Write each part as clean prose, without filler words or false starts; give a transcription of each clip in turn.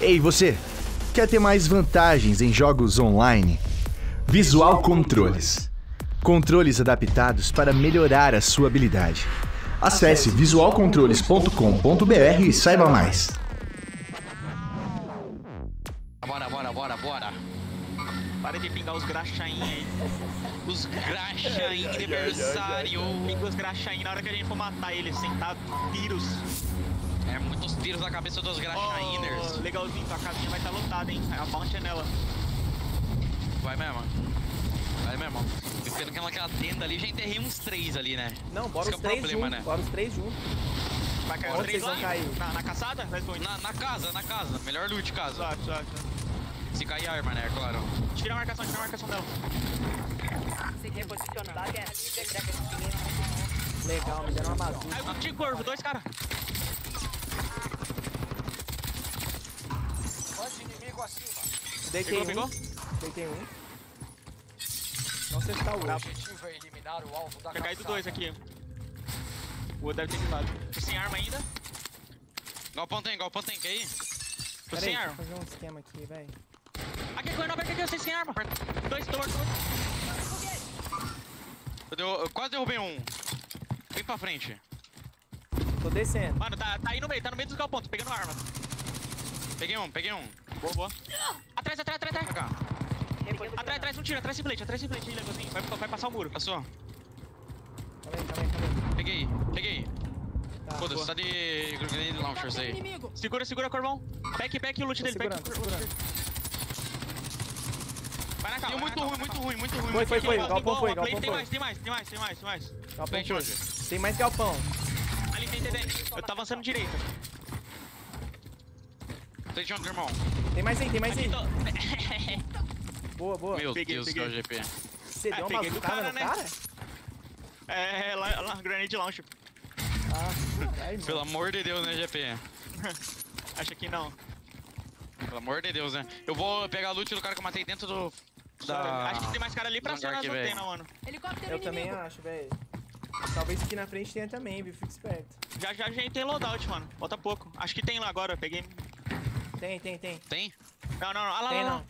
Ei, você! Quer ter mais vantagens em jogos online? Visual Controles. Controles adaptados para melhorar a sua habilidade. Acesse visualcontroles.com.br e saiba mais. Bora. Para de pingar os graxainhos aí. Os graxainhos de aniversário. Pinga os graxainhos na hora que a gente for matar eles, sentar tiros. É, muitos tiros na cabeça dos graxainers. Oh, legalzinho, tua casinha vai estar lotada, hein? A bounty é nela. Vai mesmo. Eu fiquei naquela tenda ali, já enterrei uns três ali, né? Não, bora os três juntos, né? Bora os três juntos. Vai cair os três lá? Na caçada? Na casa. Melhor loot, casa. Sorte. Se cair a arma, né? Claro. Tira a marcação dela. Se reposicionar. Legal, me deram uma bazuca. Ai, D-Corvo, 2 caras. Quanto inimigo acima? Deitei um. Não sei se tá o outro. O objetivo é eliminar o alvo da caçada. Já caído 2 aqui. O outro deve ter queimado. Tô sem arma ainda. Galpão tem, que aí? Tô sem arma. Vou fazer um esquema aqui, velho. Aqui, correndo aberto aqui, eu sei sem arma. 2 torres. Eu quase derrubei um. Vem pra frente. Tô descendo. Mano, tá aí no meio, tá no meio dos galpões, tô pegando arma. Peguei um. Boa. Atrás. Pra cá. Atrás, um tiro, atrás esse blade, legalzinho. Vai passar o muro. Passou. Calma aí. Peguei. Tá, foda-se, tá de grenade launchers aí. Inimigo. Segura, Corvão. Back o loot dele. Vai na calma. Muito ruim. Foi. Galpão foi. Tem mais. Galpão foi. Tem mais galpão. Ali tem TD. Eu tô avançando direita. Tô de onde, irmão? Tem mais aí. Boa. Meu Deus, que é o GP. Você deu uma bazucada no cara? É, lá, grenade launcher. Pelo amor de Deus, né, GP? Acho que não. Pelo amor de Deus, né? Eu vou pegar a loot do cara que eu matei dentro do... Acho que tem mais cara ali pra cima da antena, mano. Eu também acho, velho. Talvez aqui na frente tenha também, viu? Fica esperto. Já a gente tem loadout, mano. Falta pouco. Acho que tem lá agora, eu peguei. Tem. Tem? Não. Ah, lá.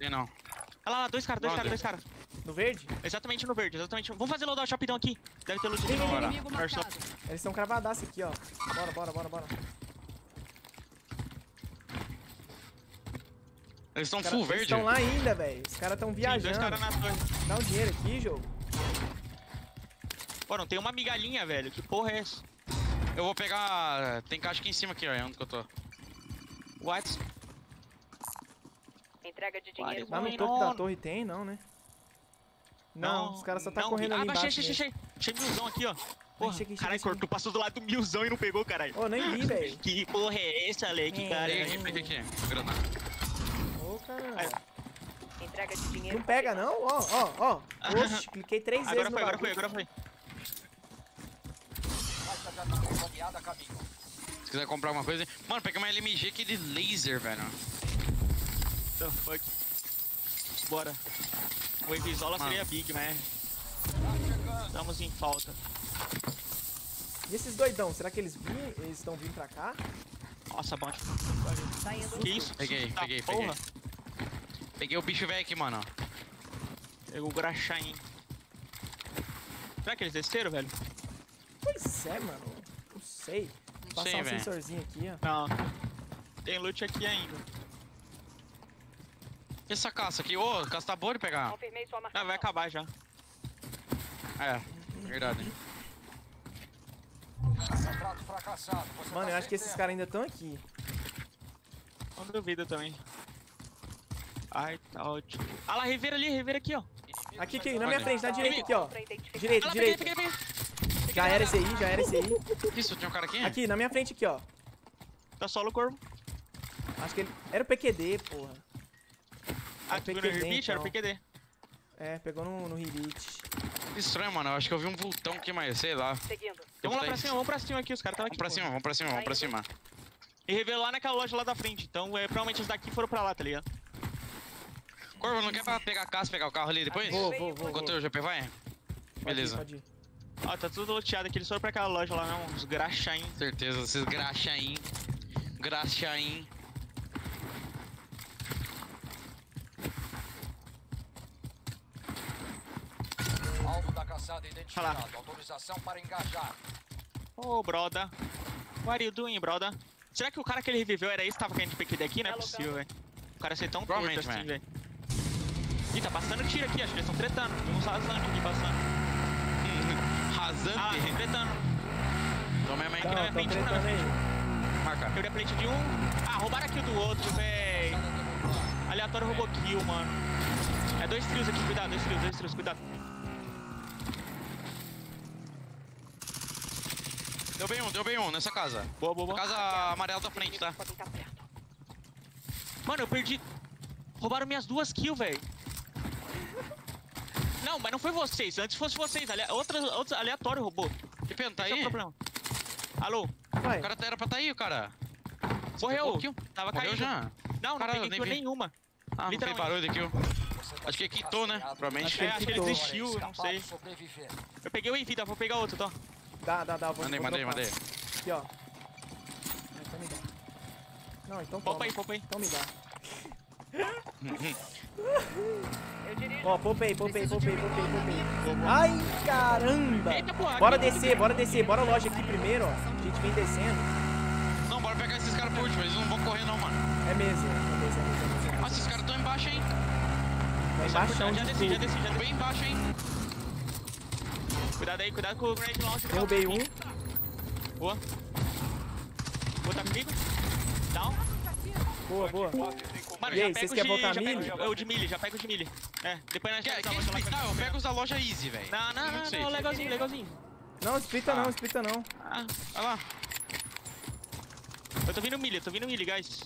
Olha lá, 2 caras. No verde? Exatamente no verde. Vamos fazer loadout rapidão aqui. Deve ter loot de novo. Eles estão cravadaço aqui, ó. Bora. Eles estão full verde. Eles estão lá ainda, velho. Os caras estão viajando. Tem 2 caras na torre. Dá um dinheiro aqui, jogo. Pô, não tem uma migalhinha, velho. Que porra é essa? Eu vou pegar... Tem caixa aqui em cima, aqui, ó. É onde que eu tô. What? Entrega de dinheiro. Lá no topo da torre tem, não, né? Não, os caras só tá correndo ali embaixo. Achei milzão aqui, ó. Porra, caralho, tu passou do lado do milzão e não pegou, caralho. Ô, nem vi, velho. Que porra é essa, Leque, cara? Pega aqui, granada. Ô, caralho. Entrega de dinheiro. Não pega, não? Ó. Oxe, cliquei 3 vezes no bagulho. Agora foi. Se quiser comprar alguma coisa... Mano, peguei uma LMG aqui de laser, velho. The fuck. Bora. O Evisola seria big, né? Estamos em falta. E esses doidão, será que eles estão vindo pra cá? Nossa, bom. Que isso? Peguei. Peguei o bicho velho aqui, mano. Pegou o graxain. Será que eles desceram, velho? Pois é, mano. Não sei. Vou passar um sensorzinho aqui, ó. Não. Tem loot aqui ainda. Essa caça aqui, ô, a caça tá boa de pegar. Confirmei sua marcação. Ah, vai acabar já. É, verdade. Mano, eu acho que esses caras ainda estão aqui. Não duvido também. Ai, tá ótimo. Ah lá, Rivera aqui, ó. Aqui, na minha frente, na direita aqui, ó. Direita. Já era esse aí. Isso, tinha um cara aqui? Aqui, na minha frente aqui, ó. Tá solo, Corvo. Acho que ele... Era o PQD, porra. Ah, tu pegou no Rebit? Então. Era o PQD. É, pegou no Rebit. Estranho, mano. Eu acho que eu vi um vultão aqui, mas sei lá. Seguindo. Então vamos lá pra cima aqui. Os caras estão aqui. Vamos pra cima. E revelou lá naquela loja lá da frente. Então, provavelmente os daqui foram pra lá, tá ligado? Corvo, não quer pegar a caça, pegar o carro ali depois? Vou. Enquanto o GP vai? Beleza. Pode ir. Ó, tá tudo loteado aqui. Eles foram pra aquela loja lá, não. Os graxain. Certeza, esses graxain. Identificado. Autorização para engajar. Ô, broda. What are you doing, broda? Será que o cara que ele reviveu era esse que tava querendo PQD aqui? Não é possível, velho. O cara ia ser tão curto assim, velho. Ih, tá passando tiro aqui, acho que eles estão tretando. Tem uns rasante aqui passando. Rasante? Ah, estão tretando. Tomei a mãe aqui na minha frente, não, velho. Marca. Eu dei a plate de um. Ah, roubaram aqui do outro, velho. Aleatório roubou kill, mano. É dois trios aqui, cuidado, dois trios, cuidado. Deu bem um nessa casa. Boa. Casa amarela da frente, tá? Mano, eu perdi. Roubaram minhas 2 kills, velho. Não, mas não foi vocês. Antes fosse vocês. Outro aleatório roubou. Que pena, tá aí? Alô? Vai. O cara era pra tá aí, o cara. Morreu. Tava caindo. Já. Não, cara, não peguei kill nenhuma. Ah, não tem barulho de kill. Acho que ele quitou, né? Provavelmente. Acho que ele desistiu, não sei. Eu peguei o Envy, vou pegar outro, tá? Dá, vou mandei. Aqui, ó. Então me dá. Não, então toma. Poupa aí. Então me dá. Ó, poupei. Ai, caramba! Eita, porra, bora descer. Bora loja aqui primeiro, ó. A gente vem descendo. Não, bora pegar esses caras por último. Eles não vão correr, não, mano. É mesmo. Nossa, esses caras tão embaixo, hein? Já desci. Bem embaixo, hein? Cuidado aí, cuidado com o grenade launcher. Derrubei um. Boa. Voltar comigo. Down. Boa. Mano, e aí, vocês querem voltar a milho? Já pega o de milho. É, depois nós tentamos. Eu pego os da loja easy, velho. Não, legalzinho. Não, splita não. Ah, olha lá. Eu tô vindo milho, guys.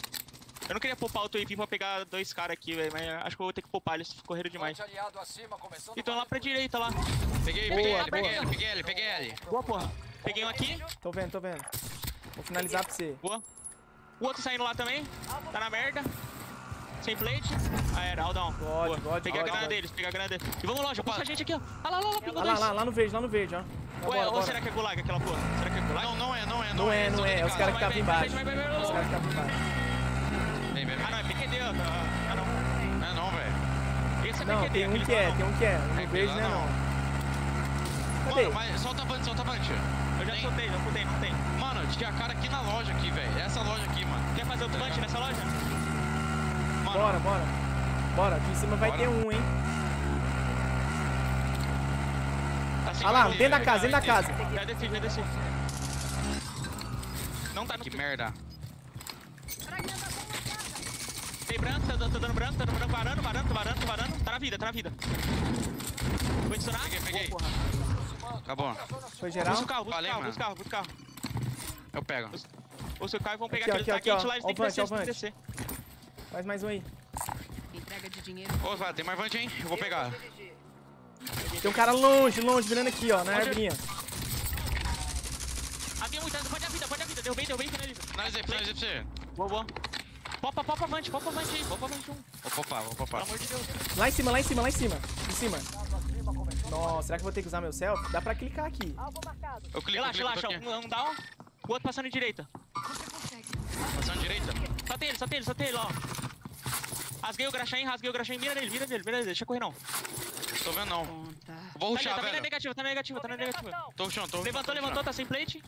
Eu não queria poupar o TP pra pegar 2 caras aqui, velho, mas acho que eu vou ter que poupar, eles correram demais. Então lá pra direita, lá. Peguei ele. Boa, porra. Peguei um aqui. Tô vendo. Vou finalizar pra você. Boa. O outro saindo lá também. Tá na merda. Sem plate. Ah, era, all down. Boa. Peguei a grana deles. E vamos loja, puxa a gente aqui, ó. Ah, lá, pegou dois. Lá no verde, ó. Ué, ou será que é gulag aquela porra? Será que é gulag? Não é. É os caras que estavam embaixo. Ah, não, é PQD, ó. Ah, não. Não é, velho. Esse é PQD. Tem um que é. O verde não. Mano, mas solta a bunch. Eu já soltei, não tem. Mano, tinha a cara aqui na loja aqui, velho. Essa loja aqui, mano. Quer fazer outro bunch nessa loja? Mano. Bora. Aqui em cima vai ter um, hein? Olha lá, dentro da casa. Já desci. Não tá no... Que merda. Tem branco, tô dando branco. Varando. Tá na vida. Vou adicionar. Peguei. Boa, acabou. Foi geral? Busca o carro. Eu pego. Ou seu carro, vão pegar aquele lá, eles têm que descer. Faz mais um aí. Entrega de dinheiro. Ô, Zé, tem mais vante, hein? Eu vou pegar. Tem um cara longe, virando aqui, ó, na árvorinha. Havia muito, pode a vida. Derrubei, finaliza. Finalizei pra você. Boa. Popa avante. Vou popar. Pelo amor de Deus. Lá em cima. Nossa, será que eu vou ter que usar meu self? Dá pra clicar aqui. Relaxa. Um down, o outro passando à direita. Passando à direita? Só tem ele, ó. Rasguei o graxaim. Mira nele. Deixa correr, não. Tô vendo, não. Vou rushar, velho. Tá na negativa. Tô rushando. Levantou, tá sem plate.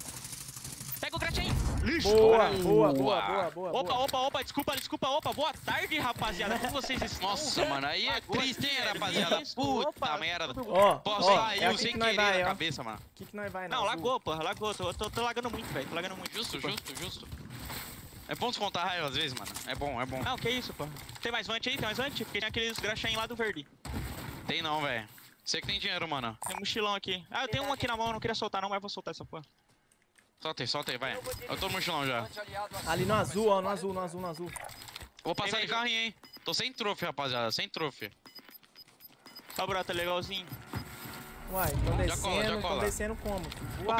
Pega o graxaim. Lixo, boa. Opa, desculpa, boa tarde, rapaziada, como vocês estão? Nossa, mano, aí é triste, hein, rapaziada, puta merda. Ó, sem querer na cabeça, mano. Que nós vai, não? Lagou, porra, tô lagando muito, velho. Justo. É bom descontar a raiva às vezes, mano, é bom. Não, que isso, pô. Tem mais vante aí? Porque tem aqueles graxaim lá do verde. Tem não, velho. Você que tem dinheiro, mano. Tem um mochilão aqui. Ah, eu tenho um aqui na mão, eu não queria soltar não, mas vou soltar essa porra. Solta aí, vai. Eu tô no mochilão já. Ali no azul, ó, no azul. Vou passar de carrinho, hein. Tô sem trofe, rapaziada, Ó, brota, legalzinho. Uai, tão descendo como? Vou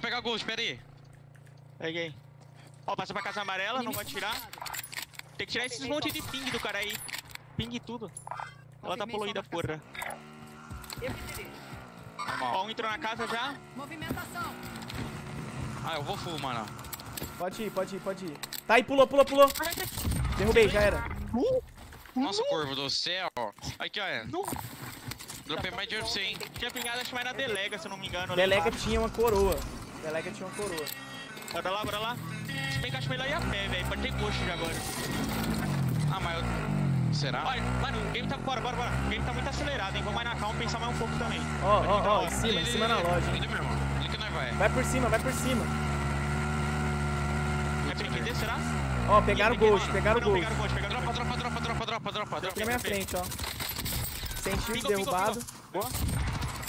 pegar ghost, pera aí. Peguei. Ó, passa pra casa amarela, não vai tirar. Tem que tirar esses monte de ping do cara aí. Ping tudo. Ela tá poluída, porra. Ó, um entrou na casa já. Movimentação. Ah, eu vou full, mano. Pode ir. Tá aí, pulou. Derrubei, já era. Nossa, corvo do céu. Aqui, ó. Dropei mais de UFC, hein? Tinha pingado, acho que mais na Delega, se eu não me engano. Delega tinha uma coroa. Delega tinha uma coroa. Bora lá, bora lá. Se bem que acho melhor ir a pé, velho. Pode ter gosto já agora. Ah, mas eu... Será? Olha, mano, o game tá... Bora, bora, bora. O game tá muito acelerado, hein? Vamos mais na calma, pensar mais um pouco também. Ó, ó, ó, em cima na loja. Ele mesmo. Ele que nós vai. Vai por cima, vai por cima. É PQD, será? Ó, pegaram o Gold, pegaram o Gold. Dropa, dropa, dropa, dropa, dropa, dropa. Dropa na minha frente, ó. Sem shield derrubado. Boa.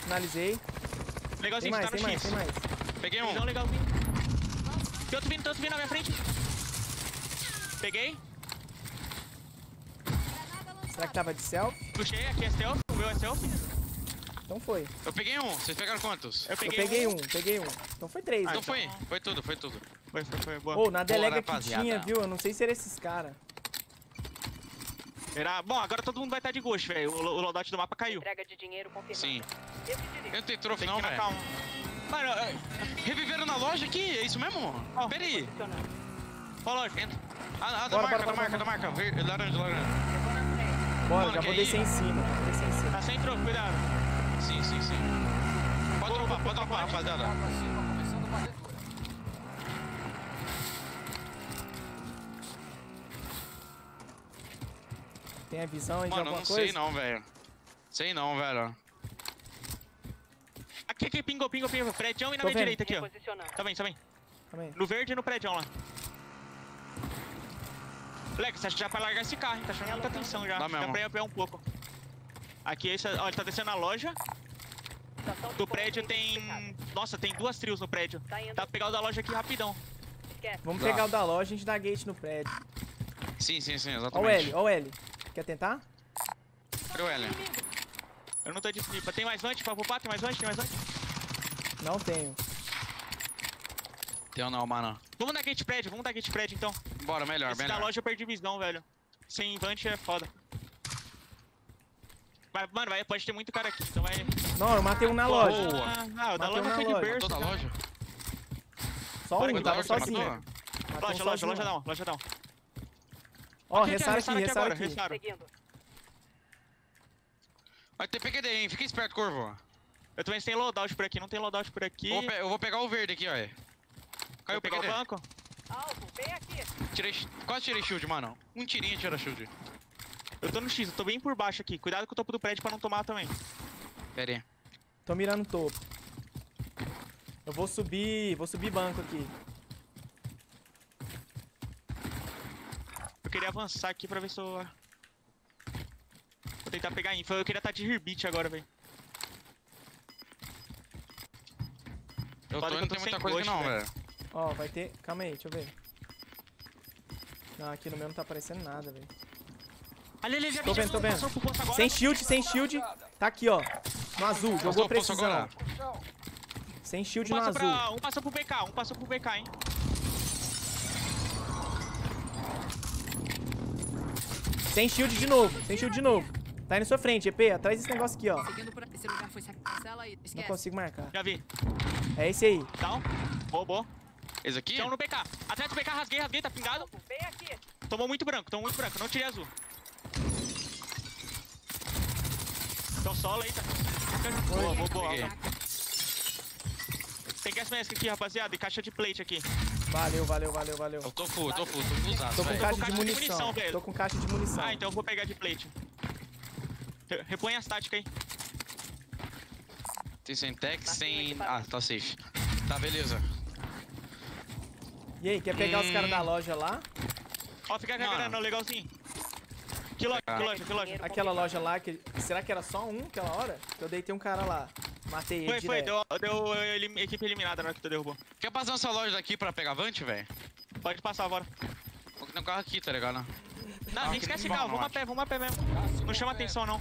Finalizei. Legalzinho, tá no shield. Peguei um. Tem outro vindo na minha frente. Peguei. Será que tava de self? Puxei, aqui é self. O meu é self. Então foi. Eu peguei um. Vocês pegaram quantos? Eu peguei um. Então foi três. Ah, então foi. Foi tudo, foi tudo. Foi, boa. Ô, na Delega que tinha, viu? Eu não sei se era esses caras. Era... Bom, agora todo mundo vai estar de gosto, velho. O loadout do mapa caiu. Entrega de dinheiro confirmada. Sim. Eu não tenho troféu, não, velho. Mano, reviveram na loja aqui? É isso mesmo? Oh, pera aí. Ó, loja, entra. Ah, da marca, da marca, da marca. Laranja, laranja. Bora, mano, já vou descer em cima. Tá sem troco, cuidado. Sim, sim, sim. Pode dropar, pode dropar, rapaziada. Tem a visão aí de alguma coisa? Mano, eu não sei não, velho. Sei não, velho. Aqui, aqui, pingou, pingou, pingou. Prédião e na minha direita aqui, ó. Tá bem, tá bem. No verde e no prédião lá. Moleque, você acha que dá pra largar esse carro, hein? Tá chamando muita atenção já. Dá mesmo. Dá pra ir um pouco. Aqui, esse, ó, ele tá descendo na loja. Do prédio tem... Nossa, tem duas trios no prédio. Dá pra pegar o da loja aqui rapidão. Vamos pegar o da loja e a gente dá gate no prédio. Sim, sim, sim, exatamente. Ó o L, ó o L. Quer tentar? Cadê o L? Eu não tô de flipa. Tem mais vante pra poupar? Tem mais vante? Tem mais vante? Não tenho. Tenho não, mano. Vamos dar gate prédio, vamos dar gate prédio então. Bora, melhor, esse melhor. Da loja eu perdi visão, velho. Sem vante é foda. Mas, mano, vai, pode ter muito cara aqui, então vai... Não, eu matei um na loja. Ah, o da loja foi de berço. Matou da loja? Só um, tava sozinho. Loja, loja, loja não, loja não. Ó, ressaram aqui, ressaram aqui. Vai ter PQD, hein? Fica esperto, Corvo. Eu também sem loadout por aqui, não tem loadout por aqui. Eu vou pegar o verde aqui, ó. Caiu o PQD. Vou pegar o banco. Alvo, vem aqui. Quase tirei shield, mano. Um tirinho tira shield. Eu tô no X, eu tô bem por baixo aqui. Cuidado com o topo do prédio pra não tomar também. Pera aí. Tô mirando o topo. Eu vou subir banco aqui. Eu queria avançar aqui pra ver se eu... Vou tentar pegar info. Eu queria estar de Herbit agora, velho. Eu tô indo, não tem muita coisa aqui não, velho. Ó, vai ter... Calma aí, deixa eu ver. Não, aqui no meu não tá aparecendo nada, velho. Ali, ali, já tô vendo. Sem shield, sem shield. Tá aqui, ó. No azul, jogou precisão. Sem shield no azul. Um passou pro BK, um passou pro BK, hein. Tem shield de novo, tem shield de novo. Tá aí na sua frente, EP, atrás desse negócio aqui, ó. Não consigo marcar. Já vi. É esse aí. Down. Boa, boa. Esse aqui? Estão no BK. Atrás do BK, rasguei, rasguei, tá pingado. Vem aqui. Tomou muito branco, não tirei azul. Então solo aí, tá. Boa, boa, boa. Tem gas mask aqui, rapaziada, e caixa de plate aqui. Valeu, valeu, valeu, valeu. Eu tô full usado. Tô com caixa de munição, velho. Tô com caixa de munição. Ah, então eu vou pegar de plate. Repõe as táticas aí. Tem sem tech, sem... Ah, tá safe. Tá, beleza. E aí, quer pegar os caras da loja lá? Ó, fica carregando, legalzinho. Que loja, que loja, que loja? Aquela loja lá, que... Será que era só um aquela hora? Eu deitei um cara lá. Matei ele direto. Deu equipe eliminada na hora que tu derrubou. Quer passar essa loja daqui pra pegar avante, velho? Pode passar, bora. Vou ter um carro aqui, tá ligado? Não, nem esquece carro, vamos a pé mesmo. Não chama atenção, não.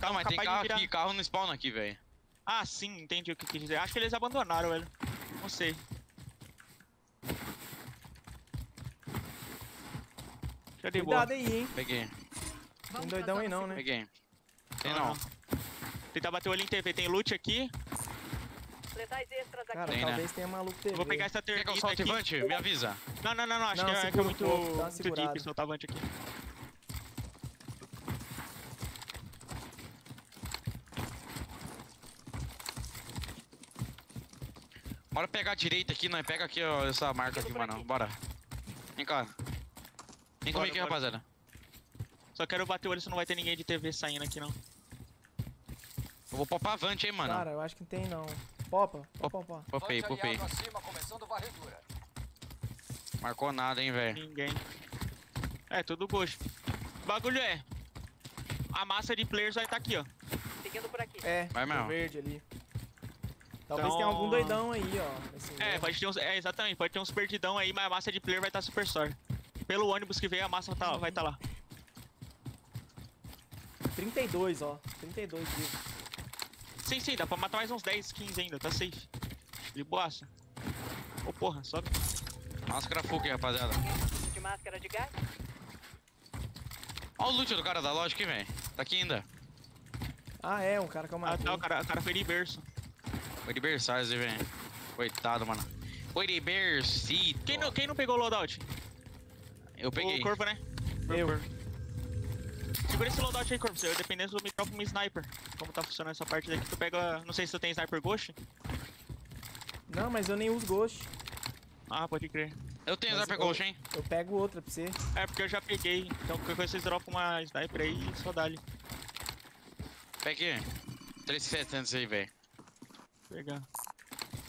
Calma, mas tem carro aqui, carro não spawna aqui, velho. Ah, sim, entendi o que quis dizer. Acho que eles abandonaram, velho. Não sei. Já derrubou. Cuidado aí, hein. Peguei. Não tem doidão aí não, né? Peguei. Tem não. Tentar bater o olho em TV, tem loot aqui. Cara, tem, talvez tenha maluco TV. Vou pegar essa termita aqui. Quer que eu solte vante? Me avisa. Não, não, não, não. Acho não, que é muito, muito deep soltar vante aqui. Bora pegar a direita aqui, né? Pega aqui ó, essa marca aqui, mano. Aqui. Bora. Vem cá. Vem comigo aqui, rapaziada. Só quero bater o olho, senão não vai ter ninguém de TV saindo aqui, não. Eu vou popar avante, hein, mano. Cara, eu acho que não tem, não. Popa, popa. Popei, popei. Marcou nada, hein, velho. Ninguém. É, tudo gosto. O bagulho é... A massa de players vai estar aqui, ó. Seguindo por aqui. É, vai mesmo. Verde ali. Talvez então... tenha algum doidão aí, ó. Assim, é, pode ter uns... é, exatamente, pode ter uns perdidão aí, mas a massa de player vai estar super sorte. Pelo ônibus que veio, a massa tá, vai estar lá. 32, ó. 32 vivo. Sim, sim, dá pra matar mais uns 10, 15 ainda, tá safe. De boaça. Ô, porra, sobe. Máscara full aqui, rapaziada. De máscara de gás. Olha o loot do cara da loja aqui, velho. Tá aqui ainda. Ah, é, um cara que eu matei. Ah, tá, o cara foi de berço. Foi de berçagem, velho. Coitado, mano. Foi de bercito. Quem não pegou o loadout? Eu peguei. O corpo, né? Eu. Segura esse loadout aí, corpo. Eu dependendo do microfone com sniper. Como tá funcionando essa parte daqui, tu pega... Não sei se tu tem sniper ghost. Não, mas eu nem uso ghost. Ah, pode crer. Eu tenho sniper ghost, hein? Eu pego outra pra você. É, porque eu já peguei. Então, qualquer coisa, vocês dropam uma sniper aí e só dá-lhe. Pega aqui. 3.700 aí, velho. Pegar.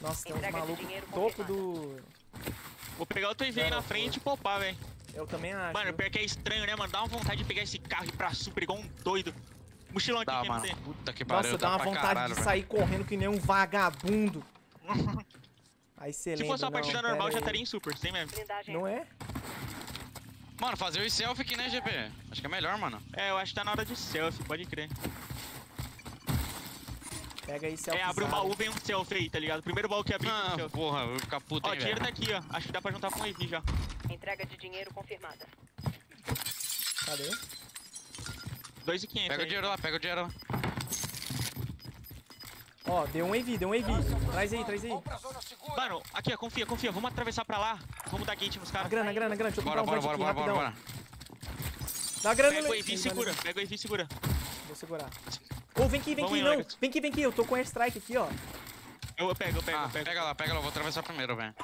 Nossa, tem um maluco topo do... Vou pegar o TV aí na frente e popar, velho. Eu também acho. Mano, pior que é estranho, né, mano? Dá uma vontade de pegar esse carro e ir pra super igual um doido. Mochilão aqui, mano. Puta que pariu, dá uma vontade de sair correndo que nem um vagabundo. Aí você lembra, se fosse uma partida normal, já estaria em super, sem mesmo. Não é? Mano, fazer o selfie aqui, né, GP? Acho que é melhor, mano. É, eu acho que tá na hora de selfie, pode crer. Pega aí, selfie. É, abre o baú, vem um selfie aí, tá ligado? Primeiro baú que abrir. Ah, porra, eu vou ficar puto, hein, ó, dinheiro tá aqui, ó. Acho que dá pra juntar com o Evi já. Entrega de dinheiro confirmada. Cadê? 2.500. Pega aí, o dinheiro lá, pega o dinheiro lá. Ó, deu um Evi, deu um Evi. Traz aí, traz aí. Mano, aqui, ó, confia, confia. Vamos atravessar pra lá. Vamos dar gate nos caras. Grana, grana, grana. Deixa eu comprar um bora, bora. Dá grana, pega o Evi e segura, pega o Evi e segura. Vou segurar. Ô, vem aqui, não. Vem aqui. Eu tô com airstrike aqui, ó. Eu pego. Ah, pega lá. Vou atravessar primeiro, velho.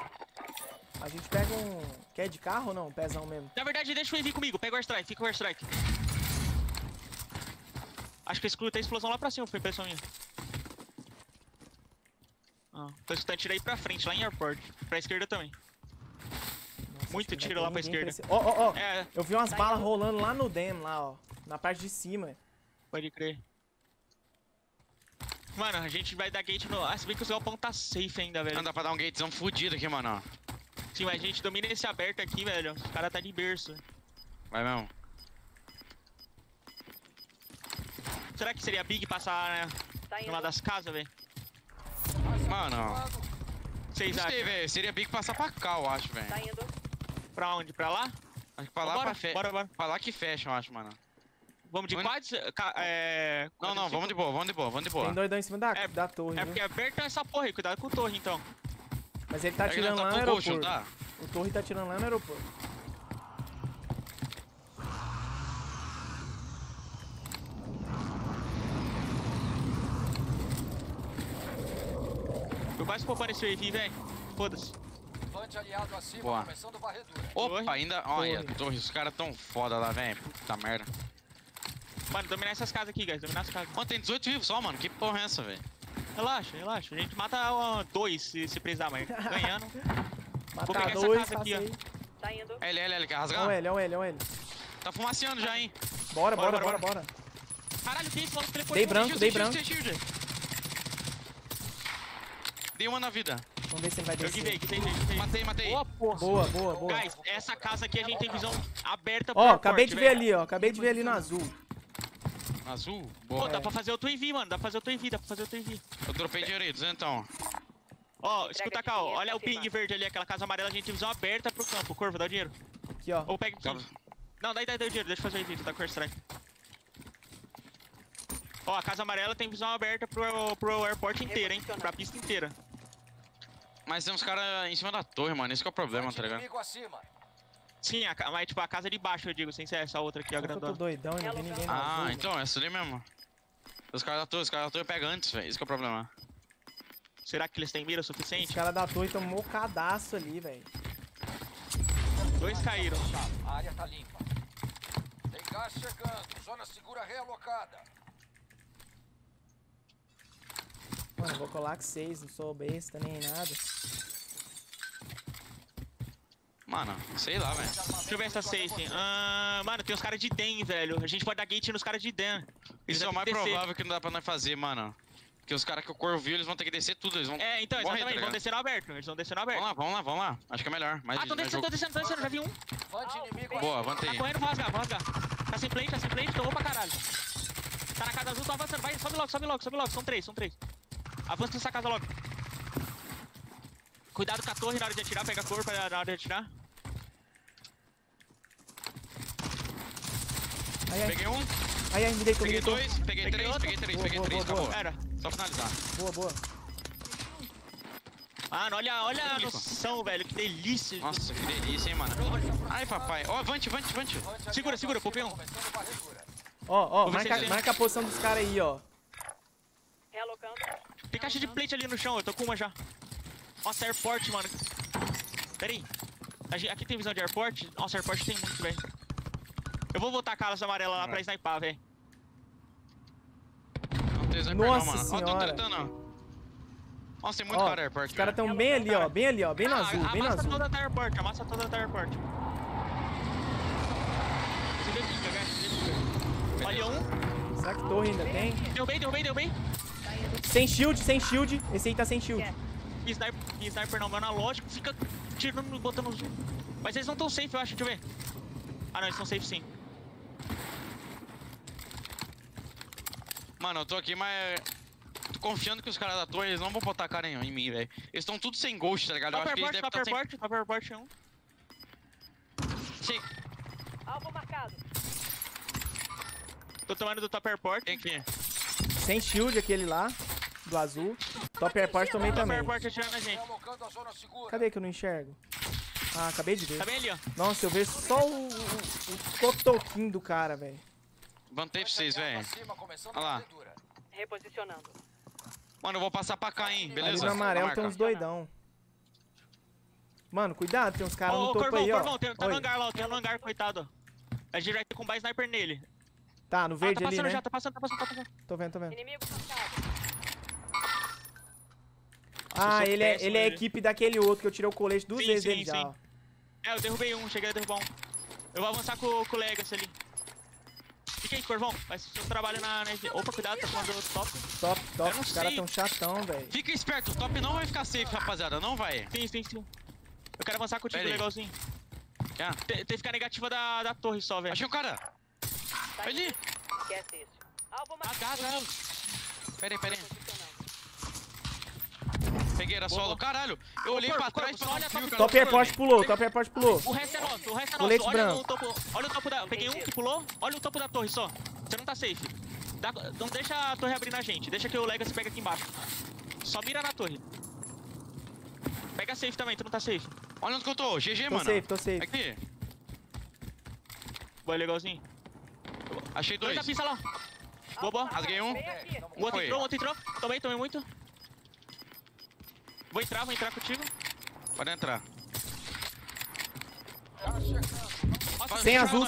A gente pega um... Quer de carro ou não? Pezão mesmo. Na verdade, deixa o Envy comigo. Pega o airstrike. Fica o airstrike. Acho que eu escutei a explosão lá pra cima. Foi pessoal minha. Ah, tô escutando tiro aí pra frente, lá em airport. Pra esquerda também. Nossa, muito tiro lá pra esquerda. Ó. É. Eu vi umas balas rolando lá no dam, lá, ó. Na parte de cima. Pode crer. Mano, a gente vai dar gate no... Ah, se bem que o galpão tá safe ainda, velho. Não dá pra dar um gatezão fudido aqui, mano. Sim, mas a gente domina esse aberto aqui, velho. Os caras tá de berço. Vai mesmo. Será que seria big passar, né? Tá numa das casas, velho? Mano... Vocês acham? Não sei, velho. Seria big passar pra cá, eu acho, velho. Tá indo. Pra onde? Pra lá? Acho que pra lá, bora, pra fecha. Bora. Pra lá que fecha, eu acho, mano. Vamos de quads? Não, vamos de boa. Tem doidão em cima da torre. É porque aberta essa porra aí, cuidado com o torre então. Mas ele tá atirando lá no aeroporto. O torre tá atirando lá no aeroporto. Eu quase popando esse UAV, velho. Foda-se. Aliado acima, boa. Começando varredura. Opa, ainda. Olha, torre, os caras tão foda lá, velho. Puta merda. Mano, dominar essas casas aqui, guys. Dominar essas casas. Mano, tem 18 vivos só, mano. Que porra é essa, velho? Relaxa. A gente mata dois se precisar, mas ganhando. Vou pegar dois, essa casa aqui, ó. Tá indo. L, quer rasgar? É um L. Tá fumaciando já, hein? Bora. Caralho, que isso? Mano, telefone. Dei branco. Dei uma na vida. Vamos ver se ele vai descer. Eu quitei. Matei. Boa. Guys, essa casa aqui a gente tem visão aberta pra... Ó, acabei de ver ali no azul. Azul? Boa. Pô, dá pra fazer outro EV, mano. Dá pra fazer outro EV. Eu dropei direito, então. Ó, escuta cá, ó. Olha o ping verde ali, aquela casa amarela. A gente tem visão aberta pro campo. Corvo, dá o dinheiro. Aqui, ó. Ou pega o campo. Não, dá o dinheiro. Deixa eu fazer o EV, tá com airstrike. Ó, a casa amarela tem visão aberta pro airport inteiro, hein. Pra pista inteira. Mas tem uns caras em cima da torre, mano. Esse que é o problema, tá ligado? Sim, mas tipo a casa de baixo, eu digo, sem ser essa outra aqui, a grandona. Eu tô doidão, não vi ninguém na rua, então, essa ali mesmo. Os caras da torre pegam antes, velho. Isso que é o problema. Será que eles têm mira o suficiente? Os caras da torre tomou cadaço ali, velho. Dois caíram. A área tá limpa. Tem gás chegando. Zona segura realocada. Mano, eu vou colar com vocês. Não sou besta nem nada. Mano, sei lá, velho. Deixa eu ver essa safe. Mano, tem os caras de den, velho. A gente pode dar gate nos caras de den. Isso é o mais provável que não dá pra nós fazer, mano. Porque os caras que o Corvo viu, eles vão ter que descer tudo, eles vão... É, então, morrer, exatamente, tá, eles vão descer no aberto, eles vão descer no aberto. Vamos lá, vamos lá, vamos lá. Acho que é melhor. Mais tão descendo, já vi um. Boa, vantei. Tá correndo, vou rasgar, vou rasgar. Tá sem plate, tomou pra caralho. Tá na casa azul, tá avançando, vai, sobe logo. São três. Avança nessa casa logo. Cuidado com a torre na hora de atirar, pega a cor na hora de atirar. Ai, peguei um. Ai, me deitou, peguei dois, peguei três, acabou. Era. Só finalizar. Boa. Mano, olha a noção, velho. Que delícia. Nossa, que delícia, hein, mano. Ai, papai. Ó, avante. Segura, popei um. Ó, marca a posição dos caras aí, ó. Realocando. Tem caixa de plate ali no chão, eu tô com uma já. Nossa, airport, mano. Pera aí. Aqui tem visão de airport? Nossa, airport tem muito, velho. Eu vou voltar a cala amarela lá pra snipar, velho. Nossa senhora. Nossa, tem muito cara airport. Os caras tão bem ali, ó. Bem na azul, bem na azul. Amassa toda a airport. Você vê aqui, velho. Olha um. Será que torre ainda tem? Deu bem. Sem shield. Esse aí tá sem shield. Sniper não, meu analógico. Fica tirando, botando os... Mas eles não tão safe, eu acho. Deixa eu ver. Ah, não. Eles tão safe sim. Mano, eu tô aqui, mas tô confiando que os caras da torre, eles não vão botar a cara em mim, velho. Eles estão tudo sem ghost, tá ligado? Eu acho que eles devem estar sem... Top airport é um. Sim. Alvo marcado. Tô tomando do top airport. Tem aqui. Sem shield aquele lá, do azul. Top airport também. Top airport atirando a gente. Cadê que eu não enxergo? Ah, acabei de ver. Tá bem ali, ó. Nossa, eu vejo só o cotoquinho do cara, velho. Vantei pra vocês, velho. Olha lá. Reposicionando. Mano, eu vou passar pra cá, hein? Beleza? Ali no amarelo tem uns doidão. Mano, cuidado, tem uns caras no topo aí, ó. Corvão, tá no hangar lá, tem no hangar, coitado. A gente vai ter combar sniper nele. Tá, no verde ali, né? Tá passando. Tô vendo. Inimigo passado. Ah, ele é a equipe daquele outro que eu tirei o colete duas vezes dele já. É, eu derrubei um, cheguei a derrubar um. Eu vou avançar com o Legacy ali. Fica aí, Corvão. Vai ser seu trabalho na... Opa, cuidado, tá mandando top. Os caras tão chatão, velho. Fica esperto, o top não vai ficar safe, rapaziada. Não vai. Sim. Eu quero avançar com o time legalzinho. É. Tem que ficar negativa da torre só, velho. Achei um cara. Vai ali. Esquece isso. Pera aí. Peguei, era solo. Caralho, eu olhei pra trás pra olhar pra... Top airport pulou. O resto é nosso, Colete branco. Olha o topo da... Peguei um que pulou. Olha o topo da torre só. Você não tá safe. Não deixa a torre abrir na gente. Deixa que o Legacy pega aqui embaixo. Só mira na torre. Pega safe também, tu não tá safe. Olha onde que eu tô. GG, mano. Tô safe. Aqui. Boa, legalzinho. Achei dois. Dois da pista lá. Boa. Rasguei um. O outro entrou. Tomei muito. Vou entrar contigo. Pode entrar. Nossa, sem azul.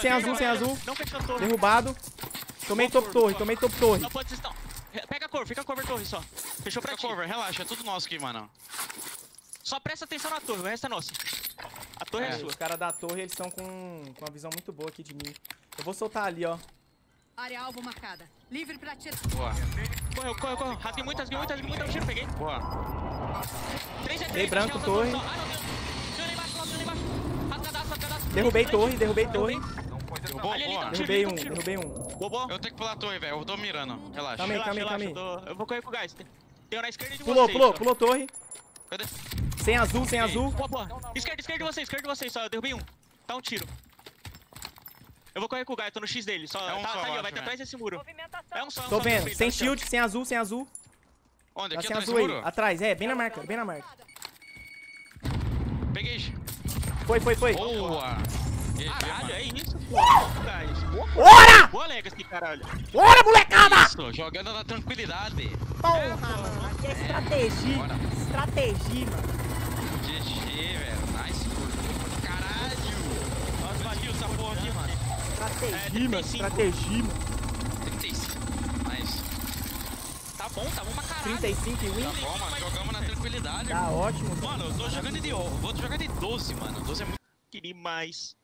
Não fechou a torre. Derrubado. Tomei top torre. Não pode vocês estão. Pega a cover, fica a cover torre só. Fechou pra cover, relaxa, é tudo nosso aqui, mano. Só presta atenção na torre, o resto é nosso. A torre é sua. Os caras da torre, eles estão com uma visão muito boa aqui de mim. Eu vou soltar ali, ó. Área alvo marcada. Livre pra tirar. Boa. Correu. Rasguei muitas, tiro, peguei. Boa. Dei branco, torre. Derrubei torre. Derrubei um. Eu tenho que pular a torre, velho. Eu tô mirando. Relaxa. Calma aí. Eu vou correr com o gás. Tem um na esquerda de vocês. Pulou torre. Cadê? Sem azul. Esquerda de vocês só. Eu derrubei um. Tá um tiro. Eu vou correr com o gás. Tô no X dele. Só tá ali, ó. Vai ter atrás desse muro. É um só. Tô vendo. Sem shield, sem azul. Onde? Aqui atrás do muro? Atrás, bem na marca. Peguei. Foi. Boa. Caralho, é isso? Bora! Bora, molecada! Isso, jogando na tranquilidade. Porra, é, mano, aqui é estratégia. Bora. Estratégia, mano. GG, velho. Nice. Caralho. Nossa, valeu essa porra aqui, mano. Estratégia, mano. Estratégia, mano. 35. Nice. Tá bom pra caralho. 35 e 1. Tá bom, mano. Jogamos na tranquilidade, mano. Tá ótimo. Mano, eu tô jogando de... Vou jogar de 12, mano. 12 é muito... Que demais.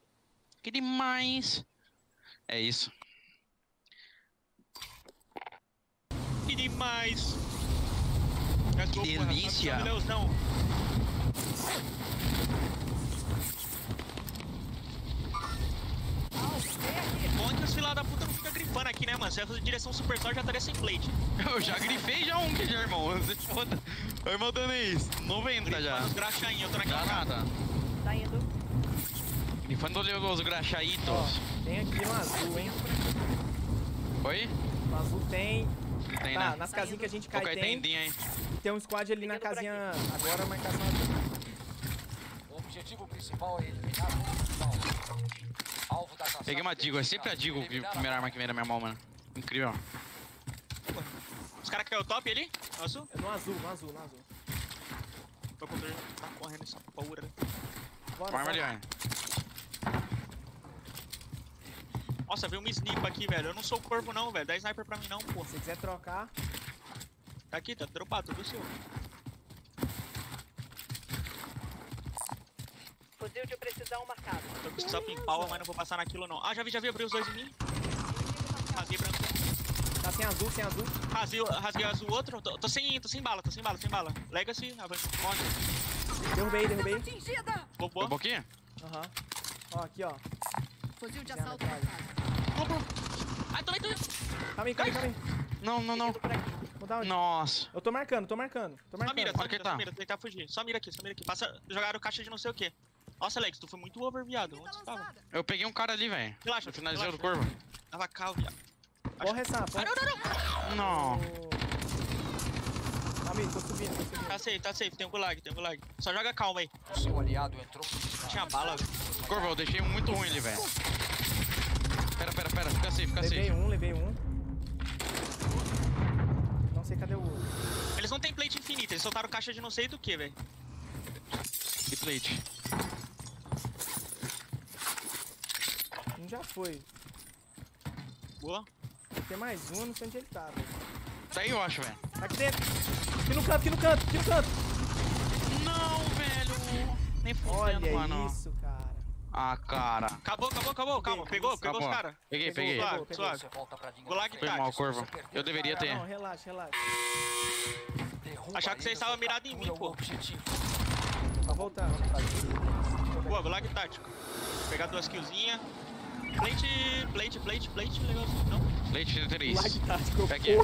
Que demais. É isso. Que demais. Que delícia. Onde os filha da puta não fica grifando aqui, né, mano? Se essa direção superstar já estaria sem plate. Eu já grifei já um que já, irmão. Foda. Ô, irmão, dando isso. 90 já. Os graxainhos, eu tô naquela nada. Tá indo. Grifando os graxaitos. Ó, tem aqui um azul, hein? Oi? O azul tem. Tem, tá, né? Nas casinhas que a gente cai, tem. Tem um squad ali na casinha. Agora a marcação aqui. O objetivo principal é eliminar o hospital. Alvo da caçada. Peguei uma Digo, é sempre a Digo a primeira arma que vem da minha mão, mano. Incrível. Os caras caiu top ali? No azul? É no azul, no azul, no azul. Tô com dor, tá correndo essa porra. Forma ali, velho. Nossa, veio um sniper aqui, velho. Eu não sou o corvo, não, velho. Dá sniper pra mim, não, pô. Se quiser trocar. Tá aqui, tá dropado, tudo seu. Fuzil de precisão marcado. Tô com stop em pau, mas não vou passar naquilo, não. Ah, já vi, abriu os dois em mim. Rasguei branco. Tá sem azul, sem azul. Rasguei azul, outro. Tô sem bala. Legacy, avanço. Derrubei. Bobou? Um pouquinho? Aham. Ó, aqui, ó. Fuzil de assalto. Ai, tomei. Calma aí. Não. Nossa. Eu tô marcando. Só mira, tentar fugir. Só mira aqui. Jogaram caixa de não sei o que. Nossa, Alex, tu foi muito over, viado. Onde você tava? Eu peguei um cara ali, velho. Relaxa. Finalizei o corvo. Tava calmo, viado. Porra, essa. Não. Amigo, tô subindo. Tá safe, tem um gulag. Só joga calma aí. O seu aliado entrou. Tinha bala. Corvo, eu deixei um muito ruim ali, velho. Pera, fica safe. Levei um. Não sei cadê o outro. Eles não tem plate infinita, eles soltaram caixa de não sei do que, velho. Que plate? Um já foi. Boa. Tem mais um, não sei onde ele tá, velho. Tá aí, eu acho, velho. Tá aqui dentro. Aqui no canto. Não, velho. Nem fodendo, mano. Olha isso, cara. Ah, cara. Acabou. Calma, pegou os caras. Peguei. Suave. Gulag foi mal, Corvo. Eu deveria ter. Não, relaxa. Achava que vocês estavam mirados em mim, pô. Tá voltando. Boa, gulag tático. Vou pegar duas killzinhas. Plate, negócio. Não. Plate de 3. Gulag tático. Peguei.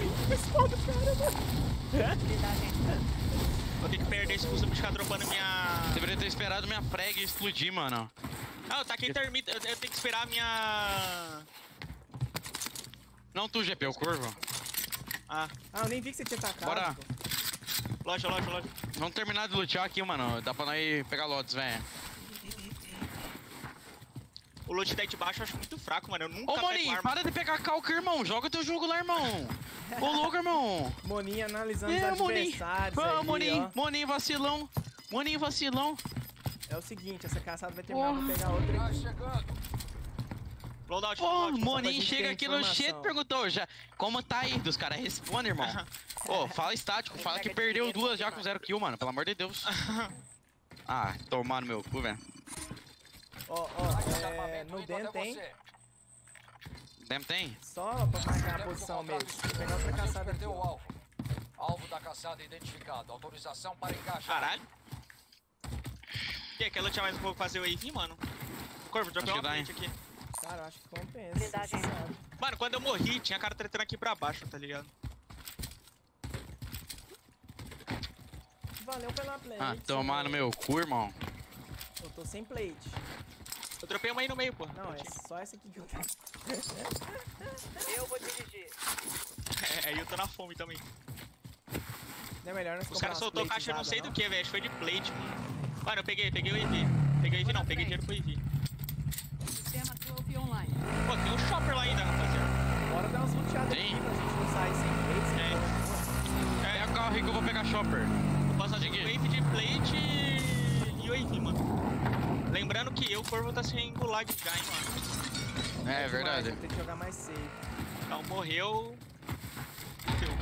Vou ter que perder esse fuzil pra ficar dropando minha... Você deveria ter esperado minha frag explodir, mano. Ah, tá aqui termita. Eu tenho que esperar a minha... Não tu, GP, o Corvo. Ah, eu nem vi que você tinha atacado. Bora. Loja. Vamos terminar de lutear aqui, mano. Dá pra nós pegar lotes, velho. O loot daí de baixo eu acho muito fraco, mano. Eu nunca... Ô, Moninho, para de pegar calca, irmão. Joga teu jogo lá, irmão. Ô, louco, irmão. Moninho analisando os adversários. Moninho, vacilão. É o seguinte, essa caçada vai terminar, vou pegar outra aqui. Ô, Moninho chega aqui no chat e perguntou já como tá aí dos caras. Responde, irmão. Ô, fala estático, fala que perdeu duas já com 0 kill, mano. Pelo amor de Deus. Ah, tomar no meu cu, velho. No DEM tem. DEM tem? Só pra marcar a posição mesmo. Vou pegar outra caçada aqui. Alvo da caçada identificado. Autorização para encaixar. Caralho. Quer lutear mais um pouco, fazer o AV, mano? Corvo, dropei uma frente aqui. Cara, acho que compensa. Mano, quando eu morri, tinha cara tretando aqui pra baixo, tá ligado? Valeu pela play. Ah, tomar no meu cu, irmão. Eu tô sem plate. Eu dropei uma aí no meio, pô. Não, é só essa aqui que eu tenho. Eu vou dirigir. Aí eu tô na fome também. Não é melhor nós. Os caras soltou caixa, não sei do que, velho. Acho que foi de plate, mano. Mano, eu peguei o IV. Peguei o IV não, peguei dinheiro pro IV. online. Pô, tem um shopper lá ainda, rapaziada. Bora dar umas luteadas aqui pra gente não sair sem vez. É, é o carro aí que eu vou pegar shopper. Vou passar de wave, de plate e wave, mano. Lembrando que eu, Corvo, tá sem gulag de guy, mano. É, é verdade. Tem que jogar mais safe. Então morreu. Morreu.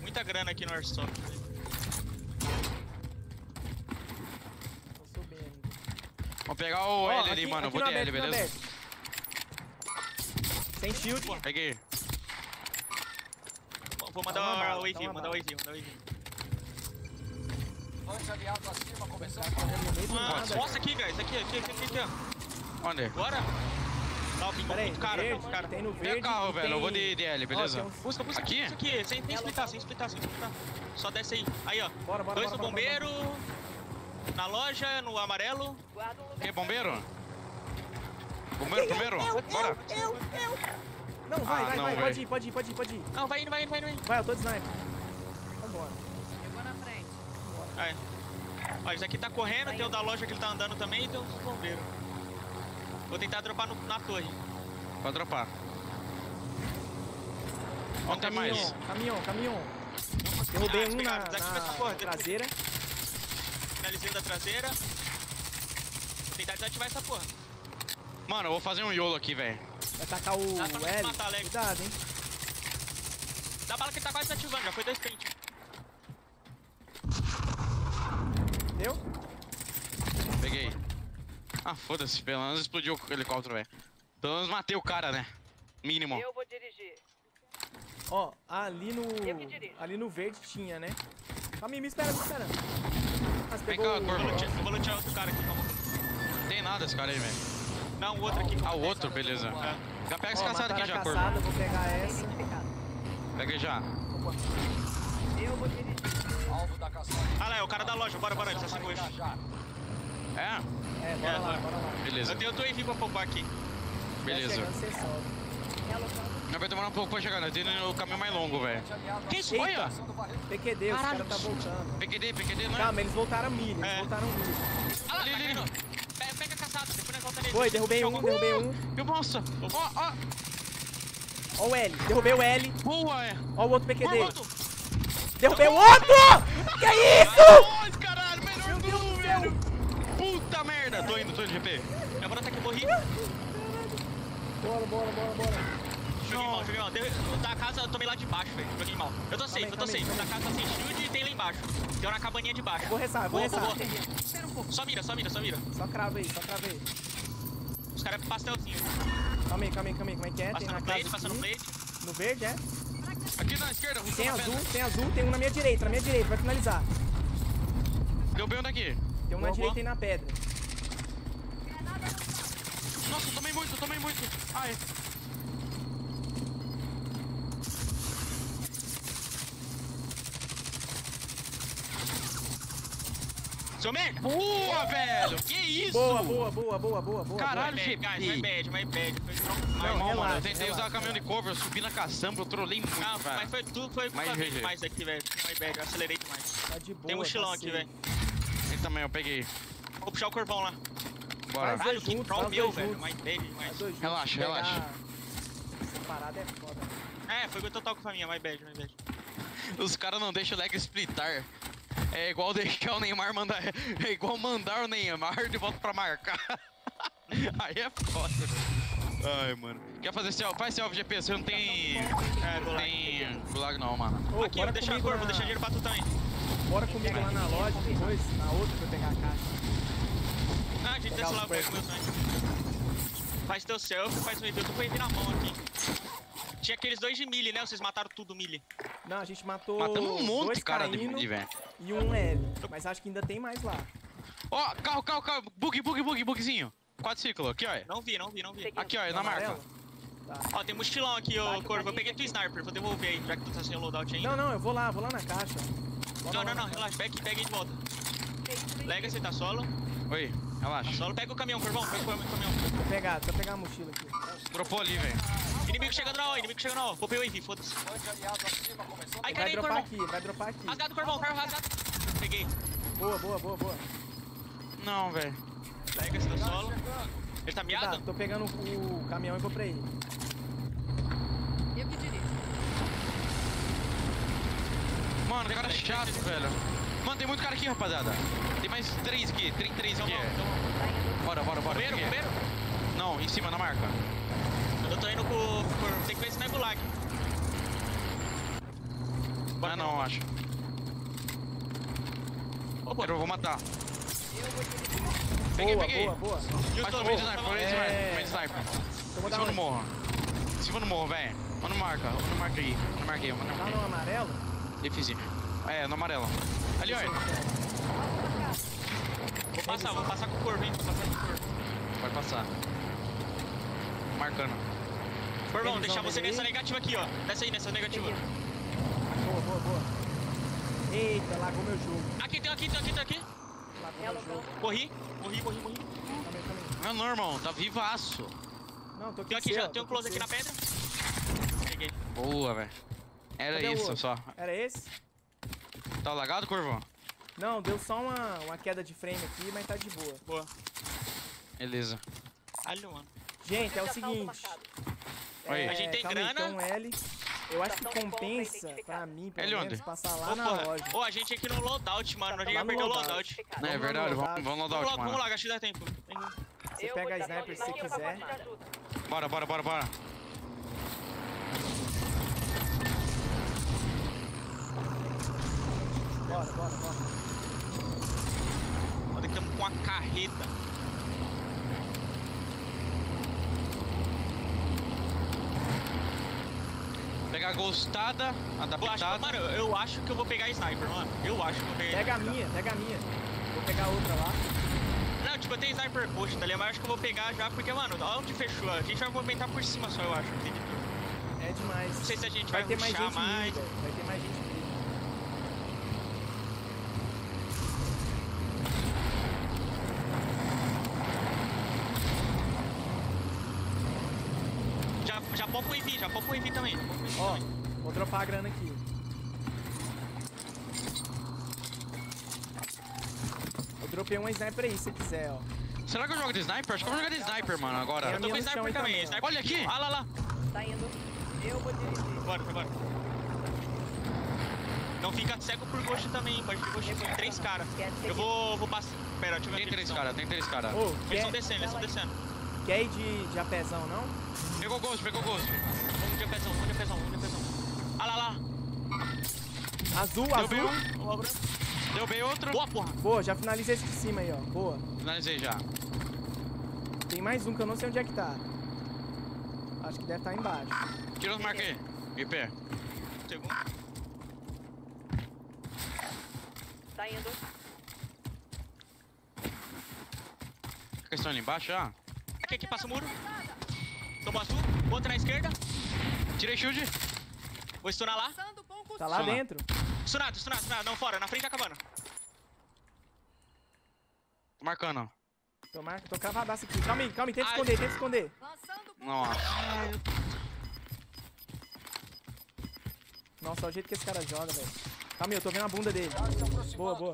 Muita grana aqui no Airsoft. Tô subindo. Vamos pegar o L ali, aqui, mano. Vou ter L, beleza? Sem shield, pô. Peguei. Vou mandar o wave, aliado acima, começando a correr no meio do nada. Nossa, aqui, guys, aqui, ó. Onde? Bora. Tá, peraí, cara. Tem no verde, carro, velho, eu vou de DL, beleza? Busca aqui? Isso aqui, sem splitar. Só desce aí. Aí, ó. Bora. Dois no bombeiro. Na loja, no amarelo. Que bombeiro? Bombeiro. Bora. Eu. Não, vai. Pode ir. Não, vai indo. Vai, eu tô de sniper. Vambora. Aí. Ó, esse aqui tá correndo, tem o da loja que ele tá andando também e tem os bombeiros. Vou tentar dropar na torre. Pode dropar. Ó, tem mais. Caminhão. Derrubei um na traseira. Finalizei da traseira. Vou tentar desativar essa porra. Mano, eu vou fazer um YOLO aqui, velho. Vai tacar o L. Cuidado, hein. Dá bala que ele tá quase desativando, já foi 2 pentes. Deu? Peguei. Ah, foda-se, pelo menos explodiu o helicóptero, velho. Pelo menos matei o cara, né? Mínimo. Eu vou dirigir. Ó, ali no verde tinha, né? Calma aí, me espera. Mas pegou... Vem cá, Corvo. Eu vou lutear outro cara aqui, calma. Não tem nada esse cara aí, velho. Não, o outro aqui. Ah, o outro, beleza. Já pega esse caçado aqui já, Corvo. Eu vou pegar essa. Pega já. Opa. Eu vou dirigir. Ah, lá, é o cara da loja, bora, ele tá sem hoje. É? Bora lá. Beleza. Eu tenho 2 pra poupar aqui. Beleza. Vai demorar um pouco pra chegar, nós temos o caminho mais longo, velho. Que isso? Olha! PQD, os caras tá voltando. PQD, não é? Calma, eles voltaram mini, Ah, ali. Pega caçado, depois nós volta nele. Foi, derrubei um. Meu moça! Ó o L, derrubei o L. Boa, é. Ó o outro PQD. Derrubei o outro! Que isso? Caralho, melhor do velho! Puta merda! Tô indo, GP. É bora até que eu morri. Bora. Joguei mal. Da casa eu tomei lá de baixo, velho. Joguei mal. Eu tô safe. Da casa sem shield e tem lá embaixo. Tem uma cabaninha de baixo. Vou rezar. Só mira. Só crava aí. Os caras é pastelzinho. Calma aí. Como é que é? Passando plate. No verde, é? Aqui na esquerda, tem azul, tem um na minha direita, vai finalizar. Deu bem um daqui. Tem um na direita e na pedra. Nossa, eu tomei muito. Ai. Seu merda! Boa, velho! Que isso? Boa. Caralho, GP! Vai bad. Não, mano, eu tentei usar o caminhão de cover, eu subi na caçamba, eu trolei muito, velho. Mas foi tudo, foi mais aqui, velho. Vai bad, eu acelerei demais. Tá de boa. Tem um mochilão aqui, velho. Ele também, eu peguei. Vou puxar o corvão lá. Bora. Caralho, que troll meu, velho. Mais bad, mais. Relaxa. Essa parada é foda. É, foi total com a minha, mais bad. Os caras não deixam o lag splitar. É igual deixar o Neymar mandar. É igual mandar o Neymar de volta pra marcar. Aí é foda. Ai, mano. Quer fazer selfie? Faz selfie, GP. Você não tem. Tem gulag não, mano. Ô, aqui, vou deixar a cor, vou deixar dinheiro pra tu também. Bora comigo lá na loja, depois, na outra, pra eu pegar a caixa. Ah, a gente desce lá o meu sonho. Faz teu selfie, faz o review. Eu tô com ele na mão aqui. Tinha aqueles 2 de melee, né? Vocês mataram tudo melee. Não, a gente matou. Matamos um monte de cara de melee, velho. E um L. Mas acho que ainda tem mais lá. Ó, carro. Bugzinho. 4 ciclos. Aqui, ó. Não vi. Aqui, ó, na marca. Tá. Ó, tem mochilão aqui, ô Corvo. Eu peguei teu sniper. Vou devolver aí, já que tu tá sem o loadout ainda. Não, eu vou lá na caixa. Não, relaxa. Pega aí de volta. Lega, você tá solo. Oi, relaxa. Tá solo, pega o caminhão, Corvão. Vou pegar a mochila aqui. Dropou ali, velho. Inimigo chegando na O. Popei o AV, foda-se. Ai, cadê ele, Corvão? Vai dropar aqui. Rasgado, Corvão, carro rasgado. Peguei. Boa. Não, velho. Lega, se dá solo. Ele tá miado? Tá, tô pegando o caminhão e vou pra ele. Eu que dirijo. Mano, tem cara chato, velho. Mano, tem muito cara aqui, rapaziada. Tem mais 3 aqui, tem 3 aqui. Bora. Primeiro? Não, em cima, na marca. Eu tô indo por sequência na gulag. Ah, não, eu acho. Eu vou matar. Peguei. Boa. Acho que meio sniper. Em cima do morro, velho. Mano, marca aí. Tá no amarelo? Defizinho. É, no amarelo. Ali, olha. Vou passar com o corvo, hein. Vai passar. Marcando. Corvão, deixar você nessa negativa aqui, ó. Desce aí nessa negativa. Boa. Eita, largou meu jogo. Aqui, tem. Corri. Não, não, irmão, tá vivaço. Não, tô aqui. Tem um close aqui na pedra. Peguei. Boa, velho. Era isso só. Era esse? Tá lagado, Corvo? Não, deu só uma queda de frame aqui, mas tá de boa. Boa. Beleza. Ali, mano. Gente, é o seguinte. A gente tem grana. Eu acho que compensa pra mim, pelo menos, passar lá na loja. Ô, a gente aqui no loadout, mano. A gente vai perder o loadout. Não, é verdade, vamos loadout, mano. Vamos lá, acho que dá tempo. Você pega a sniper se quiser. Bora. Bora. Olha que estamos com a carreta. Pegar a gostada, adaptada. Mano, eu acho que eu vou pegar a sniper, mano. Pega a minha. Vou pegar a outra lá. Não, tipo, eu tenho sniper coxa, tá ligado? Mas eu acho que eu vou pegar já, porque, mano, olha onde fechou. A gente vai movimentar por cima só, eu acho. É demais. Não sei se a gente vai puxar mais. Vai ter mais gente. Já pouco o EV também. Ó, vou dropar a grana aqui. Eu dropei uma sniper aí, se quiser, ó. Será que eu jogo de sniper? Acho que eu vou jogar de sniper, mano, agora. Eu tô com sniper também. Olha aqui! Ah, lá. Tá indo. Eu vou dirigir. Bora. Não fica cego por gosto também, pode ter gosto. Tem 3 caras. Eu vou passar. Pera, deixa eu ver. Tem três caras. Eles estão descendo, Quer ir de apezão, não? Pegou o gosto. Vamos de apezão. Ah lá. Azul. Deu bem outro. Boa, porra. Boa, já finalizei esse de cima aí, ó. Boa. Finalizei já. Tem mais um que eu não sei onde é que tá. Acho que deve estar embaixo. Tira os marca aí. IP. Segundo. Tá indo. Eles estão ali embaixo já? Aqui passa o muro. Toma azul, outro na esquerda. Tirei shield. Vou stunar lá. Tá lá dentro. Stunado. Não, fora, na frente tá cavando. Tô marcando. Tô cavadaço aqui. Calma aí, tenta esconder. Nossa. Nossa, olha o jeito que esse cara joga, velho. Calma aí, eu tô vendo a bunda dele. Boa.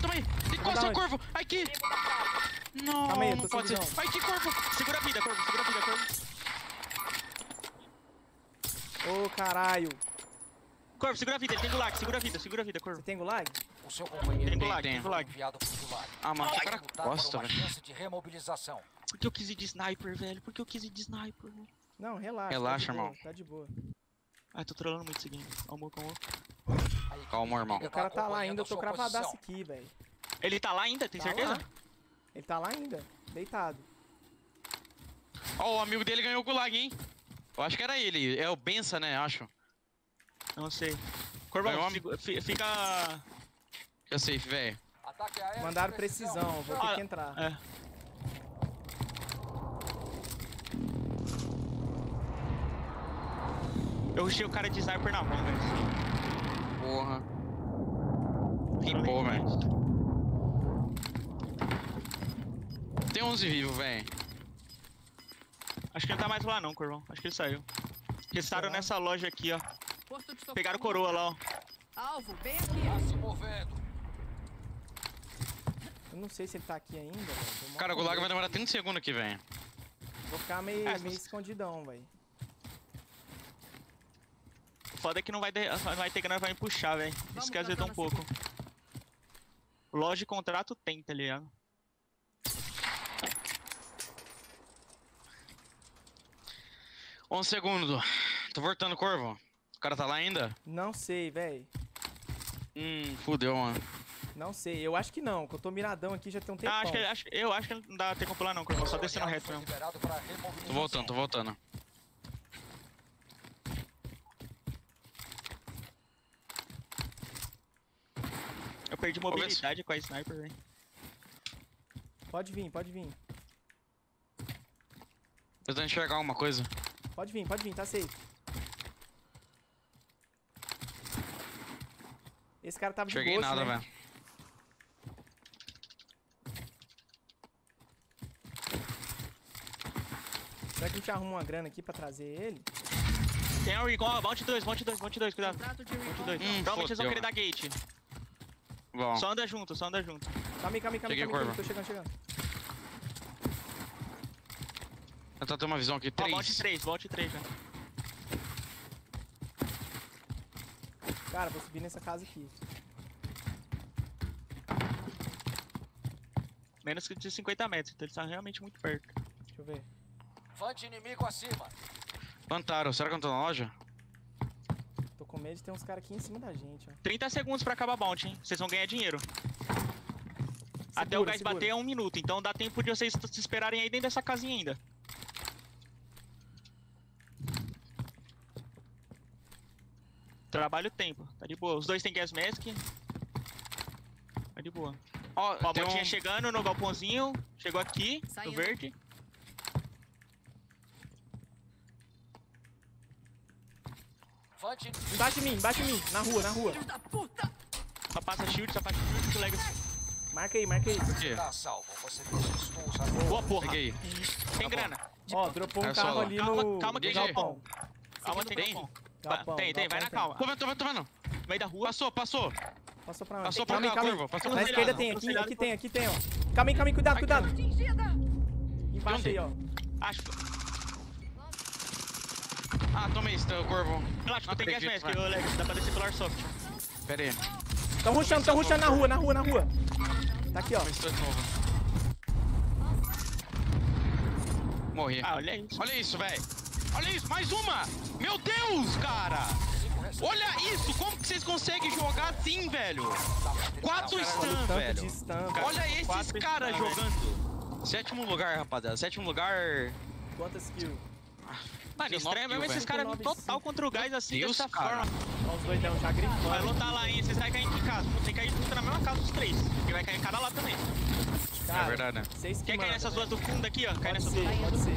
Tomei. Encosta o corvo. Aqui. Não, calma aí, não pode ser. Vai aqui, corvo. Segura a vida, corvo. Ô, caralho. Corvo, segura a vida, ele tem gulag. Segura a vida, corvo. Você tem gulag? O seu companheiro tem gulag. Ah, mano, o cara gosta, velho. Porque eu quis ir de sniper, velho. Não, relaxa, irmão. Tá de boa. Ai, tô trollando muito esse game. Calma, irmão. O cara tá lá ainda, eu tô cravadaço aqui, velho. Ele tá lá ainda, tem certeza? Ele tá lá ainda, deitado. Ó, o amigo dele ganhou o gulag, hein? Eu acho que era ele. É o Bença, né? Acho. Não sei. Corvão, fica... Eu sei, velho. Mandaram precisão, vou ter que entrar. É. Eu rushei o cara de sniper na mão, velho. Porra. Rimpou, velho. Tem 11 vivos, velho. Acho que ele tá mais lá não, Corvão. Acho que ele saiu. Restaram nessa loja aqui, ó. Pegaram coroa lá, ó. Alvo, bem aqui. Tá se movendo. Eu não sei se ele tá aqui ainda, velho. Cara, o Gulag vai demorar 30 segundos aqui, velho. Vou ficar meio escondidão, velho. O foda é que não vai ter, grana pra me puxar, velho. Isso que azedou um pouco. Loja e contrato tem, tá ligado? Um segundo. Tô voltando, Corvo. O cara tá lá ainda? Não sei, velho. Fudeu, mano. Não sei, eu acho que não, que eu tô miradão aqui já tem um tempo. Ah, eu acho que não dá tempo pular não, Corvo, só descendo reto mesmo. Tô voltando. Eu perdi mobilidade com a sniper, velho. Pode vir. Eu tô enxergar alguma coisa. Pode vir, tá safe. Esse cara tava de ghost, nada, né? Velho. Será que a gente arruma uma grana aqui pra trazer ele? Tem um recall, bounty 2, cuidado. Provavelmente eles vão querer dar gate. Bom. Só anda junto. Calma aí, tô chegando. Eu tô tendo uma visão aqui, 3. Bounty 3 já. Cara, vou subir nessa casa aqui. Menos que de 50 metros, então ele tá realmente muito perto. Deixa eu ver. Vante inimigo acima. Plantaram, será que eu não tô na loja? Tô com medo de ter uns caras aqui em cima da gente, ó. 30 segundos pra acabar a bounty, hein? Vocês vão ganhar dinheiro. Até o gás bater é 1 minuto, então dá tempo de vocês se esperarem aí dentro dessa casinha ainda. Trabalho o tempo, tá de boa. Os dois tem gas mask. Tá de boa. Ó, a botinha chegando no galpãozinho. Chegou aqui, saindo. No verde. Embaixo de mim, na rua. Só passa shield, colega. Marca aí. Tá salvo, você fez. Boa, porra. Peguei. Tem grana. Ó, dropou um carro ali no... Calma que galpão. Calma, tem galpão. Tem, vai na calma. Tô vendo. No meio da rua. Passou. Passou pra cá, Corvo. Na esquerda tem, aqui tem, ó. Calma aí, cuidado. Embaixo aí, ó. Acho... Ah, tomei isso, Corvo. Relaxa, não tem gas mask, ô Alex, dá pra descer pelo airsoft. Pera aí. Tão rushando na rua. Tá aqui, ó. Morri. Ah, olha isso, velho. Olha isso, mais uma! Meu Deus, cara! Olha isso, como que vocês conseguem jogar assim, velho? 4 stun, velho. Olha esses caras jogando. 7º lugar, rapaziada. 7º lugar... Quantas skills? Mano, estranho mesmo esses caras total contra o gás assim, dessa forma. Ó, os dois já grifando. Vai lotar lá, hein? Vocês vai cair em que casa? Tem que cair tudo na mesma casa dos 3. Porque vai cair em cada lado também. Cara, é verdade, né? Quer cair nessas duas do fundo aqui, ó? Cai nessas duas. Pode ser.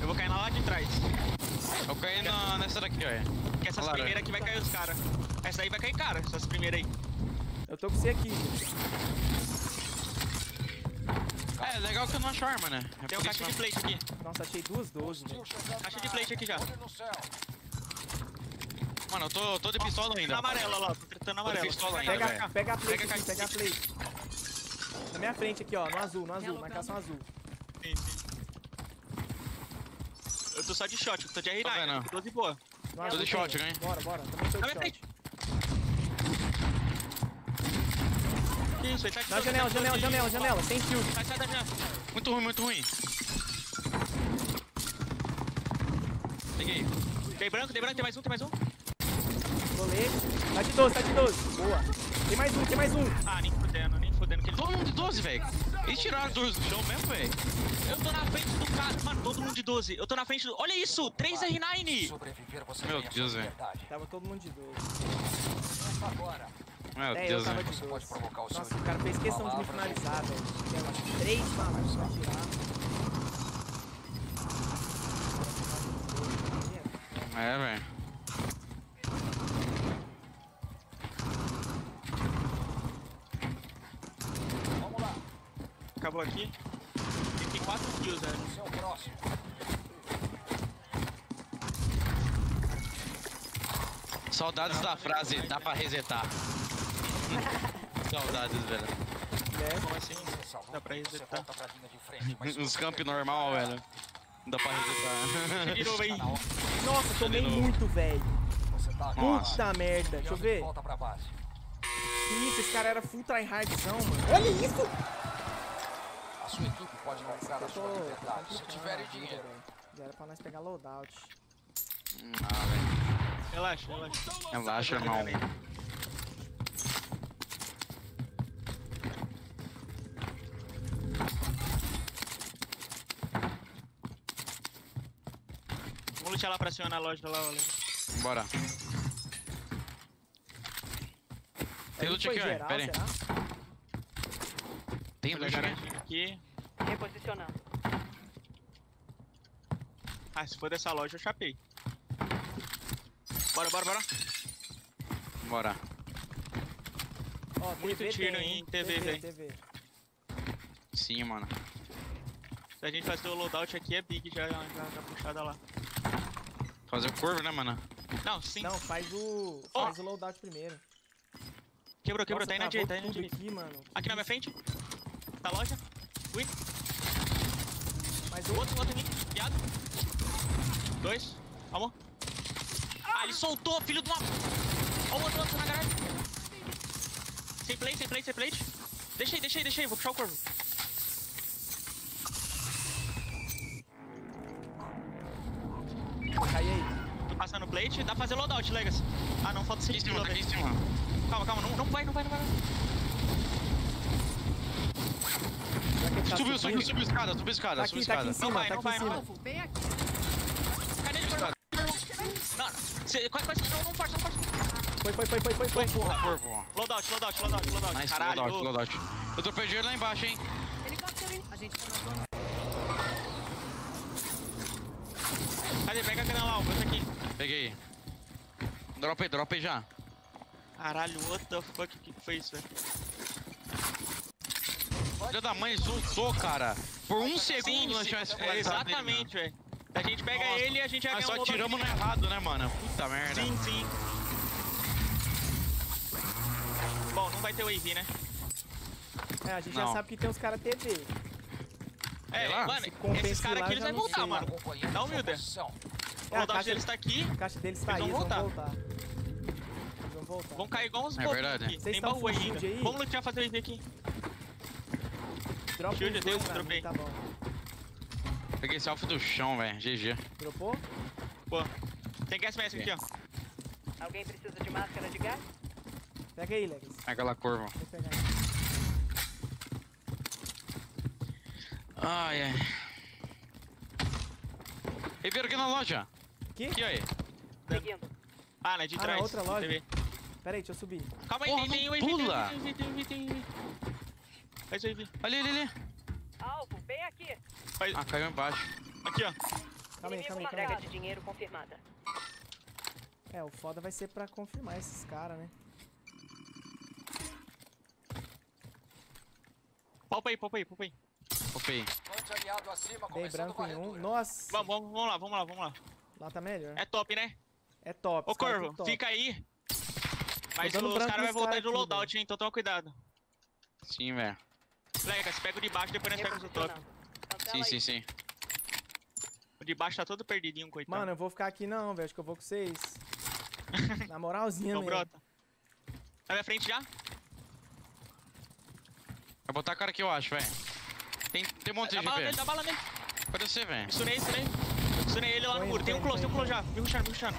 Eu vou cair na lá de trás. Eu vou cair nessa daqui, ó. Que essas primeiras aqui vai cair os caras. Essa aí vai cair cara, essas primeiras aí. Eu tô com você aqui. É legal que eu não acho arma, né? É. Tem um caixa de plate aqui. Nossa, achei duas 12, velho. Caixa de plate aqui já. Mano, eu tô de pistola ainda. Na amarela lá, tô tretando na amarela. Pega a plate. Na minha frente aqui, ó, no azul, marcação azul. Sim. Eu tô só de shot, eu tô de R9, tô 12 boa. Tô de shot, ganhei. Bora, também tô de shot. Isso, tá na janela, sem shield. Sai da janela. Muito ruim. Peguei. Dei branco, tem mais um. Rolei. Tá de 12. Boa. Tem mais um. Ah, nem fudendo. Todo mundo de 12, velho. Eles tiraram as 12 do chão mesmo, velho. Eu tô na frente do cara. Mano, todo mundo de 12. Eu tô na frente do... Olha isso, 3 R9. Meu Deus, velho. Tava todo mundo de 12. Agora. Meu Deus, velho. Nossa, o cara fez questão de me finalizar, velho. Tem umas 3 balas pra tirar. É, velho. Vamos lá. Acabou aqui. Tem 4 kills, velho. Esse é o próximo. Saudades da frase, dá pra resetar. Saudades, velho. Dá pra resetar. Uns camp normal, velho. Não dá pra resetar. Virou, velho. Nossa, tomei muito, velho. Puta merda. Deixa eu ver. Isso, esse cara era full tryhardzão, mano. Olha isso! A sua equipe pode lançar a sua liberdade se tiverem dinheiro. Já era pra nós pegar loadout. Relaxa, relaxa. Relaxa, irmão. Vamos lutar lá pra cima na loja lá, olha. Bora. Tem loot aqui, ó. Pera aí. Tem loot aqui. Reposicionando. Ah, se for dessa loja eu chapei. Bora, bora, bora. Bora. Ó, muito tiro em TV, velho. Sim, mano. Se a gente fazer o loadout aqui é big, já puxada lá. Fazer o corvo, né, mano? Não, sim. Não, faz o loadout primeiro. Quebrou, quebrou, tá aí na direita, aí na direita. Aqui, mano. Aqui na minha frente. Da loja. Ui. Mais um. Outro aqui. Piado. Dois. Calma. Ah, ele soltou, filho do... Ó o outro na garagem. Sem plate, sem plate, sem plate. Deixa aí, deixa aí, deixa aí. Vou puxar o corvo. Cai aí. Tô passando o plate. Dá pra fazer loadout, Legacy. Ah, não. Falta 6 quilos. Tá aqui em cima. Calma, calma, não, não vai, não vai, não vai. Subiu, subiu, subiu a escada, subiu a escada, tá subiu a escada. Tá cima, não vai, tá não vai, não vai. Cadê ele? Não, não força, não força. Foi. Loadout, loadout, loadout, loadout. Nice, caralho. Loadout, loadout. Eu tô perdendo lá embaixo, hein. A gente tá na zona. Cadê? Pega a grana lá, ó, bota aqui. Peguei. Drop aí já. Caralho, what the fuck, o que foi isso, velho? Filha da mãe soltou, cara. Por um segundo nós tivemos que fazer. Exatamente, velho. A gente pega ele e a gente já ganha um. Mas só tiramos no errado, né, mano? Puta merda. Sim, sim. Bom, não vai ter wave, né? É, a gente já sabe que tem uns caras TV. É, mano, esses caras aqui eles vão voltar, mano. Dá um builder. O loadout deles tá aqui. A caixa deles tá aí, eles vão voltar. Vão cair igual uns bobos aqui. Tem baú ainda. Vamos lutear, fazer o IV aqui. Dropa shield, deu, dropei. Tá bom. Peguei esse alfa do chão, velho. GG. Dropou? Pô. Tem gas mask aqui, ó. Alguém precisa de máscara de gás? Pega aí, Lex. Pega lá, corvo. Ai, ai. E viram aqui na loja. Que? Aqui, aí. Seguindo. Ah, né, de trás. Ah, outra loja. Pera aí, deixa eu subir. Calma aí, porra, tem pula. Tem. Faz o IV. Ali. Alvo, bem aqui. Faz... Ah, caiu embaixo. Aqui, ó. Calma aí. Entrega de dinheiro confirmada. É, o foda vai ser pra confirmar esses caras, né? Palpa aí. Palpei. Bem branco em um. Nossa. Vamos lá. Lá tá melhor. É top, né? É top. Ô, Corvo, fica aí. Mas os caras vão voltar de loadout, hein? Então toma cuidado. Sim, velho. Legas, pega o de baixo, depois nós pegamos o top. Sim. O de baixo tá todo perdidinho, coitado. Mano, eu vou ficar aqui não, velho. Acho que eu vou com vocês. Na moralzinha, velho. Brota. Na minha frente já? Vai botar a cara aqui, eu acho, velho. Tem um monte de GP. Dá bala nele. Pode ser, velho. Sunei ele lá no muro. Tem um close, já. Me rushando.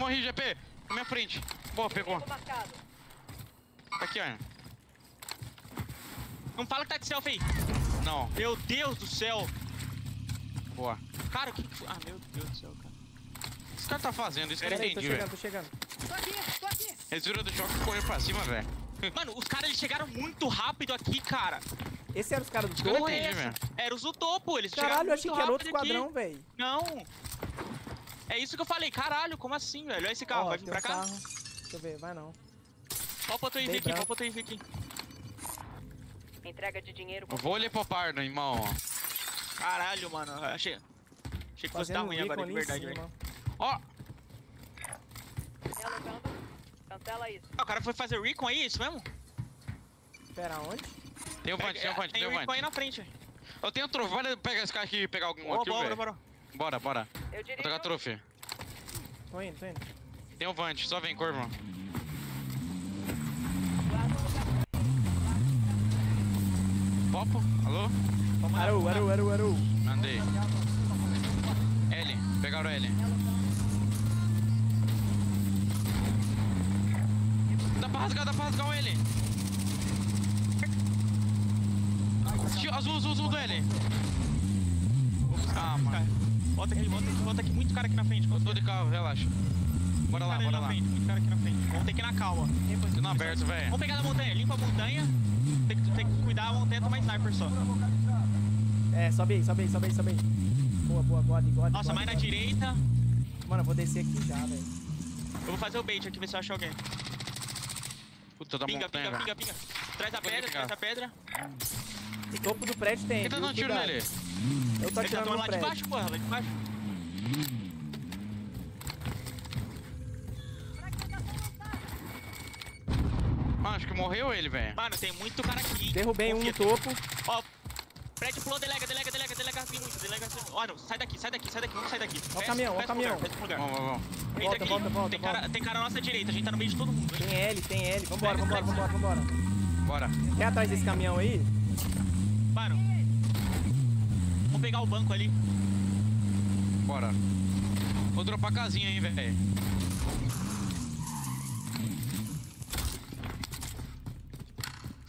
Morri, GP. Na minha frente. Boa, pegou. Aqui, ó. Não fala que tá de self aí. Não. Meu Deus do céu. Boa. Cara, o que foi? Ah, meu Deus do céu, cara. O que esse cara tá fazendo? Isso que eu não entendi, velho. Tô chegando. Tô aqui. Eles viram do choque e correram pra cima, velho. Mano, os caras chegaram muito rápido aqui, cara. Esse era os caras do topo? Era os do topo, eles chegaram muito rápido aqui. Caralho, eu achei que era outro esquadrão, velho. Não. É isso que eu falei, caralho, como assim, velho? Olha esse carro, vai vir pra cá? Deixa eu ver, vai não. Palpa o teu IV aqui. Entrega de dinheiro. Eu vou olhar pro pardo, irmão. Caralho, mano, achei que fosse dar ruim agora, de verdade, velho. Ó! Cancela isso. Ah, o cara foi fazer recon aí, isso mesmo? Pera, onde? Tem o Vant, tem o Vant, tem o Vant aí na frente. Eu tenho troféu, vale pegar esse cara aqui e pegar algum aqui, velho. Bora. Eu dirijo. Vou pegar troféu. Tô indo. Tem o Vant, só vem, Corvo. Popo, alô? Aru. Andei. L, pegaram L. Dá pra rasgar o L. Azul do L. Ah, mano. Bota aqui, muito cara aqui na frente. Eu tô de carro, relaxa. Bora lá. Muito cara aqui na frente. Vamos ter que ir na calma. Tô na aberto, velho. Vamos pegar na montanha, limpa a montanha. Tem que cuidar a montanha, tomar sniper só. É, sobe aí. Boa, God. Nossa, mais na direita. Mano, eu vou descer aqui já, velho. Eu vou fazer o bait aqui, ver se eu acho alguém. Puta, tá pinga, montanha, pinga. Traz a pedra. O topo do prédio tem. Quem tá dando tiro nele? Eu tô atirando no prédio. Lá de baixo, porra, lá de baixo. Mano, acho que morreu ele, velho. Mano, tem muito cara aqui. Derrubei um no topo. Ó, prédio pulou, delega. Ó, não, sai daqui, vamos sair daqui. Ó o caminhão. Volta. Tem cara à nossa direita, a gente tá no meio de todo mundo. Hein? Tem L, vambora. Quer atrás desse caminhão aí? Mano, vamos pegar o banco ali. Bora. Vou dropar a casinha aí, velho.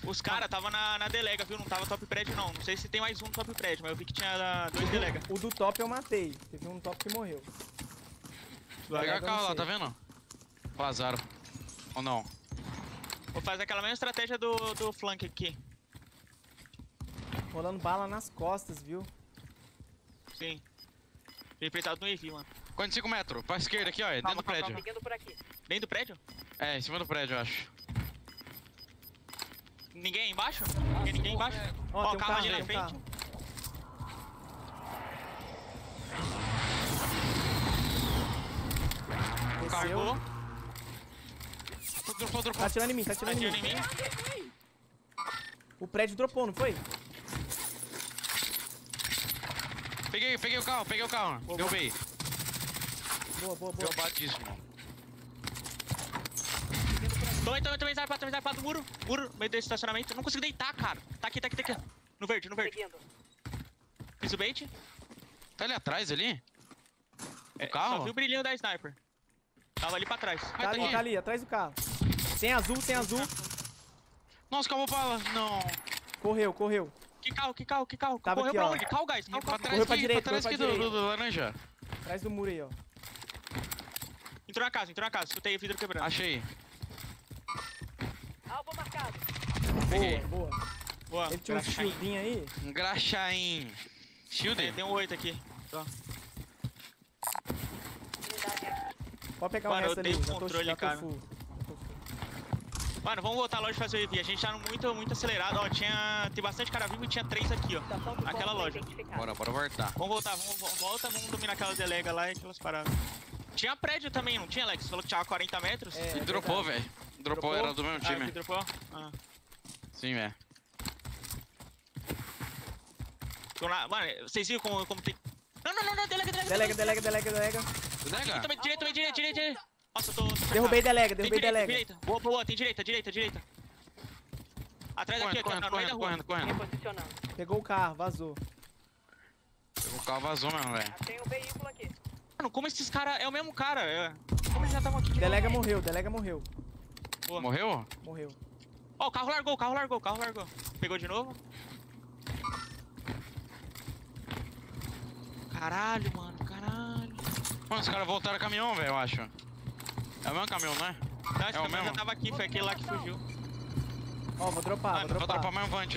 Os caras tava na delega, viu? Não tava top prédio, não. Não sei se tem mais um top prédio, mas eu vi que tinha 2 delega. O do top eu matei. Teve um top que morreu. Pegar o carro lá, tá vendo? Vazaram. Ou não? Vou fazer aquela mesma estratégia do flank aqui. Rolando bala nas costas, viu? Sim. Represado no EV, mano. 45 metros, pra esquerda aqui, ó. Calma, dentro do prédio. Pegando por aqui. Dentro do prédio? É, em cima do prédio, eu acho. Ninguém embaixo? Ninguém embaixo? Ó, calma ali na frente. Cargou. Dropou. Tá atirando em mim. O prédio dropou, não foi? Peguei o carro. Derrubei. Boa. Deu batismo. Tomei do muro. Muro, meio do estacionamento. Não consigo deitar, cara. Tá aqui. No verde. Seguindo. Fiz o bait. Tá ali atrás, ali? O carro? Só vi o brilhinho da sniper. Tava ali pra trás. Tá ali, atrás do carro. Sem azul. Nossa, acabou bala. Não. Correu. Que carro? Tava correu aqui, pra onde? Calma, guys. Correu pra direita. Do laranja. Atrás do muro aí, ó. Entrou na casa. Escutei o vidro quebrando. Achei. Alvo marcado. Boa. Ele tinha um shieldinho aí. Um graxaim. Shield? Tem um 8 aqui. Tá. Pode pegar o resto ali. Mano, eu dei o controle, cara. Mano, vamos voltar loja e fazer o EV. A gente tá muito acelerado, ó. Tem bastante cara vivo e tinha 3 aqui, ó. Aquela loja. Bora voltar. Vamos dominar aquelas delegas lá e aquelas paradas. Tinha prédio também, não tinha, Alex? Você falou que tinha 40 metros. É, ele dropou, velho. Dropou, era do mesmo time. Ele dropou? Ah. Sim, velho. Mano, vocês viram como tem... Não, delega. Direita. Nossa, eu tô... Derrubei delega. Boa, tem direita. Atrás daqui, correndo. Reposicionando. Pegou o carro, vazou. Mesmo, velho. Tem um veículo aqui. Mano, como esses caras... É o mesmo cara, Como eles já estavam aqui? Delega morreu. Boa. Morreu. Ó, o carro largou. Pegou de novo. Caralho. Mano, os caras voltaram a caminhão, velho, eu acho. É o mesmo caminhão, né? Não, esse caminhão já tava aqui, foi aquele lá que fugiu. Ó, vou dropar, vou dropar mais um Vant,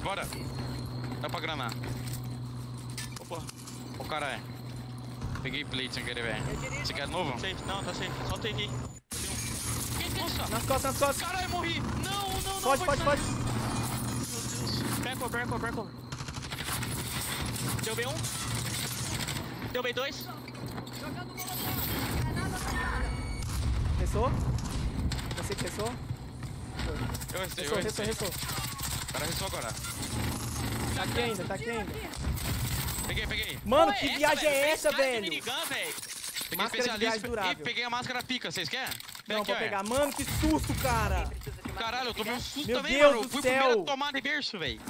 bora. Dá pra granar. Opa. Ô, caralho. Peguei plate sem querer, velho. Você quer novo? Tá safe. Só tem aqui. Nossa. Nas costas. Caralho, morri. Não. Pode. Back over. Deu B1. Deu B2. Pessoa? cacete, ressoa. Eu receio, eu receio. O cara ressoa agora. Tá aqui ainda, tá aqui ainda. Peguei, peguei. Mano, que viagem é essa, velho? Peguei especialista. Ih, peguei a máscara pica, vocês querem? Não, vou pegar. Mano, que susto, cara. Caralho, eu tomei um susto também, mano. Eu fui primeiro a tomar reverso, velho.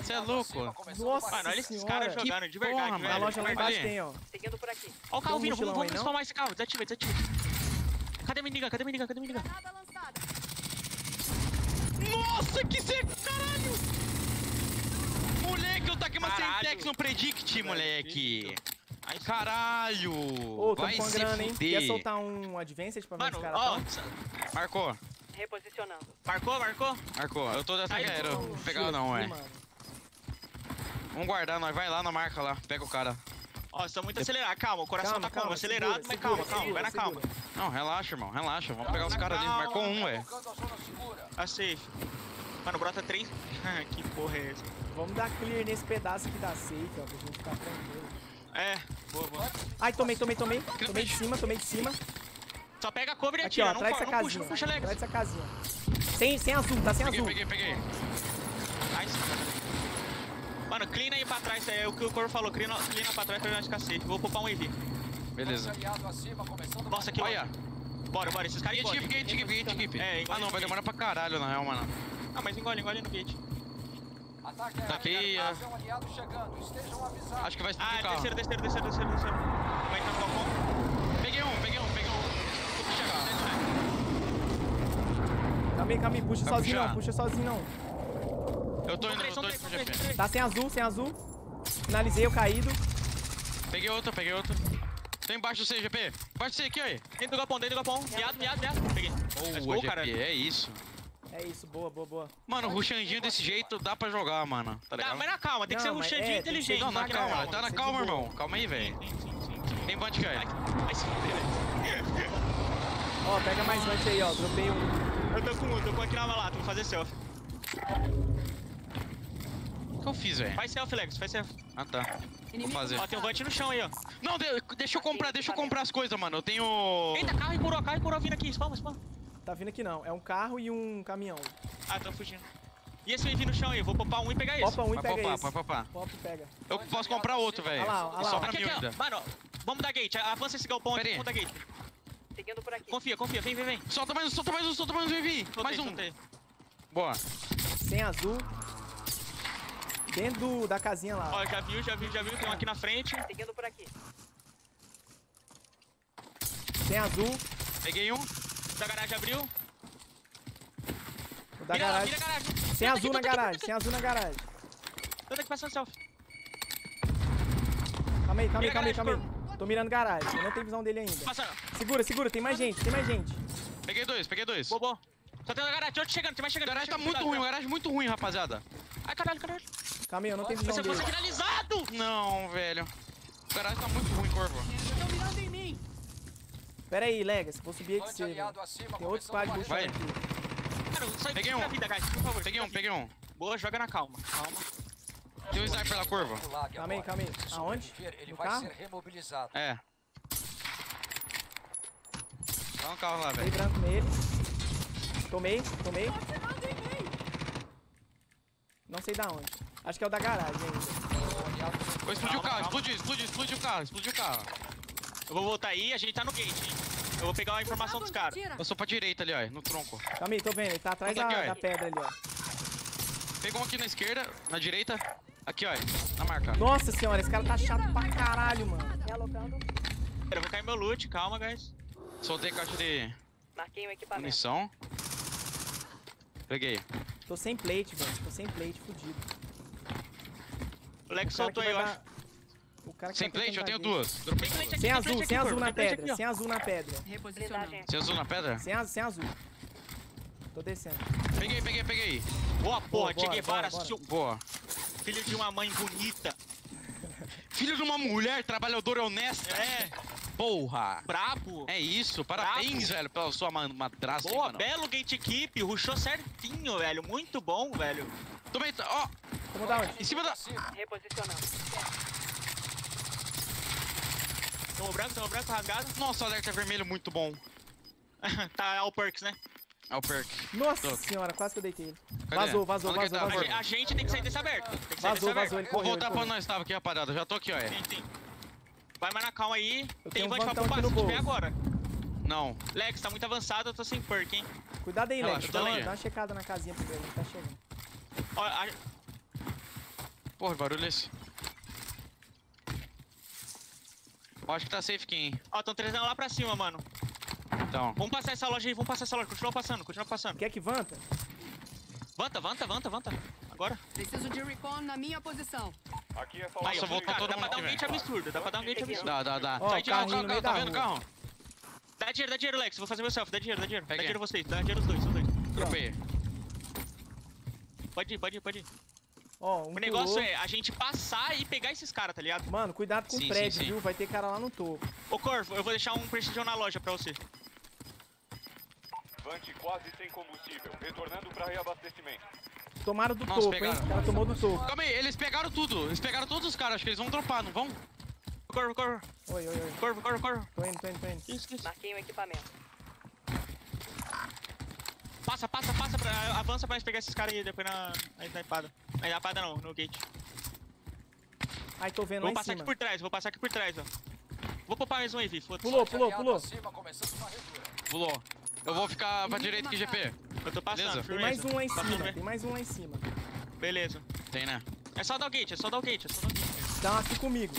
Você é louco. Nossa, mano, olha esses caras jogando de verdade, velho. A loja lá embaixo tem, ó. Seguindo por aqui. Ó o carro vindo, vamos transformar esse carro. Desativa, desativa. Cadê a menina? Cadê a menina? Cadê a menina? Nossa, que seco, caralho. Moleque, eu taquei uma Semtex no Predict, moleque. Ai, caralho. Ô, tô com grana, hein? Quer soltar um Advanced pra mano, ó, oh, marcou. Reposicionando. Marcou, marcou? Marcou. Eu tô dessa galera. Não pegar não, é. Vamos guardar, nós vai lá na marca lá. Pega o cara. Ó, estão muito acelerados. Calma, o coração tá calmo. Acelerado, mas calma, calma. Vai na calma. Não, relaxa, irmão. Relaxa. Vamos pegar os caras ali. Marcou um, velho. Tá safe. Mano, brota 3. Que porra é essa? Vamos dar clear nesse pedaço aqui da safe, ó, pra gente ficar tranquilo. É, boa, boa. Ai, tomei, tomei, tomei. Tomei de cima, tomei de cima. Só pega a cobre e atira, não puxa, não puxa, Alex. Atrás dessa casinha. Sem azul, tá sem azul. Peguei, peguei, peguei. Nice. Mano, clean aí pra trás, é o que o Corvo falou, clean pra trás pra gente ficar safe. Vou poupar um EV. Beleza. Nossa, que olha. Bora, bora, esses caras podem. Gate, gate, gate, gate. É, ah não, vai demorar pra caralho na real, mano. Ah, mas engole, engole no gate. Tá feia. Acho que vai explodir o carro. Ah, desceram, desceram, desceram, desceram, desceram. Vai entrar no balcão. Peguei um, peguei um, peguei um. Vou chegar. Calma aí, calma aí. Puxa sozinho não, puxa sozinho não. Eu tô indo, eu tô indo. Tá sem azul, sem azul. Finalizei, eu caído. Peguei outro, peguei outro. Tô embaixo do CGP. Embaixo do C aqui, aí. Dentro do galpão, dentro do galpão. Miado, miado, miado. Peguei. Boa, cara. É isso. É isso, boa, boa, boa. Mano, ruxandinho desse jeito dá pra jogar, mano. Tá ligado? Tá, mas na calma, tem que ser ruxandinho inteligente. Não, na calma, tá na calma, irmão. Calma aí, velho. Tem bunch aí. Vai se fuder, velho. Ó, pega mais bunch aí, ó. Dropei um. Eu tô com um, tô com a crava lá, tô fazer selfie. O que eu fiz, velho? Faz selfie, Lex, faz selfie. Ah, tá. Vou fazer. Ó, tem um bunch no chão aí, ó. Não, deixa eu comprar as coisas, mano. Eu tenho. Eita, carro e curou vindo aqui. Espalma, espalma. Tá vindo aqui não, é um carro e um caminhão. Ah, tô fugindo. E esse EV no chão aí? Vou popar um e pegar esse. Popa um e pega esse. Pode popar, pode popar. Pega. Eu posso comprar outro, velho. Olha lá, olha lá. Só pra mim ainda. Mano, vamos dar gate. Avança esse galpão aqui, vamos dar gate. Seguindo por aqui. Confia, confia. Vem, vem, vem. Solta mais um, solta mais um, solta mais um EV. Mais um. Boa. Sem azul. Dentro da casinha lá. Ó, já viu, já viu, já viu. Tem um aqui na frente. Seguindo por aqui. Sem azul. Peguei um. Da garagem abriu. Da vira, garagem. Vira garagem. Sem azul na garagem, sem azul na garagem. Tô aqui passando selfie. Calma aí, calma aí, calma aí, calma aí. Tô mirando garagem, eu não tenho visão dele ainda. Passando. Segura, segura, tem mais gente, tem mais gente. Peguei dois, peguei dois. Bobo. Só tem na garagem, outro chegando, tem mais chegando. A garagem tá muito ruim, a garagem muito ruim, rapaziada. Ai, caralho, caralho. Calma aí, eu não tenho visão dele. Você foi finalizado! Não, velho. A garagem tá muito ruim, Corvo. Estão mirando em mim. Pera aí, Legas, vou subir aqui. Tem outro par de bucho aqui. Cara, só peguei um. Vida, guys, por favor, peguei um, peguei um. Boa, joga na calma. Calma. Tem um sniper na curva. Calma aí, calma aí. Aonde? Ele vai carro? Ser remobilizado. É. Dá um carro lá, velho. Dei branco nele. Tomei, tomei. Não sei da onde. Acho que é o da garagem ainda. Vou explodir o carro, explodiu, explodiu, explodiu o carro, explodiu o carro. Eu vou voltar aí, a gente tá no gate, hein? Eu vou pegar a informação dos caras. Eu sou pra direita ali, ó, no tronco. Calma aí, tô vendo, ele tá atrás da pedra ali, ó. Pegou um aqui na esquerda, na direita. Aqui, ó, na marca. Nossa senhora, esse cara tá chato pra caralho, mano. Eu vou cair meu loot, calma, guys. Soltei caixa de munição. Peguei. Tô sem plate, velho, tô sem plate, fudido. O Lex soltou aí, eu acho. Sem plate, eu tenho duas. Sem azul na pedra, sem azul na pedra. Sem azul na pedra? Sem azul. Tô descendo. Peguei, peguei, peguei. Boa, porra, cheguei para seu... Boa. Filho de uma mãe bonita. Filho de uma mulher trabalhadora honesta. É. Porra. Brabo. É isso, parabéns, velho, pela sua madrasta. Boa, belo gatekeep, rushou certinho, velho. Muito bom, velho. Tomei, ó. Vamos dar onde? Em cima da... Reposicionando. Tomou branco, rasgado. Nossa, o alerta vermelho, muito bom. Tá, all perks, né? É o perk. Nossa senhora, quase que eu deitei ele. Vazou. A gente tem que sair desse aberto. Vazou, ele correu. Vou voltar pra onde nós estávamos aqui, rapaziada. Já tô aqui, ó. Sim. Vai mais na calma aí. Tem vantagem pra pulpar se tiver agora. Não. Lex, tá muito avançado, eu tô sem perk, hein. Cuidado aí, Lex. Dá uma checada na casinha pro ele, tá chegando. Olha, porra, que barulho é esse? Eu acho que tá safe aqui, hein. Ó, tão trazendo lá pra cima, mano. Então. Vamos passar essa loja aí, continua passando. Quer que vanta? Vanta. Agora. Preciso de recon na minha posição. Aqui é só loja. Nossa, voltou todo mundo. Dá pra dar um bait absurdo, Dá. Sai de lá, carro, tá vendo o carro? Dá dinheiro, Lex, vou fazer meu selfie, dá dinheiro. Dá dinheiro vocês, dá dinheiro os dois. Tropei. Pode ir. Oh, o negócio é a gente passar e pegar esses caras, tá ligado? Mano, cuidado com o prédio, viu? Vai ter cara lá no topo. Ô, Corvo, eu vou deixar um precision na loja pra você. Vante quase sem combustível, retornando pra reabastecimento. Tomaram do topo, pegaram. Hein? O cara tomou do topo. Calma aí, eles pegaram tudo. Eles pegaram todos os caras, acho que eles vão dropar, não vão? Corvo. Oi. Corvo. Tô indo. Isso. Marquei um equipamento. Passa, avança pra nós pegar esses caras aí, depois na empada. Aí na empada não, no gate. Ai, tô vendo, vou passar aqui por trás, ó. Vou poupar mais um aí, Vi, foda-se. Pulou. Pulou. Eu vou ficar pra direita aqui, GP. Eu tô passando, firmeza. Tem mais um lá em cima. Beleza. Tem, né? É só dar o gate. Tá aqui comigo.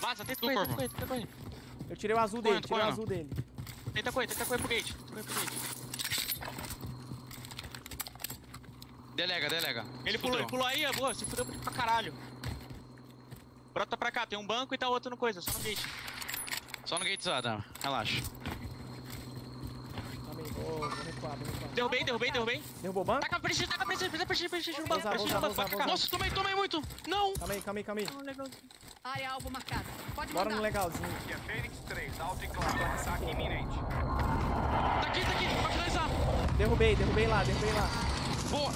Vaza, tenta correr. Eu tirei o azul dele, Tenta correr pro gate. Delega. Ele pulou aí, é boa, se fudeu pra caralho. Brota pra cá, tem um banco e tá outro no coisa, só no gate. Só no gate, relaxa. Vou recuar. Derrubei. Derrubou o banco? Taca prestígio no banco, prestígio no banco. Nossa, tomei muito. Não! Calma aí. Área alvo marcada, pode mandar. Bora no legalzinho. Aqui é Fênix 3, alto e claro, saque iminente. Tá aqui, pode finalizar. Derrubei lá. Boa!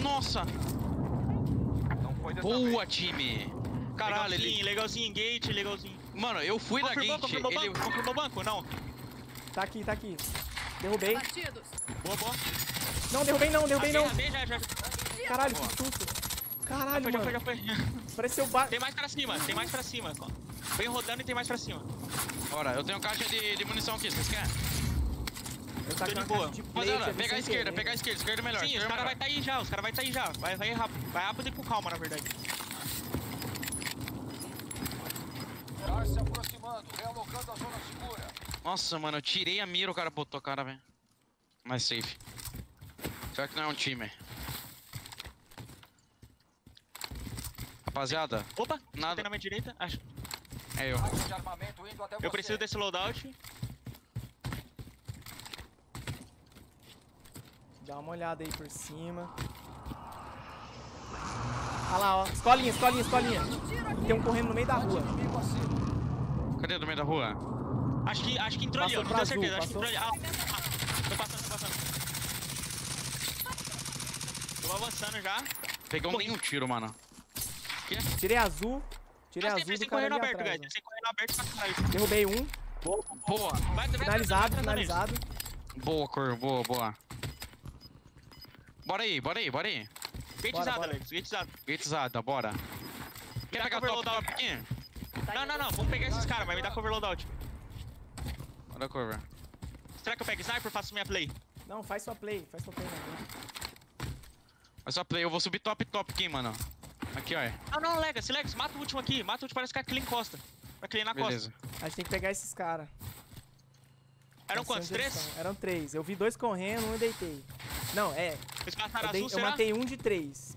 Nossa! Não foi dessa boa, vez. Time! Caralho, legalzinho, gate. Mano, eu fui na gate. Confirmou o banco? Não. Tá aqui. Derrubei. Batidos. Boa. Não derrubei. Já. Caralho, boa. Que susto. Caralho, já foi. Pareceu barco. Tem mais pra cima. Vem rodando e tem mais pra cima. Bora, eu tenho caixa de munição aqui, vocês querem? Pegar a esquerda melhor. Sim, os caras vai estar aí já, vai rápido e com calma, na verdade. Se aproximando, realocando a zona segura. Nossa, mano, eu tirei a mira, o cara botou a cara, velho. Mais safe. Será que não é um time? Rapaziada. Opa, nada. Tem na minha direita? Acho. É eu. Eu preciso desse loadout. Dá uma olhada aí por cima. Olha lá, ó. Escolinha. Tem um correndo no meio da rua. Cadê no meio da rua? Acho que entrou ali, eu não tenho certeza. Tô passando. Tô avançando já. Pegou nenhum tiro, mano. Que? Tirei azul. Eles têm correndo aberto, guys. Derrubei um. Boa. Finalizado. Boa, Corvo. Bora aí. Gatezada, bora. Quer pegar o loadout aqui? Não, vamos pegar esses caras, mas me dá cover loadout. Bora cover. Será que eu pego sniper ou faço minha play? Não, faz sua play. Faz sua play, eu vou subir top aqui, mano. Aqui, ó. Não, Lex, mata o último aqui. Parece que a Clean encosta. Pra Clean na costa. A gente tem que pegar esses caras. Eram quantos? 3? Eram 3. Eu vi 2 correndo, um eu deitei. Não, é. Eu matei um de 3.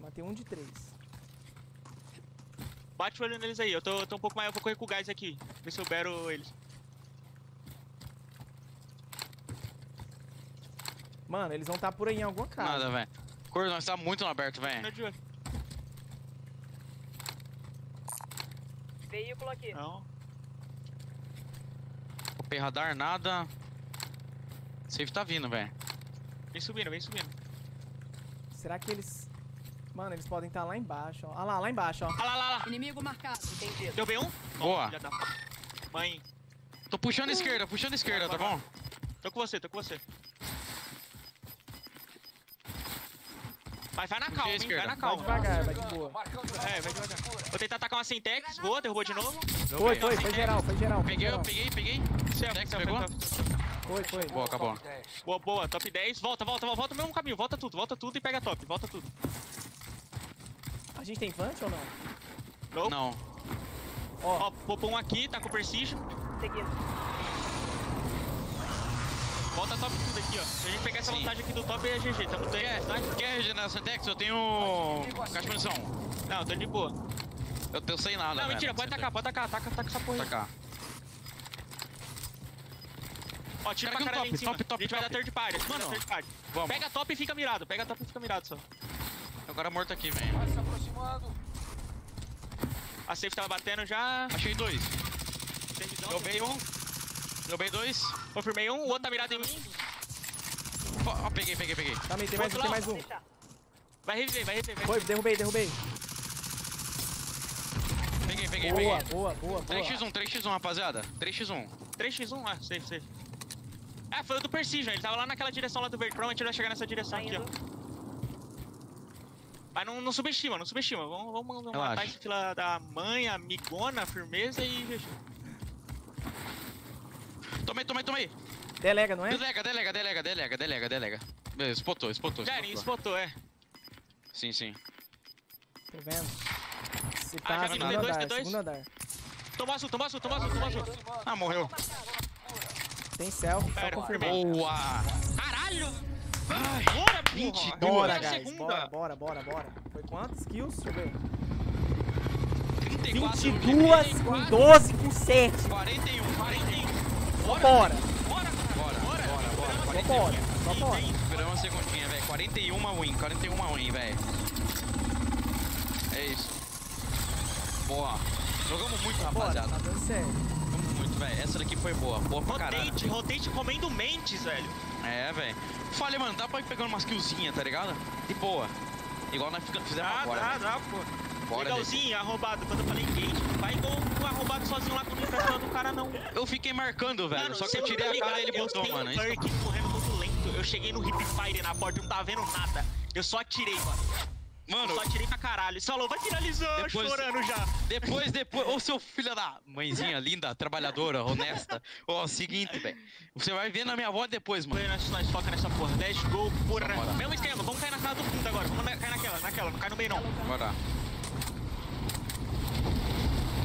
Bate o olho neles aí. Eu tô um pouco mais. Eu vou correr com o gás aqui. Ver se eu bero eles. Mano, eles vão estar por aí em alguma casa. Nada, velho. Corvo, nós tá muito no aberto, velho. Veículo aqui. Não. Copei radar, nada. Safe tá vindo, velho. Vem subindo. Será que eles... Mano, eles podem estar lá embaixo, ó. Olha lá embaixo, ó. Olha lá. Inimigo marcado. Entendido. Deu B1? Boa. Já tá. Mãe. Tô puxando a esquerda, tá bom? Tô com você. Vai na calma, hein? Vai na calma. Vai devagar, vai de boa. É, vai devagar. Vou tentar atacar uma Sintex, boa, derrubou de novo. Foi geral, foi geral. Peguei. Sintex pegou? Foi. Boa, acabou. Boa, top 10. Volta o mesmo caminho, volta tudo e pega top, volta tudo. A gente tem punch ou não? Não. Ó, popou um aqui, tá com Precision. Seguindo. Volta top tudo aqui, ó. Se a gente pegar essa vantagem aqui do top, é GG. Tá botando aí. Quer regenerar essa Sintex? Eu tenho caixa de munição. Não, eu tô de boa. Eu tô sem nada. Não, mentira, pode atacar. Ataca essa porra aí. Ó, tira pra caralho em cima. Top, a gente vai dar third party. Mano, third party. Vamos. Pega top e fica mirado só. Tem um cara morto aqui, velho. Vai se aproximando. A safe tava batendo já. Achei dois. Jobei um. Jobei dois. Confirmei um. O outro tá mirado em mim. Ó, peguei. Tá, tem mais um. Vai reviver. Foi, derrubei. Peguei. Boa. 3x1, rapaziada. 3x1, ah, safe. Ah, foi o do Precision. Ele tava lá naquela direção lá do Vertron. A gente vai chegar nessa direção aqui, ó. Mas não subestima. Vamos matar esse fila da mãe, amigona, firmeza e... Tomei. Delega, não é? Delega. Beleza, spotou. Galerinha, spotou, é. Sim. Tô vendo. Você tá no segundo andar. Tomou azul. Ah, morreu. Tem céu, só confirmei. Boa! Caralho! Ai, bora, porra! Bora, guys! Bora! Foi quantos kills? Deixa eu ver. 34, 22 com 12 com 7. 41. Bora! Esperamos uma segundinha, velho. 41 win, velho. É isso. Boa. Jogamos muito, rapaziada. Tá dando certo. Véi, essa daqui foi boa pra caralho. Rotate comendo mentes, velho. É, velho. Falei, mano, dá pra ir pegando umas killzinhas, tá ligado? De boa. Igual nós fizemos agora. Dá, pô. Legalzinho, arrombado. Quando eu falei engage, vai igual o arrombado sozinho lá comigo, tá do cara, não. Eu fiquei marcando, velho. Só que eu tirei a cara e ele botou, mano. Eu cheguei no hip fire na porta, não tava vendo nada. Eu só atirei, mano. Mano, só atirei pra caralho. Salou, vai finalizando, chorando já. Depois. Ô, seu filho da mãezinha linda, trabalhadora, honesta. Ó, seguinte, velho. Você vai ver na minha voz depois, mano. Nós foca nessa porra. 10 gol, porra. Mesmo esquema, vamos cair na cara do fundo agora. Vamos cair naquela. Não cai no meio, não. Bora.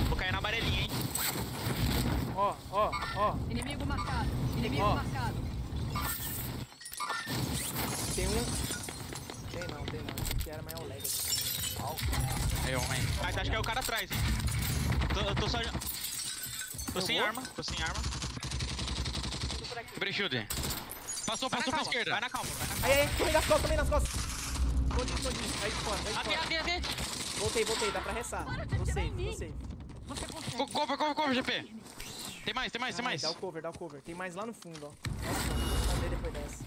Vou cair na amarelinha, hein. Ó. Inimigo marcado. Tem um. Tem não. Era maior lag. Mas acho que é o cara atrás, hein? Tô sem arma. Brechude. Passou pra esquerda. Vai na calma. Aí, tomei nas costas. Tô de. Aí de fora. AD. Voltei, dá pra ressar. Você. Cover, GP. Tem mais. Dá o cover. Tem mais lá no fundo, ó. Vamos ver depois dessa.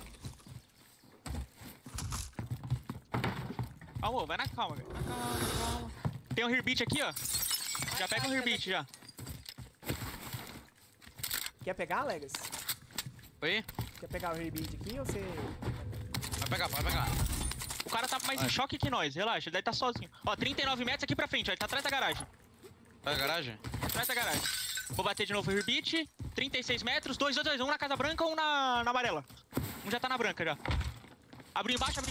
Amor, vai na calma, velho. Na calma. Tem um Herbit aqui, ó. Já pega um Herbit, já. Quer pegar, Legas? Oi? Quer pegar o Herbit aqui ou você... Vai pegar. O cara tá mais em choque que nós, relaxa. Ele deve tá sozinho. Ó, 39 metros aqui pra frente, ó. Ele tá atrás da garagem. Atrás da garagem. Vou bater de novo o Herbit. 36 metros, 2, 1 na Casa Branca, um na amarela. Um já tá na branca, já. Abriu embaixo.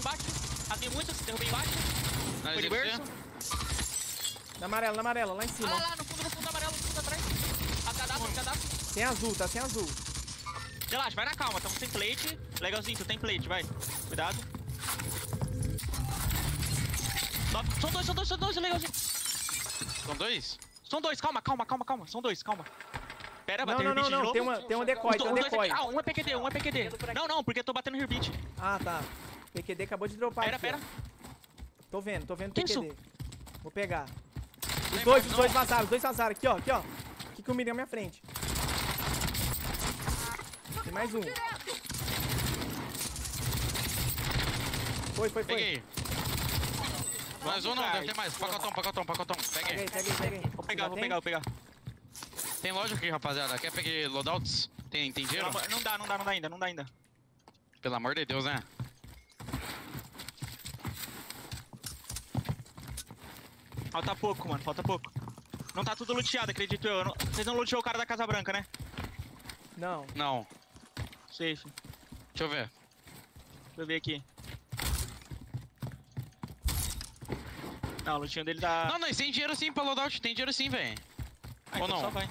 Tem muito, derrubei embaixo. Na amarela, lá em cima. Lá no fundo amarelo, no fundo atrás. Cadastro. Tá sem azul. Relaxa, vai na calma, tamo sem plate. Legalzinho, tu tem plate, vai. Cuidado. São dois, legalzinho. São dois, calma. São dois, calma. Pera, bateu Herbit de novo. Tem um decoy, Ah, um é PQD, Não, porque eu tô batendo Herbit. Ah, tá. PQD acabou de dropar. Pera. Tô vendo o PQD. Vou pegar. Os dois vazaram. Aqui, ó. Aqui que eu mirei na minha frente. Tem mais um. Foi. Peguei. Mais um não, deve ter mais. Pacotão. Peguei. Vou pegar. Tem loja aqui, rapaziada. Quer pegar loadouts? Tem dinheiro? Não dá ainda. Pelo amor de Deus, né? Falta pouco, mano, falta pouco. Não tá tudo luteado, acredito eu. Vocês não luteou o cara da Casa Branca, né? Não. Não. Safe. Deixa eu ver. Deixa eu ver aqui. Não, o lutinho dele tá... Não, não, tem dinheiro sim pra loadout, tem dinheiro sim, velho. Ah, ou então não? Só vai.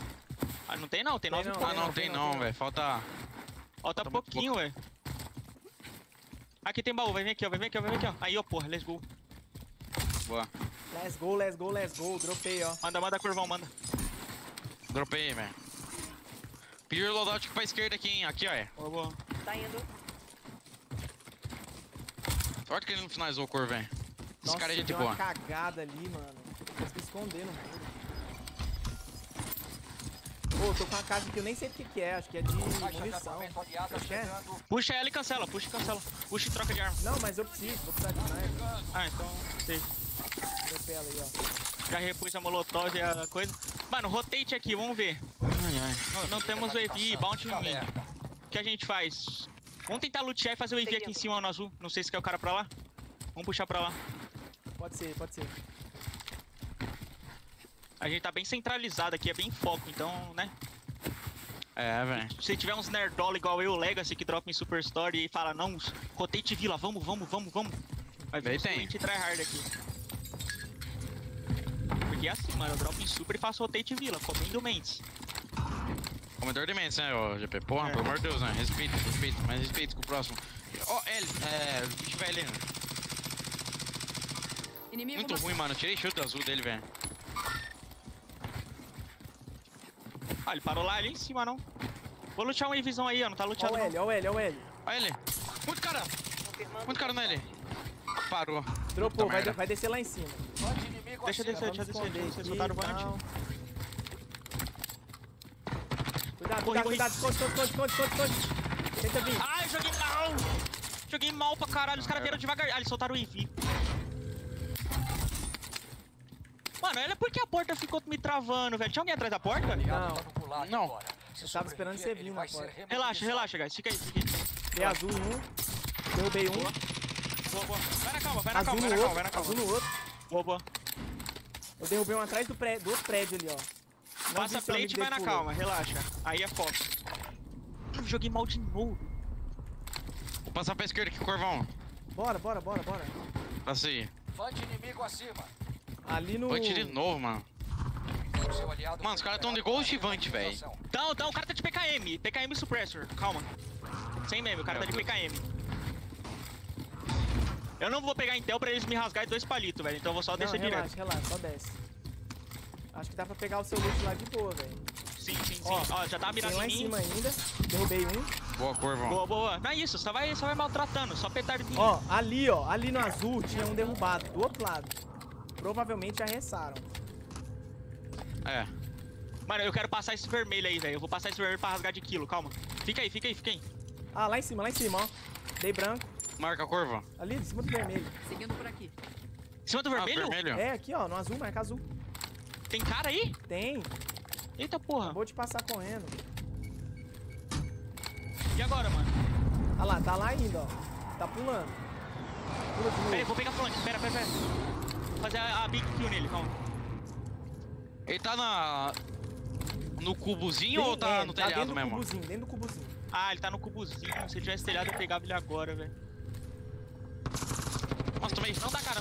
Ah, não tem não, tem 9. Ah, não tem não, velho, falta... Falta pouquinho, velho. Aqui tem baú, vai vir aqui, ó, vai vir aqui, ó, vai vir aqui, ó. Aí, ó, porra, let's go. Boa. Let's go, let's go, let's go, dropei, ó. Manda, manda, Corvão, manda. Dropei, velho. Pediu o loadout pra esquerda aqui, hein, aqui, ó. É. Boa, boa. Tá indo. Sorte que ele não finalizou o Corvão, velho. Esse cara é gente boa. Nossa, deu uma cagada ali, mano. Eu consegui esconder no meio. Pô, tô com uma casa que eu nem sei o que é, acho que é de munição. Puxa ela e cancela, puxa e cancela. Puxa e troca de arma. Não, mas eu preciso, vou precisar de arma. Ah, então, sei. Dropei ela aí, ó. Já repus a molotov e a coisa. Mano, rotate aqui, vamos ver. Ai, ai. Não temos o EV, bounty no mim. O que a gente faz? Vamos tentar lutear e fazer o EV aqui em cima no azul. Não sei se quer o cara pra lá. Vamos puxar pra lá. Pode ser, pode ser. A gente tá bem centralizado aqui, é bem foco, então, né? É, velho. Se tiver uns nerdola igual eu, o Legacy, que dropa em Superstore e fala, não, rotate vila, vamos, vamos, vamos, vamos. Vai ver tem. Tryhard aqui. Porque é assim, mano, eu dropo em Super e faço rotate vila, comendo mentes. Comedor de mentes, né, ô GP? Porra, é. Pelo amor de Deus, né? Respeito, respeito, mas respeito com o próximo. Ó, L, é, bicho velho, né? Inimigo muito ruim, mano. Eu tirei chute azul dele, velho. Ah, ele parou lá ali em cima, não. Vou lutear uma visão aí, ó. Não tá luteado. Olha o L, olha o L, olha o L. Olha ele. Muito cara. Muito cara no L. Parou. Dropou, vai descer lá em cima. Deixa descer, deixa descer. Vocês soltaram o volante. Cuidado, cuidado, cuidado. Esconde. Tenta vir. Ai, joguei mal. Joguei mal pra caralho. Os caras vieram devagar. Ah, eles soltaram o EV. Mano, olha por que a porta ficou me travando, velho. Tinha alguém atrás da porta? Não. Não. Eu tava esperando você vir na porta. Relaxa, relaxa, guys. Fica aí, fica aí. Dei azul um. Derrubei um. Boa, boa. Vai na calma, vai na calma, vai na calma, vai na calma. Azul no outro. Boa, boa. Eu derrubei um atrás do prédio ali, ó. Passa a plate e vai na calma, relaxa. Aí é foco. Joguei mal de novo. Vou passar pra esquerda aqui, Corvão. Bora, bora, bora, bora. Passa aí. Fã de inimigo acima. Ali no... Vou tirar de novo, mano. Mano, os caras tão de Ghost Vant, velho. Então, o cara tá de PKM. PKM Suppressor, calma. Sem meme, o cara tá de PKM. Eu não vou pegar Intel pra eles me rasgarem 2 palitos, velho. Então eu vou só descer direto. Relaxa, só desce. Acho que dá pra pegar o seu loot lá de boa, velho. Sim. Ó, já tá mirando em mim. Cima ainda. Derrubei um. Boa, Corvão. Boa, boa. Não é isso, só vai maltratando. Só petardinho. Ó, ali no azul tinha um derrubado. Do outro lado. Provavelmente arrestaram. É. Mano, eu quero passar esse vermelho aí, velho. Eu vou passar esse vermelho pra rasgar de quilo, calma. Fica aí. Ah, lá em cima, ó. Dei branco. Marca a curva. Ali, em cima do vermelho. Seguindo por aqui. Em cima do vermelho? Vermelho? É, aqui, ó, no azul, marca azul. Tem cara aí? Tem. Eita porra. Vou te passar correndo. E agora, mano? Ah lá, tá lá ainda, ó. Tá pulando. Pula. Pera, vou pegar flank. Pera. Fazer a big kill nele, calma. Ele tá no cubozinho ou tá no telhado mesmo? Dentro do cubozinho. Ah, ele tá no cubozinho. Se ele tivesse telhado, eu pegava ele agora, velho. Nossa, tomei. Não dá cara.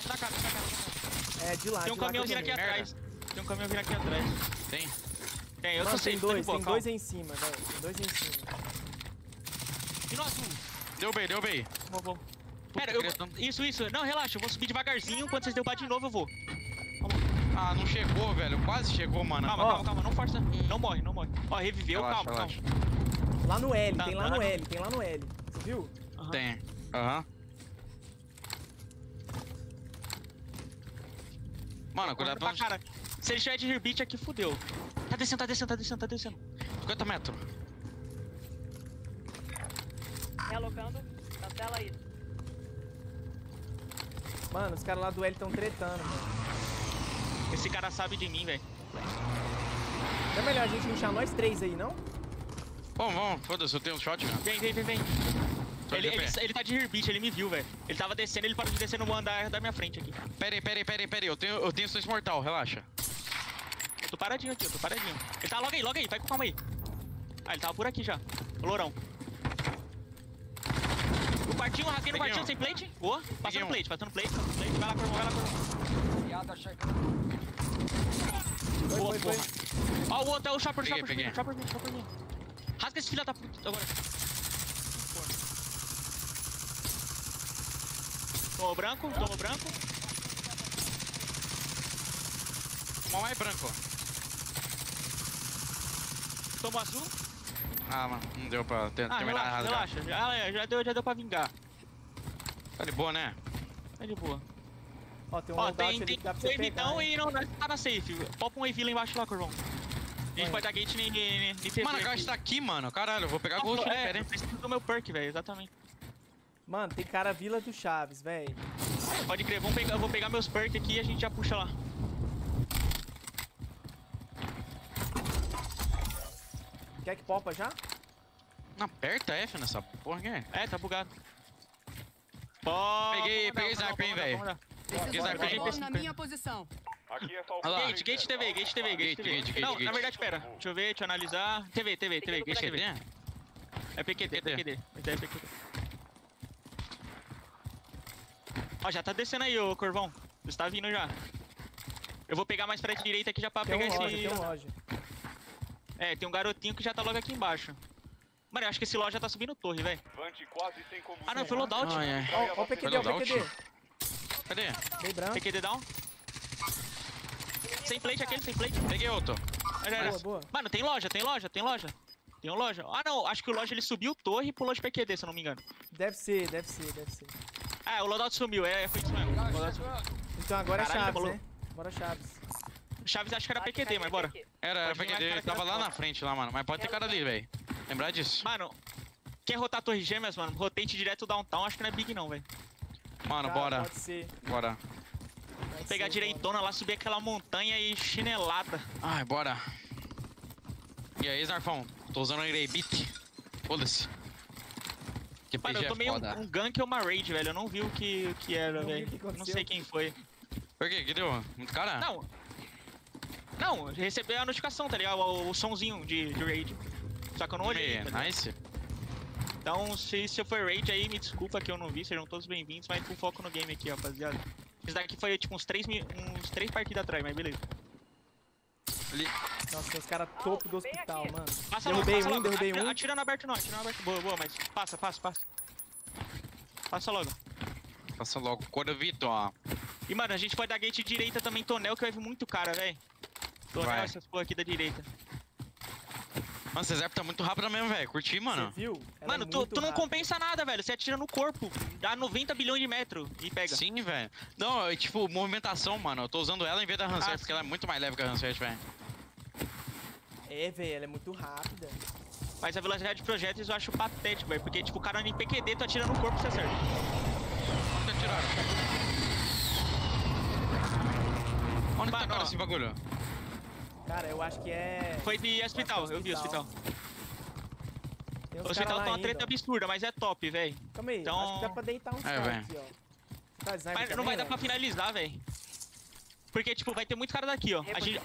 É, de lá. Tem um caminhão vindo aqui atrás. Tem? Tem, eu tô sem dois. Tem dois em cima, velho. E no azul. Deu bem. Vou. Pera, isso. Não, relaxa, eu vou subir devagarzinho. Quando vocês derrubar de novo, eu vou. Ah, não chegou, velho. Quase chegou, mano. Calma. Não força. Não morre. Ó, reviveu. Relaxa. Lá no L, tem lá no L. Você viu? Uhum. Tem. Aham. Mano, cuidado pra cara. Se ele tiver de herbite aqui, fodeu. Tá descendo. 50 metros. Realocando. Cancela aí. Mano, os caras lá do L estão tretando, mano. Esse cara sabe de mim, velho. É melhor a gente rushar nós três aí, não? Vamos, foda-se, eu tenho um shot, né? Vem. Ele tá de heartbeat, ele me viu, velho. Ele tava descendo, ele parou de descer no andar da minha frente aqui. Pera aí. Eu tenho senso mortal, relaxa. Eu tô paradinho aqui, eu tô paradinho. Ele tá logo aí, vai com calma aí. Ah, ele tava por aqui já. O lourão. O quartinho, eu raquei no quartinho sem plate. Boa, passando plate, passando plate. Vai lá, Corvo, Boa, boa. Ó, o outro é o Chopper, Chopper. Rasga esse filho da puta agora. Tomou branco. Tomou mais branco. Tomou azul. Ah, mano, não deu pra terminar a rasgar. Relaxa. Ah, já deu pra vingar. Tá de boa, né? Tá de boa. Ó, tem um wave então e não tá na safe. Popa um wave lá embaixo lá, Corvão. A gente pode dar gate nem mano, a gate tá aqui, mano. Caralho, eu vou pegar ghost. Pera, hein? Eu preciso do meu perk, velho, exatamente. Mano, tem cara Vila do Chaves, velho. Pode crer, eu vou pegar meus perks aqui e a gente já puxa lá. Quer que popa já? Não, aperta F nessa porra, hein? É, tá bugado. Peguei Zap, hein, velho. Na minha posição. Aqui é só gate TV. Não, na verdade, pera. Deixa eu analisar. TV, gate TV. É PQD. Ó, já tá descendo aí, ô Corvão. Você tá vindo já. Eu vou pegar mais pra direita aqui já pra pegar esse... É, tem um garotinho que já tá logo aqui embaixo. Mano, eu acho que esse loja já tá subindo torre, velho. Ah, não, foi loadout. Ó o PQD. Cadê? PQD down. Sem plate aquele, sem plate. Peguei outro. Boa. Mano, tem loja. Tem um loja. Ah, não, acho que o loja ele subiu torre e pulou de PQD, se eu não me engano. Deve ser. Ah, o loadout sumiu, foi isso mesmo. Então agora é Chaves, né? Bora Chaves. Chaves acho que era PQD, mas bora. Era PQD, ele tava lá na frente, lá, mano. Mas pode ter cara ali, velho. Lembrar disso. Mano, quer rotar torre gêmeas, mano? Rotate direto downtown, acho que não é big não, velho. Mano, bora. Pode ser. Bora. Vou pegar a direitona lá, subir aquela montanha e chinelada. Ai, bora. E aí, Zarfão? Tô usando um Greybit. Foda-se. Que mano, eu tomei um gank e uma raid, velho. Eu não vi o que era, velho. Não sei quem foi. Por quê? Que deu? Muito cara? Não, recebi a notificação, tá ligado? O somzinho de raid. Só que eu não olhei. Nice. Então, se eu for raid aí, me desculpa que eu não vi. Sejam todos bem-vindos, mas com foco no game aqui, rapaziada. Isso daqui foi tipo uns três partidas atrás, mas beleza. Ali. Nossa, os caras topo do hospital, mano. Derrubei um. Atira no aberto. Boa, mas passa. Passa logo. Corvito, ó. E, mano, a gente pode dar gate direita também, Tonel, que vai vir muito cara, velho. Tonel, essas porra aqui da direita. Mano, esse Zap tá muito rápido mesmo, velho. Curti, mano. Você viu? Mano, tu não compensa nada, velho. Você atira no corpo. Dá 90 bilhões de metros e pega. Sim, velho. Não, é tipo, movimentação, mano. Eu tô usando ela em vez da Rancete, porque ela é muito mais leve que a Rancete, velho. É, velho. Ela é muito rápida. Mas a velocidade de projéteis eu acho patético, velho. Porque, tipo, o cara em PQD, tu atira no corpo e você acerta. Onde atiraram? Onde tá, cara, esse bagulho? Cara, eu acho que é... Foi de hospital, eu vi o hospital. O hospital tá uma treta absurda, mas é top, velho. Calma aí, então... acho que dá pra deitar uns caras aqui, ó. Mas não vai dar pra finalizar, velho. Porque, tipo, vai ter muito cara daqui, ó.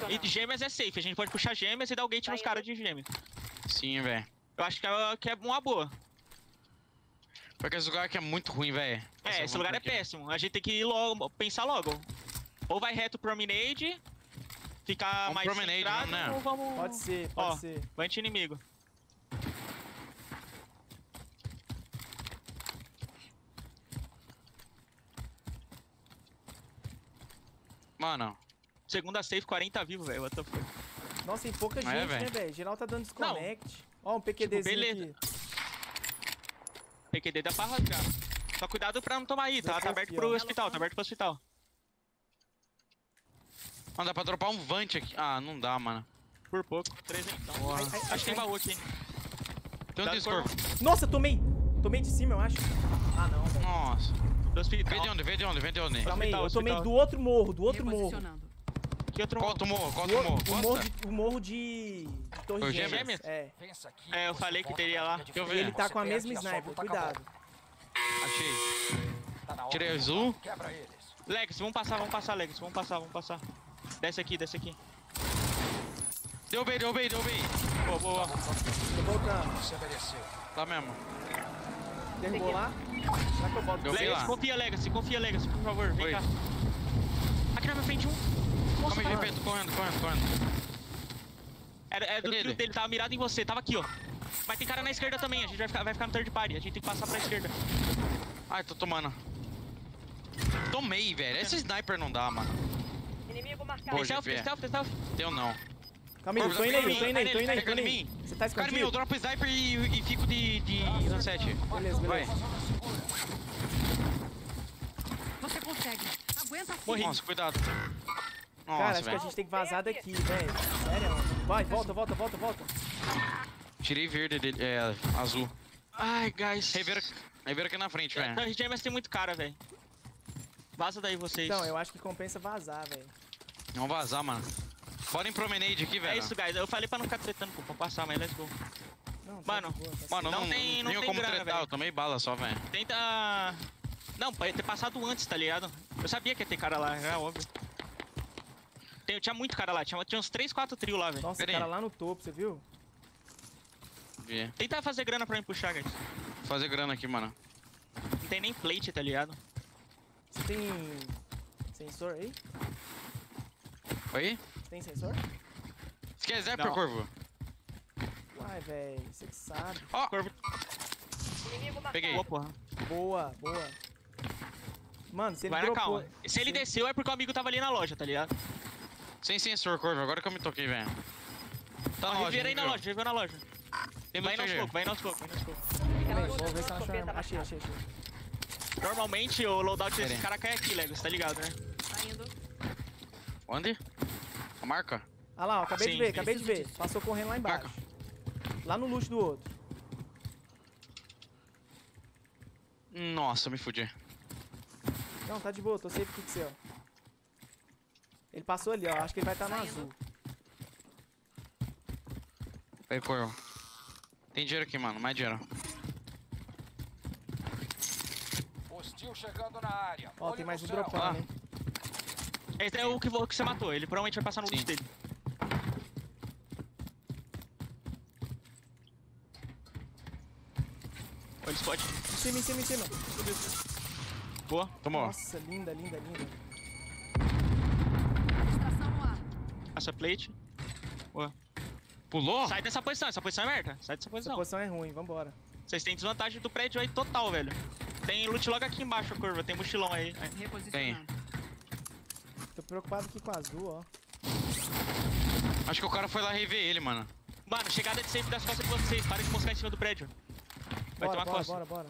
E gêmeas é safe, a gente pode puxar gêmeas e dar o gate nos caras de gêmeas. Sim, velho. Eu acho que é uma boa. Porque esse lugar aqui é muito ruim, velho. É, esse lugar é péssimo. A gente tem que ir logo, pensar logo. Ou vai reto pro Promenade... Ficar mais centrado, né? Ou vamos... Pode ser. Vai de inimigo. Mano. Segunda safe, 40 vivo, velho. What the fuck? Nossa, tem pouca gente, né, velho? Geral tá dando desconnect. Não. Ó, um PQDzinho aqui. PQD dá pra rasgar. Só cuidado pra não tomar aí, tá? Tá aberto pro hospital. Mano, dá pra dropar um Vant aqui. Ah, não dá, mano. Por pouco. 3 então. Acho que tem baú aqui. Tem um Discord. Nossa, tomei de cima, eu acho. Ah, não. Nossa. Vê de onde. Eu tomei do outro morro. Que outro morro? Qual outro morro? O morro de Torre Gêmeas. É, eu falei que teria lá. E ele tá com a mesma sniper, cuidado. Achei. Tá na hora. Tirei o azul. Quebra eles. Lex, vamos passar, Lex. Desce aqui. Deu bem. Boa. Tô voltando. Você mereceu. Tá mesmo. Derrubou lá? Será que eu boto? Legacy, confia, Legacy, por favor. Vem cá. Aqui na minha frente, um. Nossa, calma aí, Gepeto, correndo. É do tiro dele, tava mirado em você, tava aqui, ó. Mas tem cara na esquerda também, a gente vai ficar no third party, a gente tem que passar pra esquerda. Ai, tô tomando. Tomei, velho. Esse sniper não dá, mano. Inimigo marcado. Tem self. Teu não. Calma aí, tô indo aí. Você tá escondido? Cara, eu dropo sniper e fico de sunset. Beleza. Você consegue. Aguenta assim. Morri. Nossa, cuidado. Nossa, cara, acho que a gente tem que vazar daqui, velho. Sério? Vai, volta. Tirei verde dele, azul. Ai, guys. Revera aqui na frente, velho. A gente tem muito cara, velho. Vaza daí vocês. Então, eu acho que compensa vazar, velho. Não vazar, mano. Bora em promenade aqui, velho. É isso, guys. Eu falei pra não ficar tretando, pô. Pra passar, mas let's go. Não, mano, não tem como grana, tretar. Eu tomei bala só, velho. Tenta... Não, pra ter passado antes, tá ligado? Eu sabia que ia ter cara lá, é óbvio. Tinha muito cara lá. Tinha uns 3, 4 trio lá, velho. Nossa, o cara lá no topo, você viu? Vi. Tenta fazer grana pra me puxar, guys. Vou fazer grana aqui, mano. Não tem nem plate, tá ligado? Você tem sensor aí? Oi? Tem sensor? Você quer zero pro Corvo? Uai, velho, você que sabe. Ó! Corvo. Peguei. Boa, porra. Boa. Mano, você vai na calma. Se ele desceu é porque o amigo tava ali na loja, tá ligado? Sem sensor, Corvo. Agora que eu me toquei, velho. Tá na loja. Revirei na loja. Vai no scope. Vou ver se eu acho a arma. Achei. Normalmente o loadout desse cara cai aqui, Legos, tá ligado, né? Tá indo. Onde? A marca? Ah lá, ó, acabei de ver. Passou correndo lá embaixo. Marca. Lá no loot do outro. Nossa, me fudi. Não, tá de boa, tô safe com você, ó. Ele passou ali, ó, acho que ele vai estar no azul. Aí, Corvo. Tem dinheiro aqui, mano, mais dinheiro. Chegando na área. Ó, tem mais um dropão, hein? Esse é o que você matou, ele provavelmente vai passar no loot dele. Olha o spot. Em cima. Boa, tomou. Nossa, linda. Estação no ar. Acha plate. Boa. Pulou? Sai dessa posição, essa posição é merda. Essa posição é ruim, vambora. Vocês têm desvantagem do prédio aí total, velho. Tem loot logo aqui embaixo, Corvo. Tem mochilão aí. Tem. Tô preocupado aqui com o azul, ó. Acho que o cara foi lá rever ele, mano. Mano, chegada de safe das costas de vocês. Para de moscar em cima do prédio. Vai tomar costa. Bora.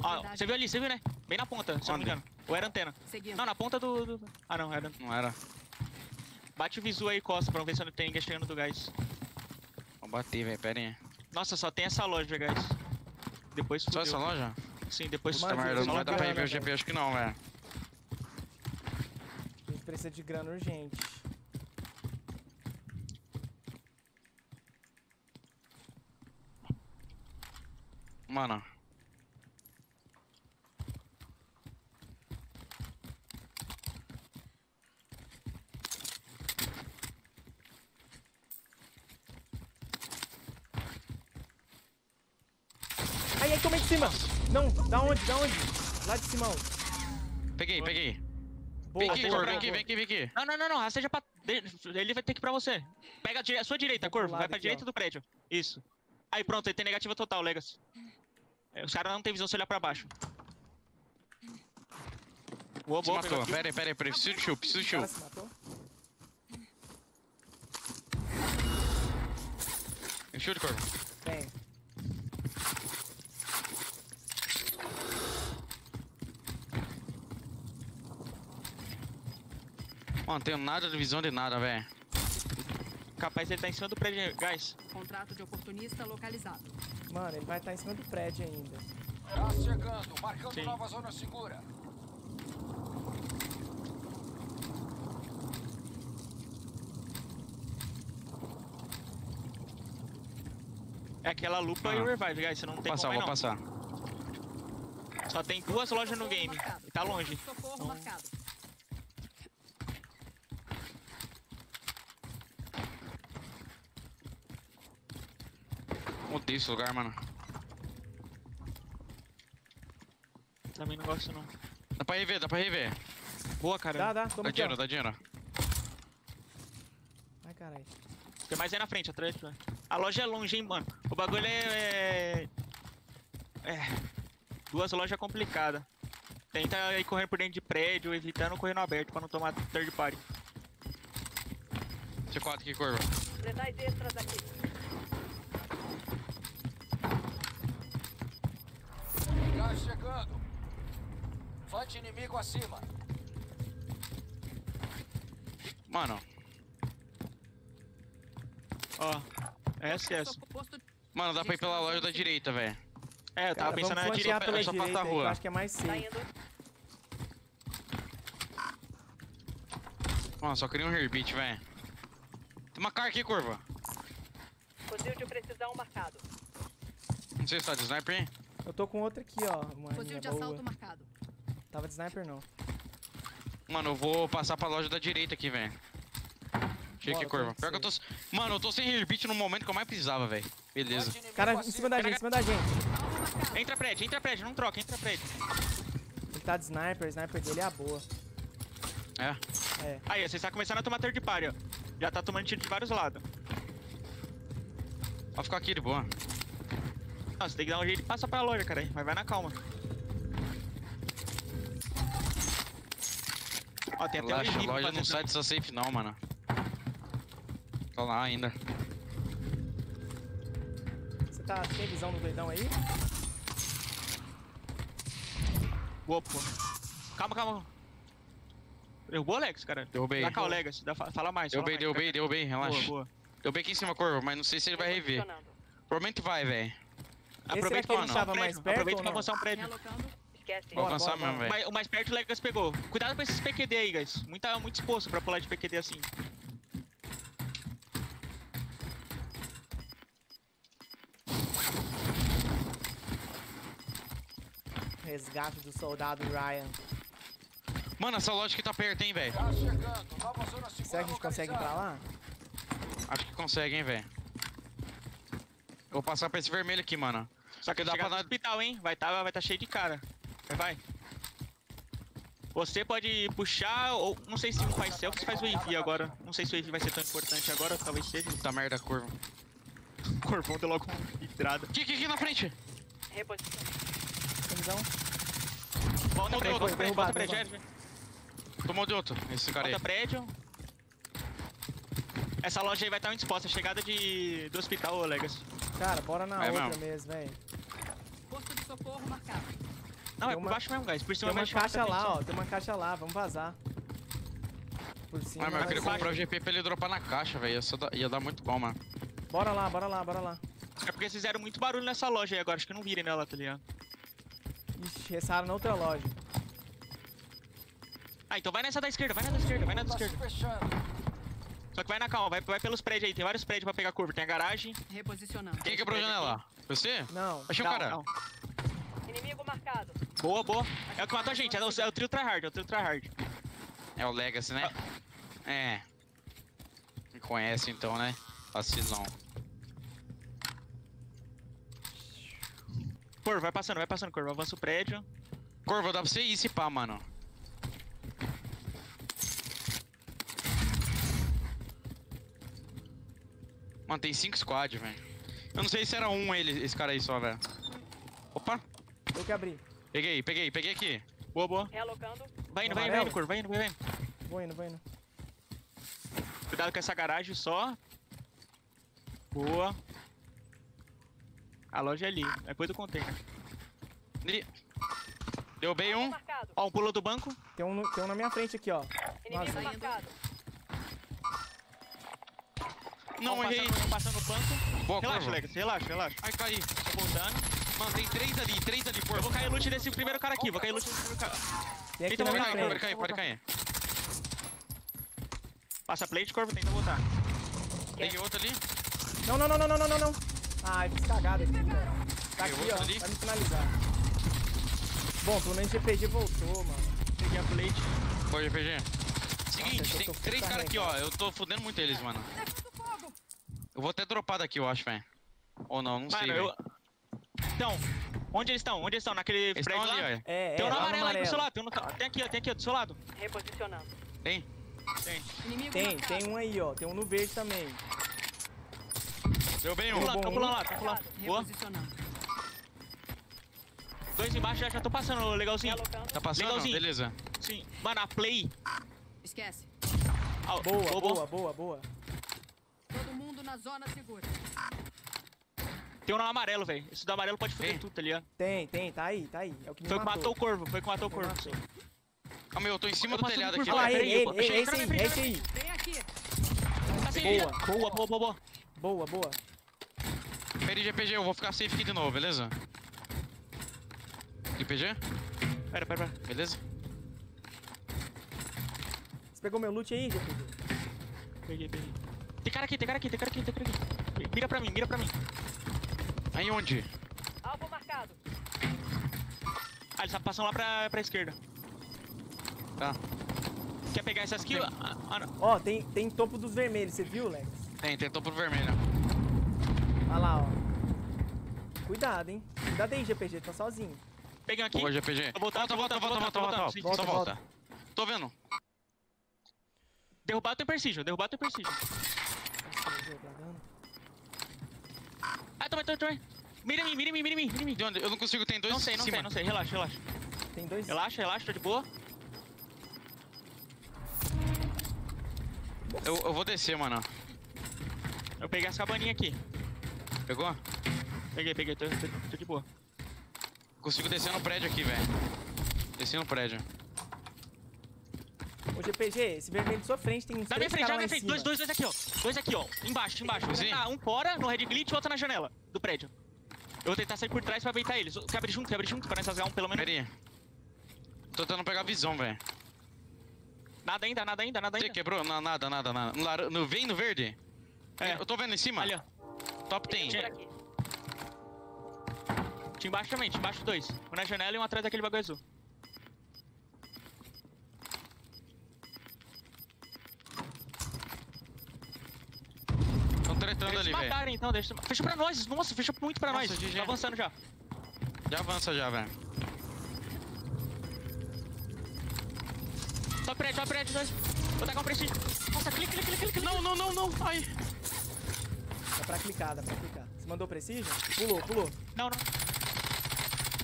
Ó, você viu, né? Bem na ponta, se eu não me engano. Ou era antena? Seguindo. Não, na ponta do... Ah, não, era. Não era. Bate o visu aí, Costa, pra ver se não tem ninguém chegando do gás. Vou bater, velho. Pera aí. Nossa, só tem essa loja, guys. Depois fudeu. Só essa loja? Sim, depois fudeu. Não vai dar pra ir ver o GP, acho que não, velho. A gente precisa de grana urgente. Mano. Tomei de cima! Não, da onde? Lá de cima. Peguei. Boa, vem aqui, Corvo, vem aqui. Não, rasteja pra... Ele vai ter que ir pra você. Pega a sua direita, Corvo, vai pra aqui, direita do prédio. Isso. Aí pronto, ele tem negativa total, Legacy. Os caras não tem visão se olhar pra baixo. Boa, matou. Pera aí, preciso de show. Tem shoot, Corvo? Tem. Mano, não tenho nada de visão de nada, velho. Capaz ele tá em cima do prédio, guys. Contrato de oportunista localizado. Mano, ele vai estar em cima do prédio ainda. Tá chegando, marcando nova zona segura. É aquela lupa e o revive, guys. Você não tem como não. Vou passar, Só tem duas lojas no game. E tá longe. Socorro marcado. Odeio esse lugar, mano. Também não gosto, não. Dá pra rever, dá pra rever. Boa, cara. Dá. Toma dinheiro, dá dinheiro. Ai, caralho. Tem mais aí na frente, atrás. A loja é longe, hein, mano. O bagulho é... Duas lojas é complicada. Tenta ir correndo por dentro de prédio, evitando correndo aberto pra não tomar third party. C4 aqui, Corvo. Letais extras aqui. Chegando. Fante inimigo acima. Mano. Ó. SS. Mano, dá pra ir pela loja da direita, velho. É, eu tava pensando na direita, eu só passa a rua. Eu acho que é mais safe. Mano, só queria um herbit, velho. Tem uma car aqui, Corvo. Fuzil de precisão marcado. Não sei se tá de sniper, hein? Eu tô com outra aqui, ó. Fuzil de assalto marcado. Tava de sniper, não. Mano, eu vou passar pra loja da direita aqui, velho. Chega aqui, Corvo. Pior que eu tô... Mano, eu tô sem herbit no momento que eu mais precisava, velho. Beleza. Cara, em cima da gente, em cima da gente. Entra prédio, não troca, entra prédio. Ele tá de sniper, o sniper dele é a boa. É? É. Aí, vocês tá começando a tomar third party, ó. Já tá tomando tiro de vários lados. Pode ficar aqui de boa. Nossa, tem que dar um jeito de passar pra loja, cara. Mas vai na calma. Ó, tem até um loja não sai dessa safe não, mano. Tá lá ainda. Você tá sem visão no doidão aí? Boa, pô. Calma. Derrubou o Lex, cara. Derrubei. Dá cá o Lex. Fala mais. Derrubei. Relaxa. Derrubei aqui em cima, Corvo, mas não sei se ele vai rever. Provavelmente vai, velho. Aproveita pra avançar um prédio. Vou avançar mesmo, velho. O mais perto o Legas pegou. Cuidado com esses PQD aí, guys. Muito exposto pra pular de PQD assim. Resgate do soldado Ryan. Mano, essa loja que tá perto, hein, velho. Será que a gente consegue ir pra lá? Acho que consegue, hein, velho. Vou passar pra esse vermelho aqui, mano. Só que dá pra dar no hospital, hein? Vai tá cheio de cara. Vai. Você pode puxar, ou não sei se um faz self, se faz o EV agora. Não sei se o EV vai ser tão importante agora, talvez seja. Puta merda, Corvo. Corvão deu logo entrada. Aqui na frente. Reposição. Volta prédio, volta prédio. Tomou de outro, esse cara aí. Volta prédio. Essa loja aí vai estar muito exposta, chegada do hospital, ô Legas. Cara, bora na outra mesmo, velho. Posto de socorro marcado. Não, é por baixo mesmo, guys. Por cima tem uma caixa lá, ó. Tem uma caixa lá, vamos vazar. Por cima. Mas eu queria comprar o GP pra ele dropar na caixa, velho. Ia dar muito bom, mano. Bora lá. É porque fizeram muito barulho nessa loja aí agora. Acho que não virem nela, tá ligado? Ixi, essa área na outra loja. Ah, então vai nessa da esquerda, Só que vai na calma, vai pelos prédios aí. Tem vários prédios pra pegar curva. Tem a garagem. Reposicionando. Quem quebrou a janela? Você? Não. Achei o cara. Não. Inimigo marcado. Boa. É o que matou a gente. É o trio tryhard. É o Legacy, né? É. Me conhece então, né? Vacilão. Corvo, vai passando, Corvo. Avança o prédio. Corvo, dá pra você ir se pá, mano. Mano, tem 5 squad, velho. Eu não sei se era esse cara aí só, velho. Opa! Eu que abri. Peguei aqui. Boa. Realocando. Vai indo, Corvo. Vai indo. Vou indo. Cuidado com essa garagem só. Boa. A loja é ali. É depois do container. Derrubei um. Ó, um pulou do banco. Tem um na minha frente aqui, ó. Inimigo marcado. Não, errei. Passando o banco. Boa, relaxa, Lex. Relaxa. Ai, caí. Voltando. Mano, tem 3 ali, porra. Eu vou cair loot desse primeiro cara aqui. Eita, pode cair. Passa plate, Corvo. Tenta voltar. Tem outro ali. Não. Ah, eu fiz cagada aqui, velho. Tá aqui, ó, ali. Vai me finalizar. Bom, pelo menos o GPG voltou, mano. Peguei a plate. Foi, GPG. Seguinte, nossa, tem três caras aqui, ó. Eu tô fudendo muito eles, mano. Eu vou até dropar daqui, eu acho, velho. Ou não, não sei, velho. Então, onde eles estão? Onde eles estão? Naquele prédio lá? É, tem um amarelo aí do seu lado. Tem aqui, ó, do seu lado. Reposicionando. Tem? Tem um aí, ó. Tem um no verde também. Deu bem um. Tá pulando lá, tá pulando. Boa. Dois embaixo, já tô passando, legalzinho. Tá passando? Legalzinho. Beleza. Sim. Mano, a play. Esquece. Ah, boa. Todo mundo na zona segura. Tem um no amarelo, velho. Esse do amarelo pode foder tudo ali, ó. Tá aí. É o que me matou. Foi o que matou o corvo. Calma aí, eu tô em cima do telhado aqui. Ah, esse aí. Vem aqui. Boa. Pera, GPG, eu vou ficar safe aqui de novo, beleza? GPG? Pera. Beleza? Você pegou meu loot aí, GPG? Peguei. Tem cara aqui. Mira pra mim. Aí onde? Alvo marcado. Ah, eles passam lá pra esquerda. Tá. Quer pegar essas kills? Ó, tem topo dos vermelhos, você viu, Lex? Tem topo vermelho. Olha lá, ó. Cuidado, hein. Cuidado aí, GPG, tá sozinho. Peguei aqui. Boa, GPG. Volta. Só volta. Tô vendo. Derrubado teu Precision. Ah, toma. Mira em mim. De onde? Eu não consigo, tem dois. Não sei. Relaxa. Tem dois. Relaxa, tô de boa. Eu vou descer, mano. Eu peguei as cabaninhas aqui. Pegou? Peguei. Tô de boa. Consigo descer no prédio aqui, velho. Desci no prédio. Ô, GPG, esse vermelho de sua frente tem uns três caras lá em cima. Dois aqui, ó. Embaixo. Um fora no red glitch e outro na janela do prédio. Eu vou tentar sair por trás pra baitar eles. Cabre junto, pra nós rasgar um pelo menos. Pera aí. Tô tentando pegar a visão, velho. Nada ainda. Você quebrou? Nada. No vem no verde? É. Eu tô vendo em cima. Ali, ó. Top tem. Tinha embaixo também, tinha embaixo dois. Um na janela e um atrás daquele bagulho azul. Estão tretando ali, velho. Mataram então, deixa. Fecha pra nós, nossa, fecha muito pra nós. Tá avançando já. Já avança, velho. Só prédio. Vou tacar um prestígio. Nossa, clica. Não. Ai. Dá pra clicar. Você mandou prestígio? Pulou. Não.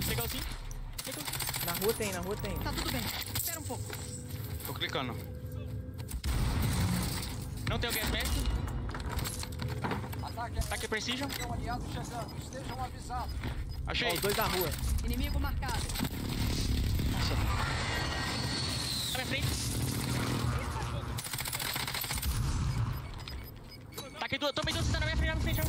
Legalzinho. Na rua tem. Tá tudo bem. Espera um pouco. Tô clicando. Não tem alguém perto. Ataque. Tá aqui prestígio. Tem um aliado chegando. Estejam avisados. Achei. Ó, os dois na rua. Inimigo marcado. Nossa. Tá na frente. Tá aqui, tomei duas, tá na minha frente,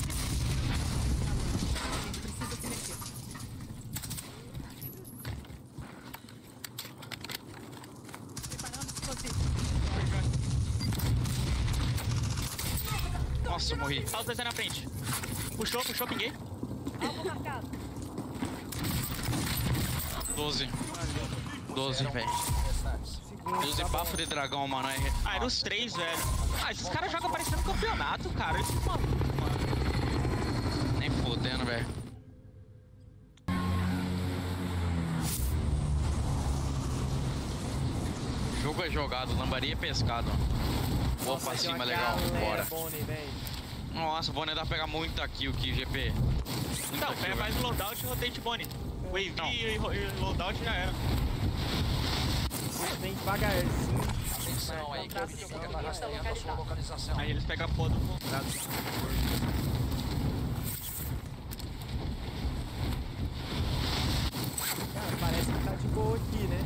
Nossa, morri. Tá os dois na frente. Puxou, pinguei. Alvo marcado. 12, velho. 12 bafo de dragão, mano. Ah, eram os três, velho. Ah, esses caras jogam parecendo um campeonato, cara. Esse maluco, mano. Nem fodendo, velho. Jogo é jogado, lambari é pescado. Boa pra cima, legal. Bora. Nossa, o Bonnie dá pra pegar muito aqui o que, GP. Então, pega mais o loadout e rotate Bonnie. Wave e loadout já era. Vem devagarzinho. Atenção, aí, que eles pegam a foda do contrato. Cara, parece que tá de boa aqui, né?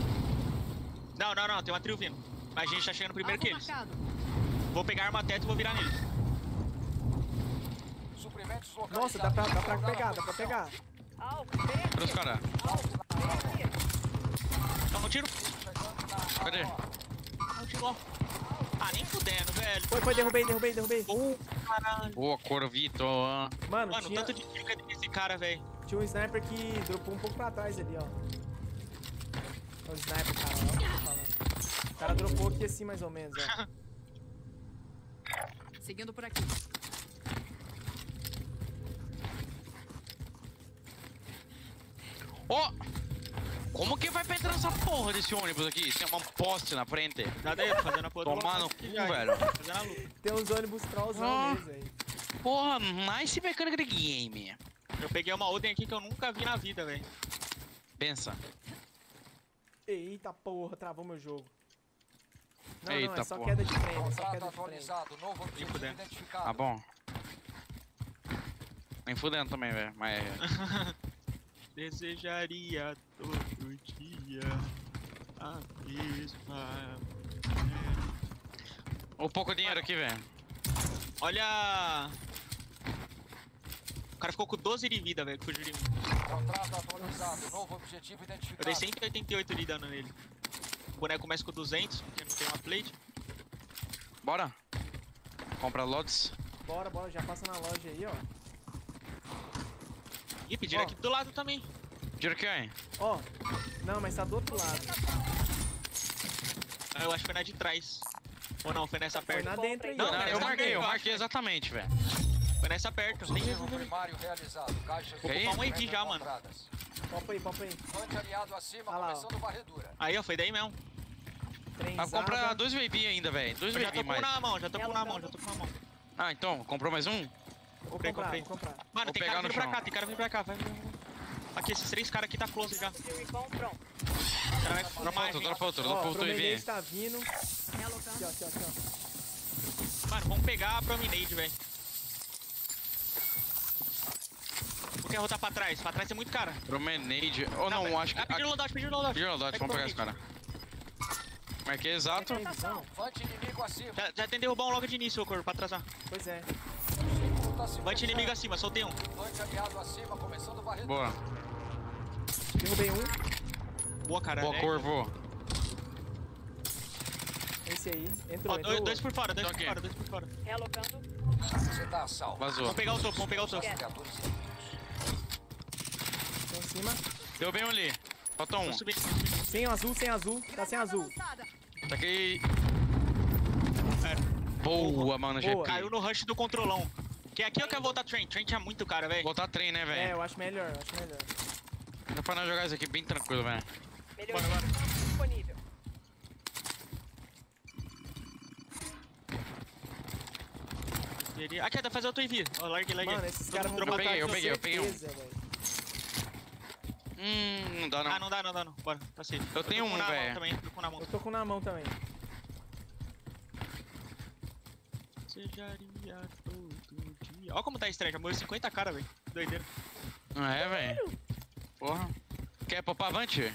Não, tem uma trio vindo. Mas a gente tá chegando primeiro que eles. Vou pegar a arma teto e vou virar neles. Nossa, dá pra pegar. Para os caras. Toma um tiro. Cadê? Não tirou. Ah, nem fudendo, velho. Foi, derrubei. Oh, caralho. Boa, Corvito. Mano, tinha... tanto de tiro que desse cara, velho. Tinha um sniper que dropou um pouco pra trás ali, ó. Olha o sniper, cara. Olha o que eu tô falando. O cara dropou aqui assim, mais ou menos, ó. Seguindo por aqui. Ó! Oh, como que vai pegar essa porra desse ônibus aqui? Tem uma poste na frente. Cadê? Fazendo a porra do tomar no cu, velho. Tem uns ônibus trollzão mesmo aí. Porra, nice mecânica de game. Eu peguei uma ordem aqui que eu nunca vi na vida, velho. Pensa. Eita porra, travou meu jogo. Não, eita, não, é só porra. Queda de frame, só queda de frame. Novo identificado. Tá bom. Nem fudendo também, velho, mas... Desejaria todo dia a mesma... Ô, pouco dinheiro aqui, velho. Olha... O cara ficou com 12 de vida, velho, fugiu de mim. Contrato atualizado, novo objetivo identificado. Eu dei 188 de dano nele. O boneco começa com 200, porque não tem uma plate. Bora. Compra lotes. Bora, já passa na loja aí, ó. Ih, pediram aqui do lado também. Pediram quem? Ó, não, mas tá do outro lado. Ah, eu acho que foi na de trás. Ou não, foi nessa perto. Foi na dentro aí. Não, não, eu marquei exatamente, velho. Foi nessa perto. Tem erro primário realizado. Caixa um aqui já, mano. Popa aí. Fonte aliado acima, começando varredura. Aí, ó, foi daí mesmo. Ah, compra 2 VB ainda, velho. 2 VB mais. Já tô com na mão. Ah, então, comprou mais um? Comprei. Mano, tem cara vindo pra cá, vai. Aqui, esses 3 caras aqui tá close já. Dropa outro, e vem. Tá vindo. Aqui, ó. Mano, vamos pegar a Promenade, velho. Vou querer rotar pra trás tem muito cara. Promenade, ou não, acho que... Ah, pediu loadout, vamos pegar esse cara. Marquei exato. Já tem derrubar um logo de início, Corvo, pra atrasar. Pois é. Vante inimigo acima, soltei um. Boa. Derrubei um. Boa, caralho. Boa, Corvo. Esse aí. Entrou, entrou. Dois por fora. Relocando. Você tá salvo. Vazou. Vamos pegar o topo. Tô em cima. Derrubei um ali. Falta um. Sem azul. Tá sem azul. Taquei. Boa, mano. Boa. Caiu no rush do controlão. Porque aqui eu quero voltar trem. Trem tinha muito cara, velho. Voltar trem, né, velho? É, eu acho melhor, Dá pra nós jogar isso aqui bem tranquilo, velho. Bora. Disponível. Aqui, dá pra fazer outro envio. Ó, larguei. Mano, esses caras vão trocar. Eu peguei. Não dá, não. Ah, não dá. Bora, passei. Eu tenho um, velho. Eu tô com na mão também. Sejaria todo dia. Olha como tá estranho, já morreu 50 cara, velho. Doideira. Não é, velho? Porra. Quer popar avante?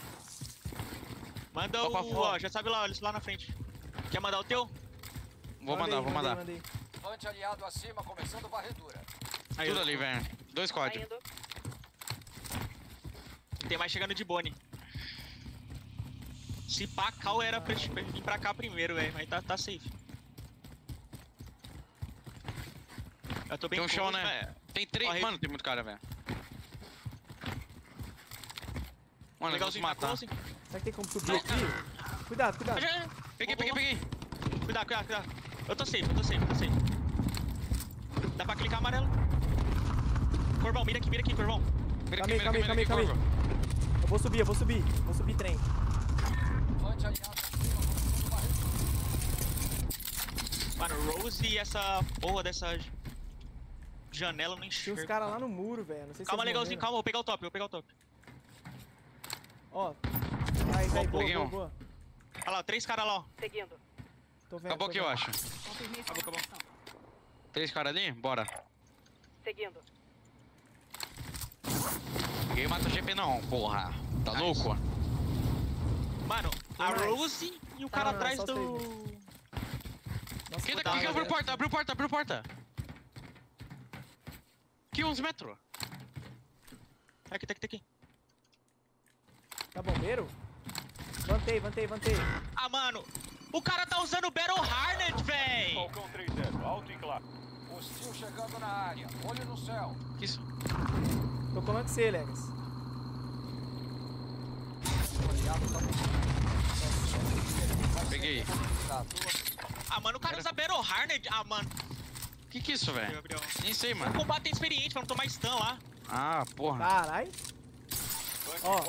Manda popa o... Ó, já sabe lá, eles lá na frente. Quer mandar o teu? Vou mandar. Avante aliado acima, começando varredura. Aí, tudo ali, velho. 2 códigos. Tem mais chegando de Bonnie. Se pá, Cal era pra vir pra cá primeiro, velho. Mas tá safe. Eu tô bem. Tem um chão, né? Véio. Tem 3, corre. Mano, tem muito cara, velho. Mano, eu vou te matar. Será que tem como subir aqui? Cuidado. Peguei. Cuidado. Eu tô safe. Dá pra clicar amarelo. Corvão, mira aqui, Corvão. Calma aí. Eu vou subir. Vou subir trem. Mano, Rose e essa porra dessa... janela, eu não enxergo. Tem uns caras lá no muro, velho. Calma, vou pegar o top. Ó. Aí, boa. Olha lá, 3 caras lá, ó. Seguindo. Tô vendo, acabou aqui, eu acho. Acabou. 3 caras ali? Bora. Seguindo. Ninguém mata o GP não, porra. Tá louco? Mano, a Rose e o cara atrás do... Nossa, quem daqui que abriu porta. Aqui, 11 metros. Tá aqui. Tá bombeiro? Vantei. Ah, mano. O cara tá usando Battle Harned, véi! Falcão 3-0, alto e claro. Hostil chegando na área, olho no céu. Isso. Tô falando de você, Legas. Peguei. Ah, mano, o cara usa Battle Harned. Ah, mano. Que é isso, velho? Nem sei, mano. O combate é experiente, pra não tomar stun lá. Ah, porra. Caralho. Ó.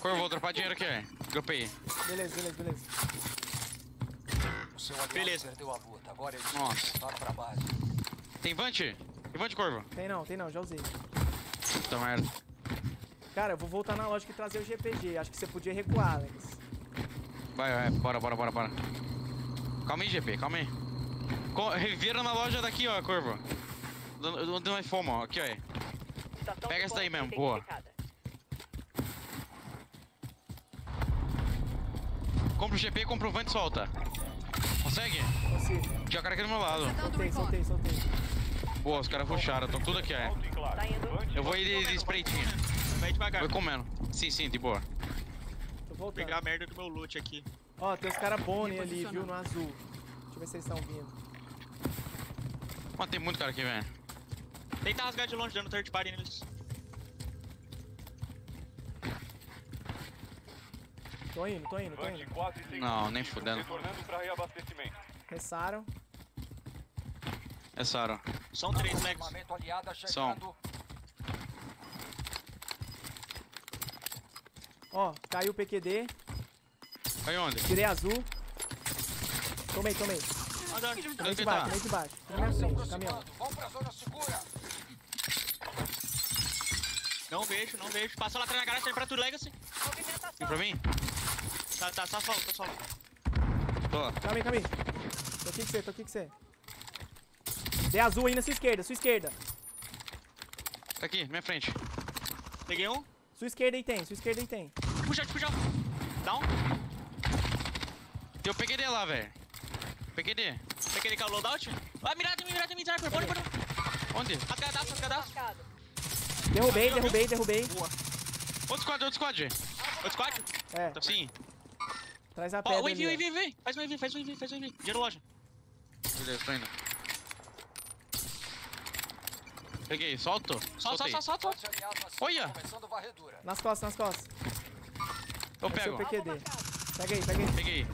Corvo, vou dropar dinheiro aqui, velho. Dropei. Beleza, beleza, beleza. O seu beleza. Perdeu a luta. Agora ele voltar pra base. Tem vante? Tem vante, Corvo? Tem não, já usei. Puta merda. Cara, eu vou voltar na lógica e trazer o GPG. Acho que você podia recuar, Alex. Vai, vai, bora, bora, bora, bora. Calma aí, GP, calma aí. Revira na loja daqui, ó, Corvo. Onde nós fomos, ó. Aqui, ó. Pega essa daí mesmo, boa. Compra o GP, compra o vante e solta. Consegue? Consigo. Tinha o cara aqui do meu lado. Soltei, soltei, soltei. Boa, os caras rusharam, estão tudo aqui, ó. Eu vou ir de spraytinha. Vai devagar. Vou comendo. Sim, sim, de boa. Vou pegar a merda do meu loot aqui. Ó, tem uns caras bons ali, viu, no azul. Deixa eu ver se eles estão vindo. Mano, tem muito cara aqui, velho. Tenta rasgar de longe, dando third party neles. Tô indo, tô indo, tô indo. Não, nem fudendo. Ressaram. Ressaram. São três, Lex. São. Ó, caiu o PQD. Caiu onde? Tirei azul. Tomei, tomei. Tomei de baixo, tomei de baixo. Tomei de baixo. Caminhão. Vamos pra zona segura. Não vejo, não vejo. Passou lá atrás na garagem, pra tu, Legacy. Vem pra mim? Tá, tá, só falta, só falta. Tô lá. Calma aí, calma aí. Tô aqui com você, tô aqui com você. Dei azul aí na sua esquerda, sua esquerda. Tá aqui, minha frente. Peguei um. Sua esquerda aí tem, sua esquerda aí tem. Puxa, puxa. Down. Eu peguei dele lá, velho. Peguei dele. Peguei ele com o loadout? Vai, mirada em mim, sniper. Bora, bora. Onde? Atcadaço, atcadaço. Derrubei, derrubei, derrubei. Boa. Outro squad, outro squad. Outro squad? É. Sim. Traz a pedra. Ó, o EV, o EV. Faz um EV, faz um EV, faz um EV. Dinheiro loja. Beleza, tô indo. Peguei, solto. Solta, solta, solta. Olha. Nas costas, nas costas. Eu pego. Pega aí, pega aí. Peguei.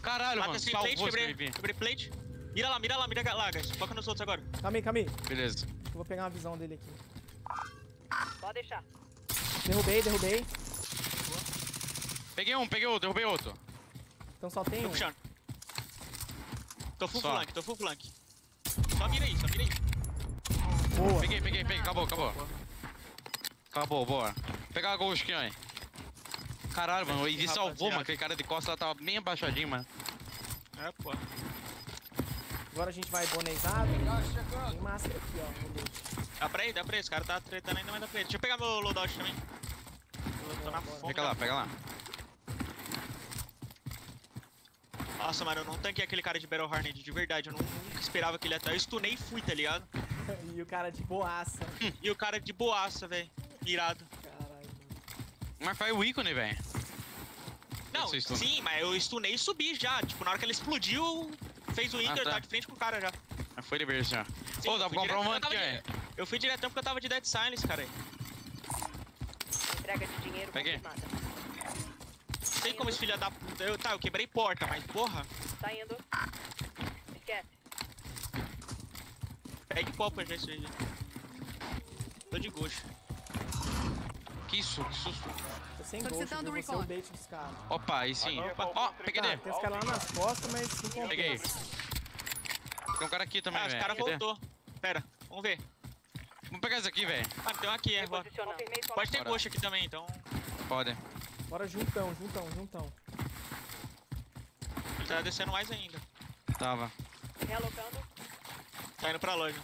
Caralho, mano. Salvou esse plate, quebrei plate. Mira lá, mira lá, mira lá, guys. Foca nos outros agora. Calma aí, calma aí. Beleza. Eu vou pegar uma visão dele aqui. Pode deixar. Derrubei, derrubei. Peguei um, peguei outro, derrubei outro. Então só tem um. Tô puxando. Tô full flank, tô full flank. Só mira aí, só mira aí. Boa. Peguei, peguei, peguei. Acabou, acabou. Acabou, boa. Pegar a gol skin aí. Caralho, mano. O Ivy salvou, mano. Aquele cara de costas, ela tava bem abaixadinho, mano. É, pô. Agora a gente vai bonezar. Tem massa aqui, ó. Dá pra ir, esse cara tá tretando ainda, mas dá pra ir. Deixa eu pegar meu loadout também. Tô na fome. Pega lá, pega lá. Nossa, mano, eu não tanquei aquele cara de Battle Harned, de verdade. Eu nunca esperava que ele ia até. Eu stunei e fui, tá ligado? E o cara de boaça. E o cara de boaça, velho. Irado. Caralho. Mas faz o ícone, velho. Não, sim, mas eu stunei e subi já. Tipo, na hora que ele explodiu, fez o Inter, tá de frente com o cara já. Mas foi liberado já. Pô, dá pra comprar um manto, velho. Eu fui diretão porque eu tava de Dead Silence, cara. Entrega de dinheiro. Peguei. Não sei como esse filho da puta. Eu quebrei porta, mas porra. Tá indo. Esquece. Pega de popa já isso aí. Tô de gosto. Que susto, que susto. Tô sem gosto, viu? Você é o bait dos caras. Opa, aí sim. Ó, peguei dele. Tem os caras lá nas costas, mas... Peguei. Tem um cara aqui também, velho. Ah, os caras voltou. Pera, vamos ver. Vamos pegar esse aqui, velho. Ah, tem um aqui, é. Pode ter coxa aqui também, então... Pode. Bora juntão, juntão, juntão. Ele tá descendo mais ainda. Tava. Realocando. Tá indo pra loja.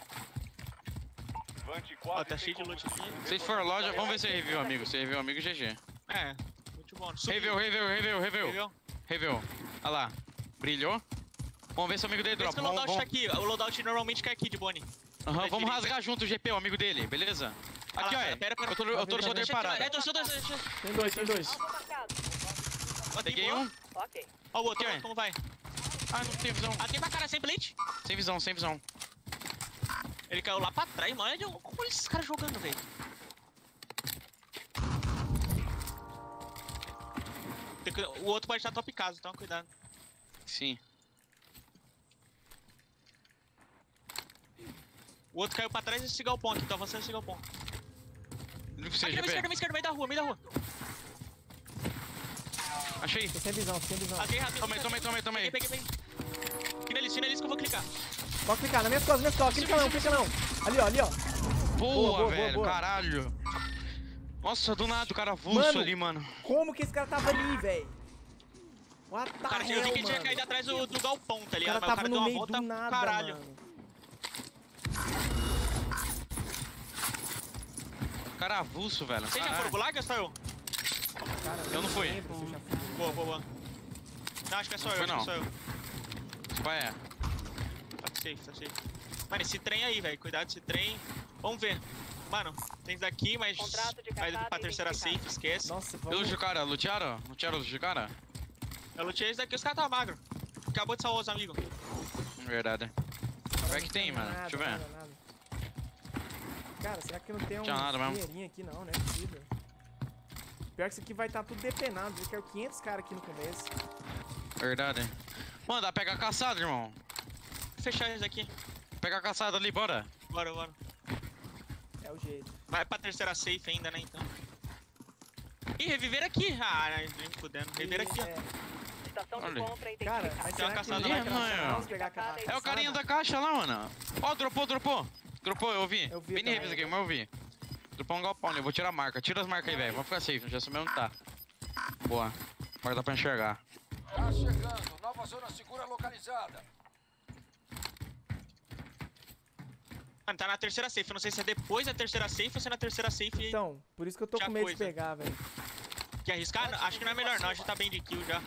Ó, tá cheio de loot aqui. Se for a loja, vamos ver se é review, amigo. Se é review, amigo, GG. É, muito bom. Review, review, review, review. Review. Olha lá. Brilhou. Vamos ver se o amigo dele dropa. O loadout tá aqui. O loadout normalmente cai aqui de Bonnie. Aham, vamos rasgar junto o GP, o amigo dele, beleza? Aqui, ó. Pera. Eu tô no poder parado. Tem dois, tem dois. Peguei um. Ok. Ó o outro, Ian. Como vai? Ah, não tem visão. Atenta a cara, sem blitz. Sem visão, sem visão. Ele caiu lá pra trás, mano. Como é esses caras jogando, velho? O outro pode estar top caso, então cuidado. Sim. O outro caiu pra trás e esse galpão aqui, tá avançando esse galpão. Não precisa de pé. Esquerda, meio da rua, meio da rua. Achei. Tô sem visão, sem visão. Achei rápido. Tomei. Peguei. Finaliza que eu vou clicar. Pode clicar, na minha costas, na minha costas. Clica não. Ali ó. Boa, velho, boa. Caralho. Nossa, do nada o cara avulso ali, mano. Como que esse cara tava ali, velho? Cara, eu vi que ele tinha caído atrás do galpão, tá ligado? O cara tava no meio do nada, caralho. Cara avulso, velho. Você já foram pro lag ou só eu? Eu não fui. Boa. Não, acho que é só eu, acho que é só eu. Vai, é. Tá safe. Mano, esse trem aí, velho. Cuidado desse trem. Vamos ver. Mano, tem isso daqui, mas vai pra terceira safe, esquece. Nossa, vamos. Cara, lutearam? Lutearam o cara? Eu lutei esse daqui, os caras tá magro. Acabou de salvar os amigos. Verdade. Como é que tem, mano? Deixa eu ver. Cara, será que não tem um dinheirinho aqui não, né? Pior que isso aqui vai estar tudo depenado, eu quero 500 caras aqui no começo. Verdade. Mano, dá pra pegar caçada, irmão. Vou fechar isso aqui. Pegar caçada ali, bora. Bora. É o jeito. Vai pra terceira safe ainda, né, então. Ih, reviver aqui. Ah, nem fudendo. Reviver aqui, ó. Estação de compra e cara, vai ter uma caçada lá, mano. É o carinha da caixa lá, mano. Ó, dropou. Dropou, eu vi. Vem em revisa aqui, mas eu vi. Dropou um galpão, eu vou tirar a marca. Tira as marcas aí, velho. Vamos ficar safe, já sabemos onde tá. Boa. Agora dá pra enxergar. Tá chegando. Nova zona segura localizada. Mano, tá na terceira safe. Eu não sei se é depois da terceira safe ou se é na terceira safe. Então, por isso que eu tô com medo de pegar, velho. Quer arriscar? Acho que não é melhor não. A gente tá bem de kill já.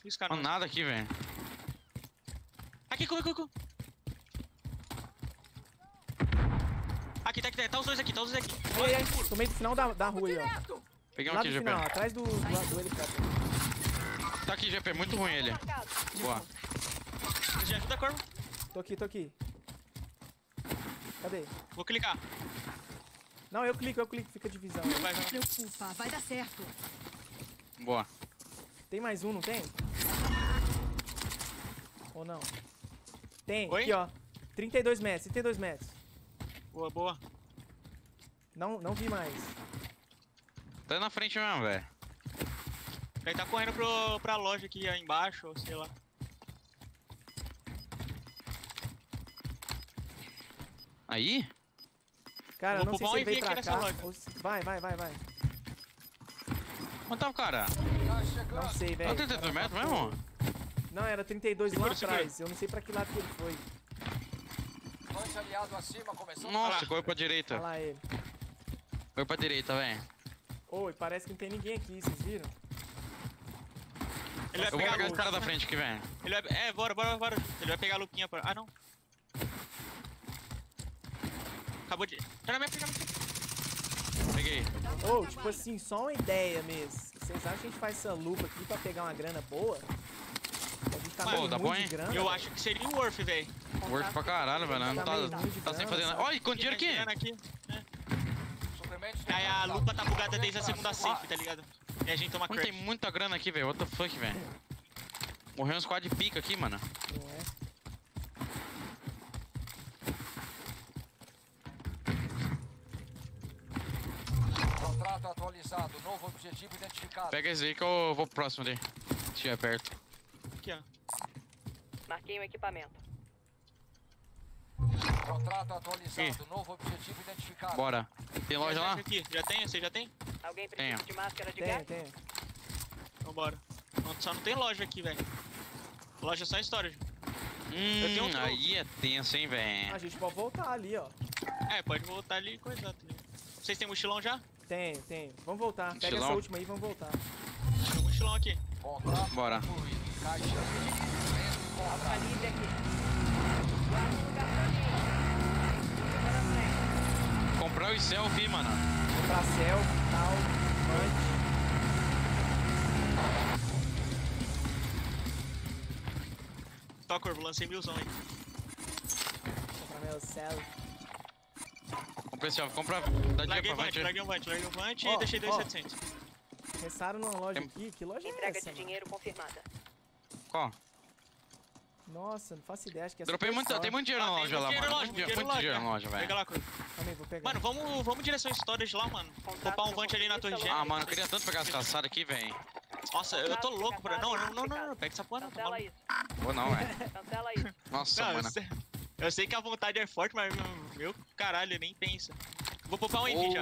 Arriscar não. Não nada aqui, velho. Aqui, comigo. Aqui, tá aqui, tá os dois aqui. Ei, tomei do final da rua aí, ó. Peguei um aqui, GP. Final, atrás do helicóptero. Tá aqui, GP, muito ruim ele. Boa. Já ajuda, Corvo. Tô aqui. Cadê? Vou clicar. Não, eu clico, fica de visão. Não se preocupa, vai dar certo. Boa. Tem mais um, não tem? Ou não? Tem, oi? Aqui, ó. 32 metros. Boa. Não vi mais. Tá na frente mesmo, velho. Ele tá correndo pra loja aqui ó, embaixo, ou sei lá. Aí? Cara, eu não sei se ele veio pra cá. Vai. Onde tá o cara? Não sei, velho. É 32 metros mesmo? Não, era 32 lá atrás. Eu não sei pra que lado que ele foi. Aliado acima, nossa, correu pra direita. Olha lá ele. Correu pra direita, velho. Oi, parece que não tem ninguém aqui, vocês viram? Ele vai eu pegar vou pegar esse cara da frente aqui, velho. É, bora. Ele vai pegar a lupinha pra... Ah, não. Acabou de... Peguei. Tipo assim, só uma ideia mesmo. Vocês acham que a gente faz essa lupa aqui pra pegar uma grana boa? Tá mano, tá bom, hein? Eu acho que seria o Worth, velho. Worth pra caralho, velho. Não tá sem fazer nada. Olha, quanto dinheiro aqui? Aí a lupa tá bugada desde a segunda safe, tá ligado? E a gente toma crash. Tem muita grana aqui, velho. What the fuck, velho. Morreu uns quadros de pica aqui, mano. Contrato atualizado. Novo objetivo identificado. Pega esse aí que eu vou pro próximo ali. Se tiver perto. Aqui, ó. Marquei o equipamento. Contrato atualizado, novo objetivo identificado. Bora. Tem loja lá? Já tem? Você já tem? Alguém precisa de máscara de gás? Tem. Então bora. Só não tem loja aqui, velho. Loja só storage. Aí é tenso, hein, velho. A gente pode voltar ali, ó. É, pode voltar ali e coisa. Tá? Vocês têm mochilão já? Tem. Vamos voltar. Mochilão? Pega essa última aí, vamos voltar. Tem mochilão aqui. Bora. Comprar os selfie, mano. Comprar selfie, tal, punch. Ó, Corvo, lancei milzão aí. Compra meu céu. Compra esse, ó, compra. Traguei o vante, traguei o vante e deixei 2.700. Começaram numa loja aqui, que loja é essa? Entrega de dinheiro confirmada. Qual? Nossa, não faço ideia, acho que é essa. Dropei muito, tem muito dinheiro na loja lá, mano. Muito dinheiro na loja, velho. Pega lá, Corvo. Também vou pegar. Mano, vamos direção storage lá, mano. Comprar um vante ali na torre gêmea. Ah, mano, eu queria tanto pegar essa caçada aqui, velho. Nossa, eu tô louco pra... Não, pega essa porra não. Cancela isso. Ou não, é. Cancela isso. Nossa, mano. Eu sei que a vontade é forte, mas meu caralho, nem pensa. Vou poupar um envio já.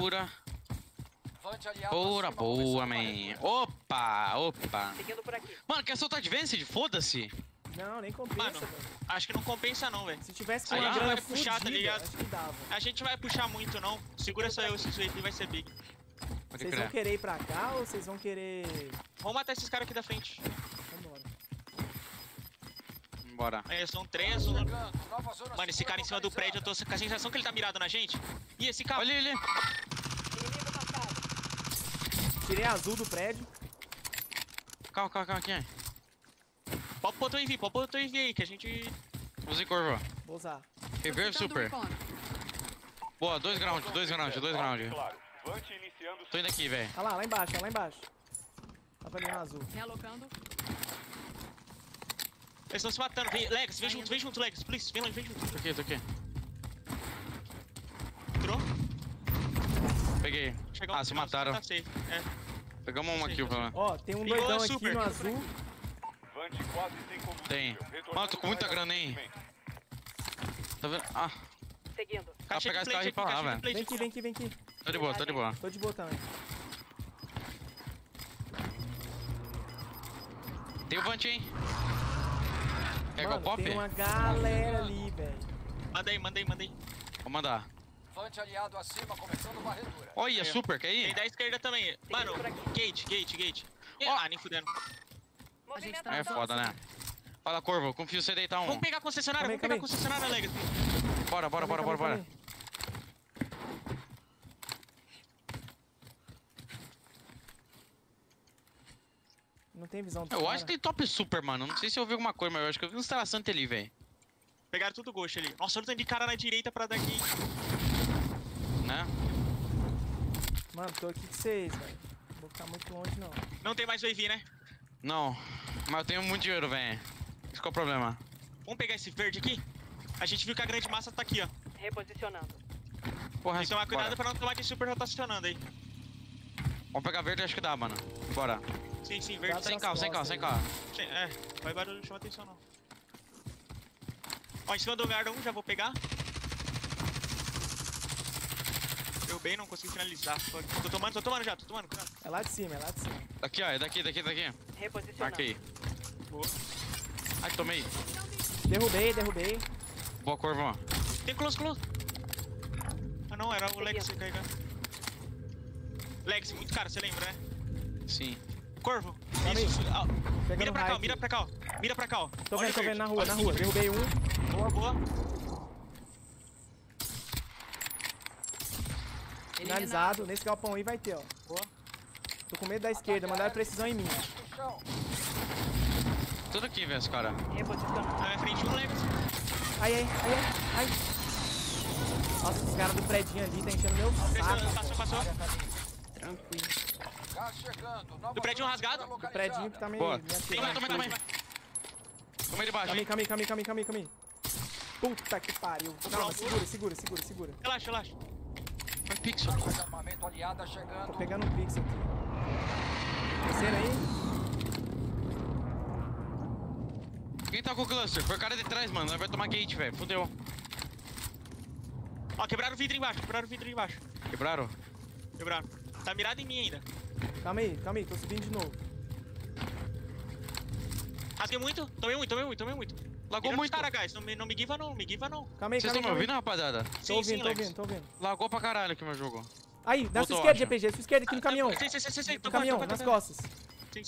Pura, boa, man. Opa. Mano, quer soltar Advanced? Foda-se. Não, nem compensa, mano, acho que não compensa não, velho. Se tivesse com a gente vai puxar, tá ligado? A gente vai puxar muito não. Segura só eu, esse suíte vai ser big. Vocês vão querer ir pra cá ou vocês vão querer... Vamos matar esses caras aqui da frente. Vambora. É, são três, um... Mano, esse cara em cima do prédio, eu tô com a sensação que ele tá mirado na gente. Ih, esse cara... Olha ele! Tirei azul do prédio. Calma, quem é? Pode botar o envio, aí, que a gente... Use Corvo. Vou usar. Reverse super. Boa, dois ground. Claro. Tô indo aqui, velho. Olha lá, lá embaixo. Tá pra mirar azul. Realocando. Eles estão se matando. Legs, vem junto, Legs, please. Vem junto. Tô aqui. Entrou? Peguei. Chegou se mataram. Tá safe. É. Pegamos uma kill pra lá. Ó, tem um doidão aqui super. No azul. Tem. Mano, tô com muita grana, hein. Tá vendo? Ah. Seguindo. Dá pra pegar esse carro e ir pra lá, velho. Vem aqui. Tô de boa. Tô de boa também. Tem o Vant, hein? Quer igual pop? Tem uma galera ali, velho. Manda aí. Vou mandar. Vant aliado acima, começando uma redura. Olha, super, quer ir? Tem da esquerda também. Mano, gate. Ah, nem fudendo. É foda, né? Fala, Corvo, confio em você deitar um. Vamos pegar a concessionária, Legacy. Bora. Não tem visão. Eu acho que tem top super, mano. Não sei se eu vi alguma coisa, mas eu acho que eu vi um Star Santa ali, velho. Pegaram tudo gosto ali. Nossa, eu não tenho de cara na direita pra daqui. Né? Mano, tô aqui com vocês, velho. Não vou ficar muito longe, não. Não tem mais wave, né? Não, mas eu tenho muito dinheiro, velho. Esse qual é o problema? Vamos pegar esse verde aqui? A gente viu que a grande massa tá aqui, ó. Reposicionando. Porra, tem que tomar cuidado pra não tomar de super rotacionando aí. Vamos pegar verde, acho que dá, mano. Bora. Sim, verde. Sem carro. É, vai barulho, não chama atenção não. Ó, em cima do guarda 1, já vou pegar. Eu bem, não consegui finalizar. Tô tomando, cuidado. É lá de cima. Aqui, ó, é daqui. Reposicionando. Marquei. Boa. Ai, tomei. Derrubei. Boa, Corvão. Tem close. Ah, não, era o Lex carregando. Lex, muito caro, você lembra, né? Sim. Corvo, isso. Mira pra cá, ó. Tô vendo na rua. Derrubei um. Boa. Finalizado. Nesse galpão aí vai ter, ó. Boa. Tô com medo da esquerda. Mandaram precisão em mim. Tudo aqui, velho, esse cara. Na minha frente, um Legacy. Ai. Nossa, esse cara do predinho ali tá enchendo meu saco. Passou. Tranquilo. Do prédio rasgado? Do prédio que tá meio... Boa. Toma de baixo. Caminho. Puta que pariu. Calma, segura. Relaxa. Vai pixel. Tô pegando um pixel aqui. Descendo aí. Quem tá com o cluster? Foi o cara de trás, mano. Nós vai tomar gate, velho. Fudeu. Ó, quebraram o vidro embaixo. Quebraram. Tá mirado em mim ainda. Calma aí, tô subindo de novo. Rasguei muito, tomei muito. Lagou muito. Cara, guys, não me giva não. Vocês estão me ouvindo, rapaziada? Tô ouvindo. Lagou pra caralho aqui meu jogo. Aí, dá sua esquerda, GPG, sua esquerda aqui no caminhão. Sim. No caminhão, nas costas. Sim.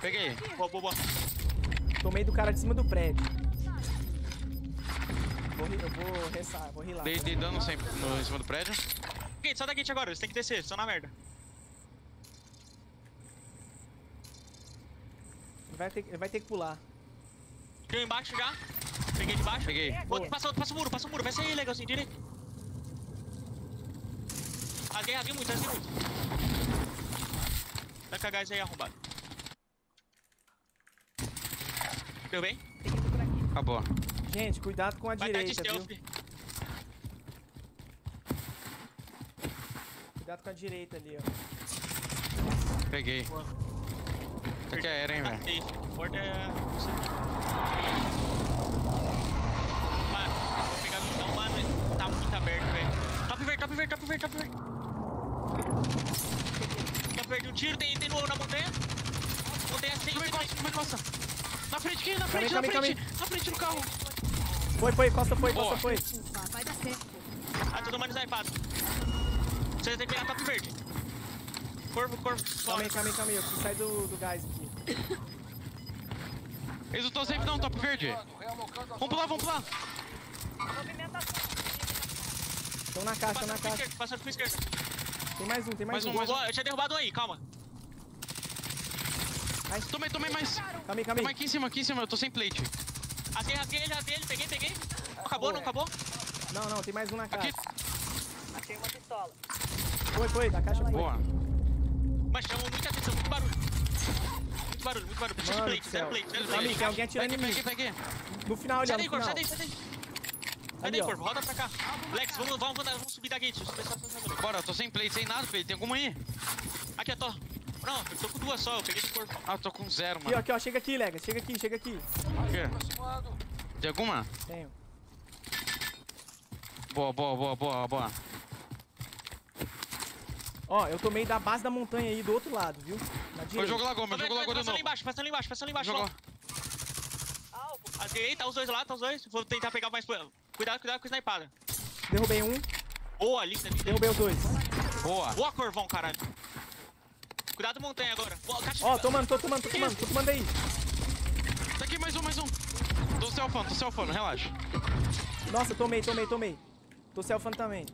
Peguei. Boa. Tomei do cara de cima do prédio. Eu vou rilar. Dei dano sempre em cima do prédio. Gate, sai da gate agora, eles têm que descer, eles estão na merda. Ele vai ter que pular. Tem um embaixo já. Peguei de baixo. Peguei. Outro, passa o muro. Vai sair legalzinho, direito. Rasguei muito. Vai cagar isso aí, arrombado. Deu bem? Tem que por aqui. Acabou. Gente, cuidado com a vai direita, tá viu? Cuidado com a direita ali, ó. Peguei. Boa. Isso aqui era, hein, velho? Porta é... Mano, eu vou pegar o chão, mano. Tá muito aberto, velho. Top verde. Top verde, um tiro. Tem novo na montanha. Montanha sem... Costa. Na frente, no carro. Costa foi. Vai dar certo. Ah, todo mundo snipado. Você tem que pegar top verde. Corvo. Calma aí. Eu preciso sair do gás aqui. Eles não tão safe não, top verde. Vamos pular. Estão na caixa. Passando pro esquerdo. Tem mais um. Mais um. Eu tinha derrubado um aí, calma. Nice. Tomei mais. Calma aí. Aqui em cima, eu tô sem plate. Rasguei ele. Peguei. Acabou, não acabou? Não, tem mais um na caixa. Aqui. Achei uma pistola. Foi, da caixa. Boa. Mas chamou muita atenção, muito barulho. Precisa de plate, zero plate. Tem alguém atirando em mim. Peguei. No final, olha. Sai daí, Cadê, Corvo? Roda pra cá. Lex, vamos subir da gate. Bora, eu tô sem play, sem nada, Felipe. Tem alguma aí? Aqui, eu tô. Não, eu tô com duas só, eu peguei de Corvo. Ah, eu tô com zero, mano. Aqui, ó. Chega aqui, Lex. Chega aqui. Tem alguma? Tenho. Boa. Ó, eu tomei da base da montanha aí, do outro lado, viu? Foi jogo lagou de novo. Passa ali embaixo. A direita, os dois. Vou tentar pegar mais... Cuidado com a snipada. Derrubei um. Boa, linda. Derrubei o dois. Boa, Corvão, caralho. Cuidado, montanha agora. Ó, tô tomando aí. Tá aqui, mais um. Tô selfando, relaxa. Nossa, tomei. Tô selfando também.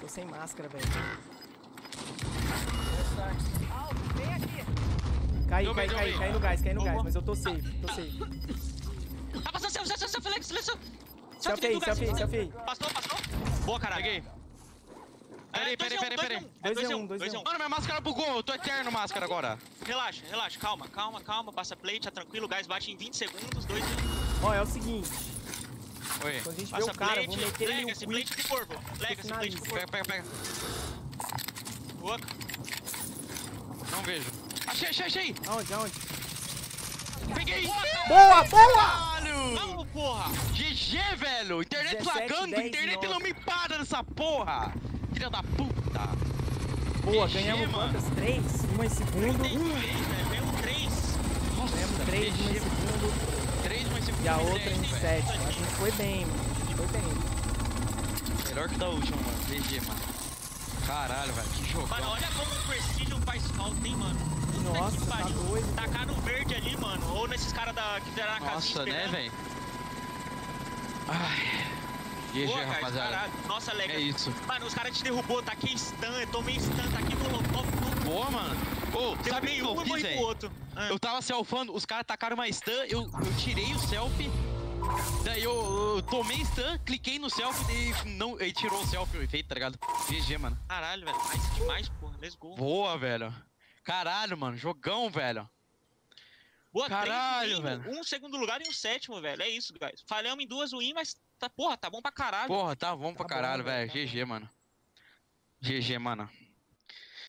Tô sem máscara, velho. Vem aqui. Caí no gás, mas eu tô safe, Tá passando, selfie, Lex, seleção. Selfie. Passou. Boa, caralho. Peguei. Peraí. 2-1. Mano, minha máscara bugou, eu tô eterno máscara agora. Relaxa, calma. Passa play, tá tranquilo, o gás bate em 20 segundos, 2 Ó, é o seguinte. Oi. Quando a gente passa vê o cara, plate, vamos meter ele no quick. Lega esse plate pro corvo. Pega. Boa. Não vejo. Achei. Aonde? Peguei! Boa! Vamos, porra! GG, velho! Internet lagando, internet lampada nessa porra! Filha da puta! Boa, GG, ganhamos quantas? 3? Uma em segundo. Ganhamos 3. Nossa, ganhamos 3, uma em segundo. 3, uma em segundo. E a outra em 7. A gente foi bem, mano. Melhor que da última, mano. GG, mano. Caralho, velho. Que jogo. Mano, olha como o Precision faz falta, hein, mano. Nossa, que pariu. Tá doido. Tacar no verde ali, mano. Ou nesses caras que deram na casinha. Nossa, né, velho? Ai. GG, rapaziada. Cara, nossa, legal. É isso. Mano, os caras te derrubou. Tá aqui em stun. Eu tomei stun. Tá aqui no molotov. Boa, mano. Sabe o que eu fiz, velho? Eu tava selfando. Os caras tacaram uma stun. Eu tirei o selfie. Daí eu tomei stun, cliquei no selfie e tirou o selfie, o efeito, tá ligado? GG, mano. Caralho, velho. Mais demais, porra. Let's go. Boa, velho. Caralho, mano. Jogão, velho. Boa, caralho, velho. Um segundo lugar e um sétimo, velho. É isso, guys. Falhamos em duas win, mas tá, porra, tá bom pra caralho. Porra, tá bom pra caralho, velho. GG, mano. GG, mano.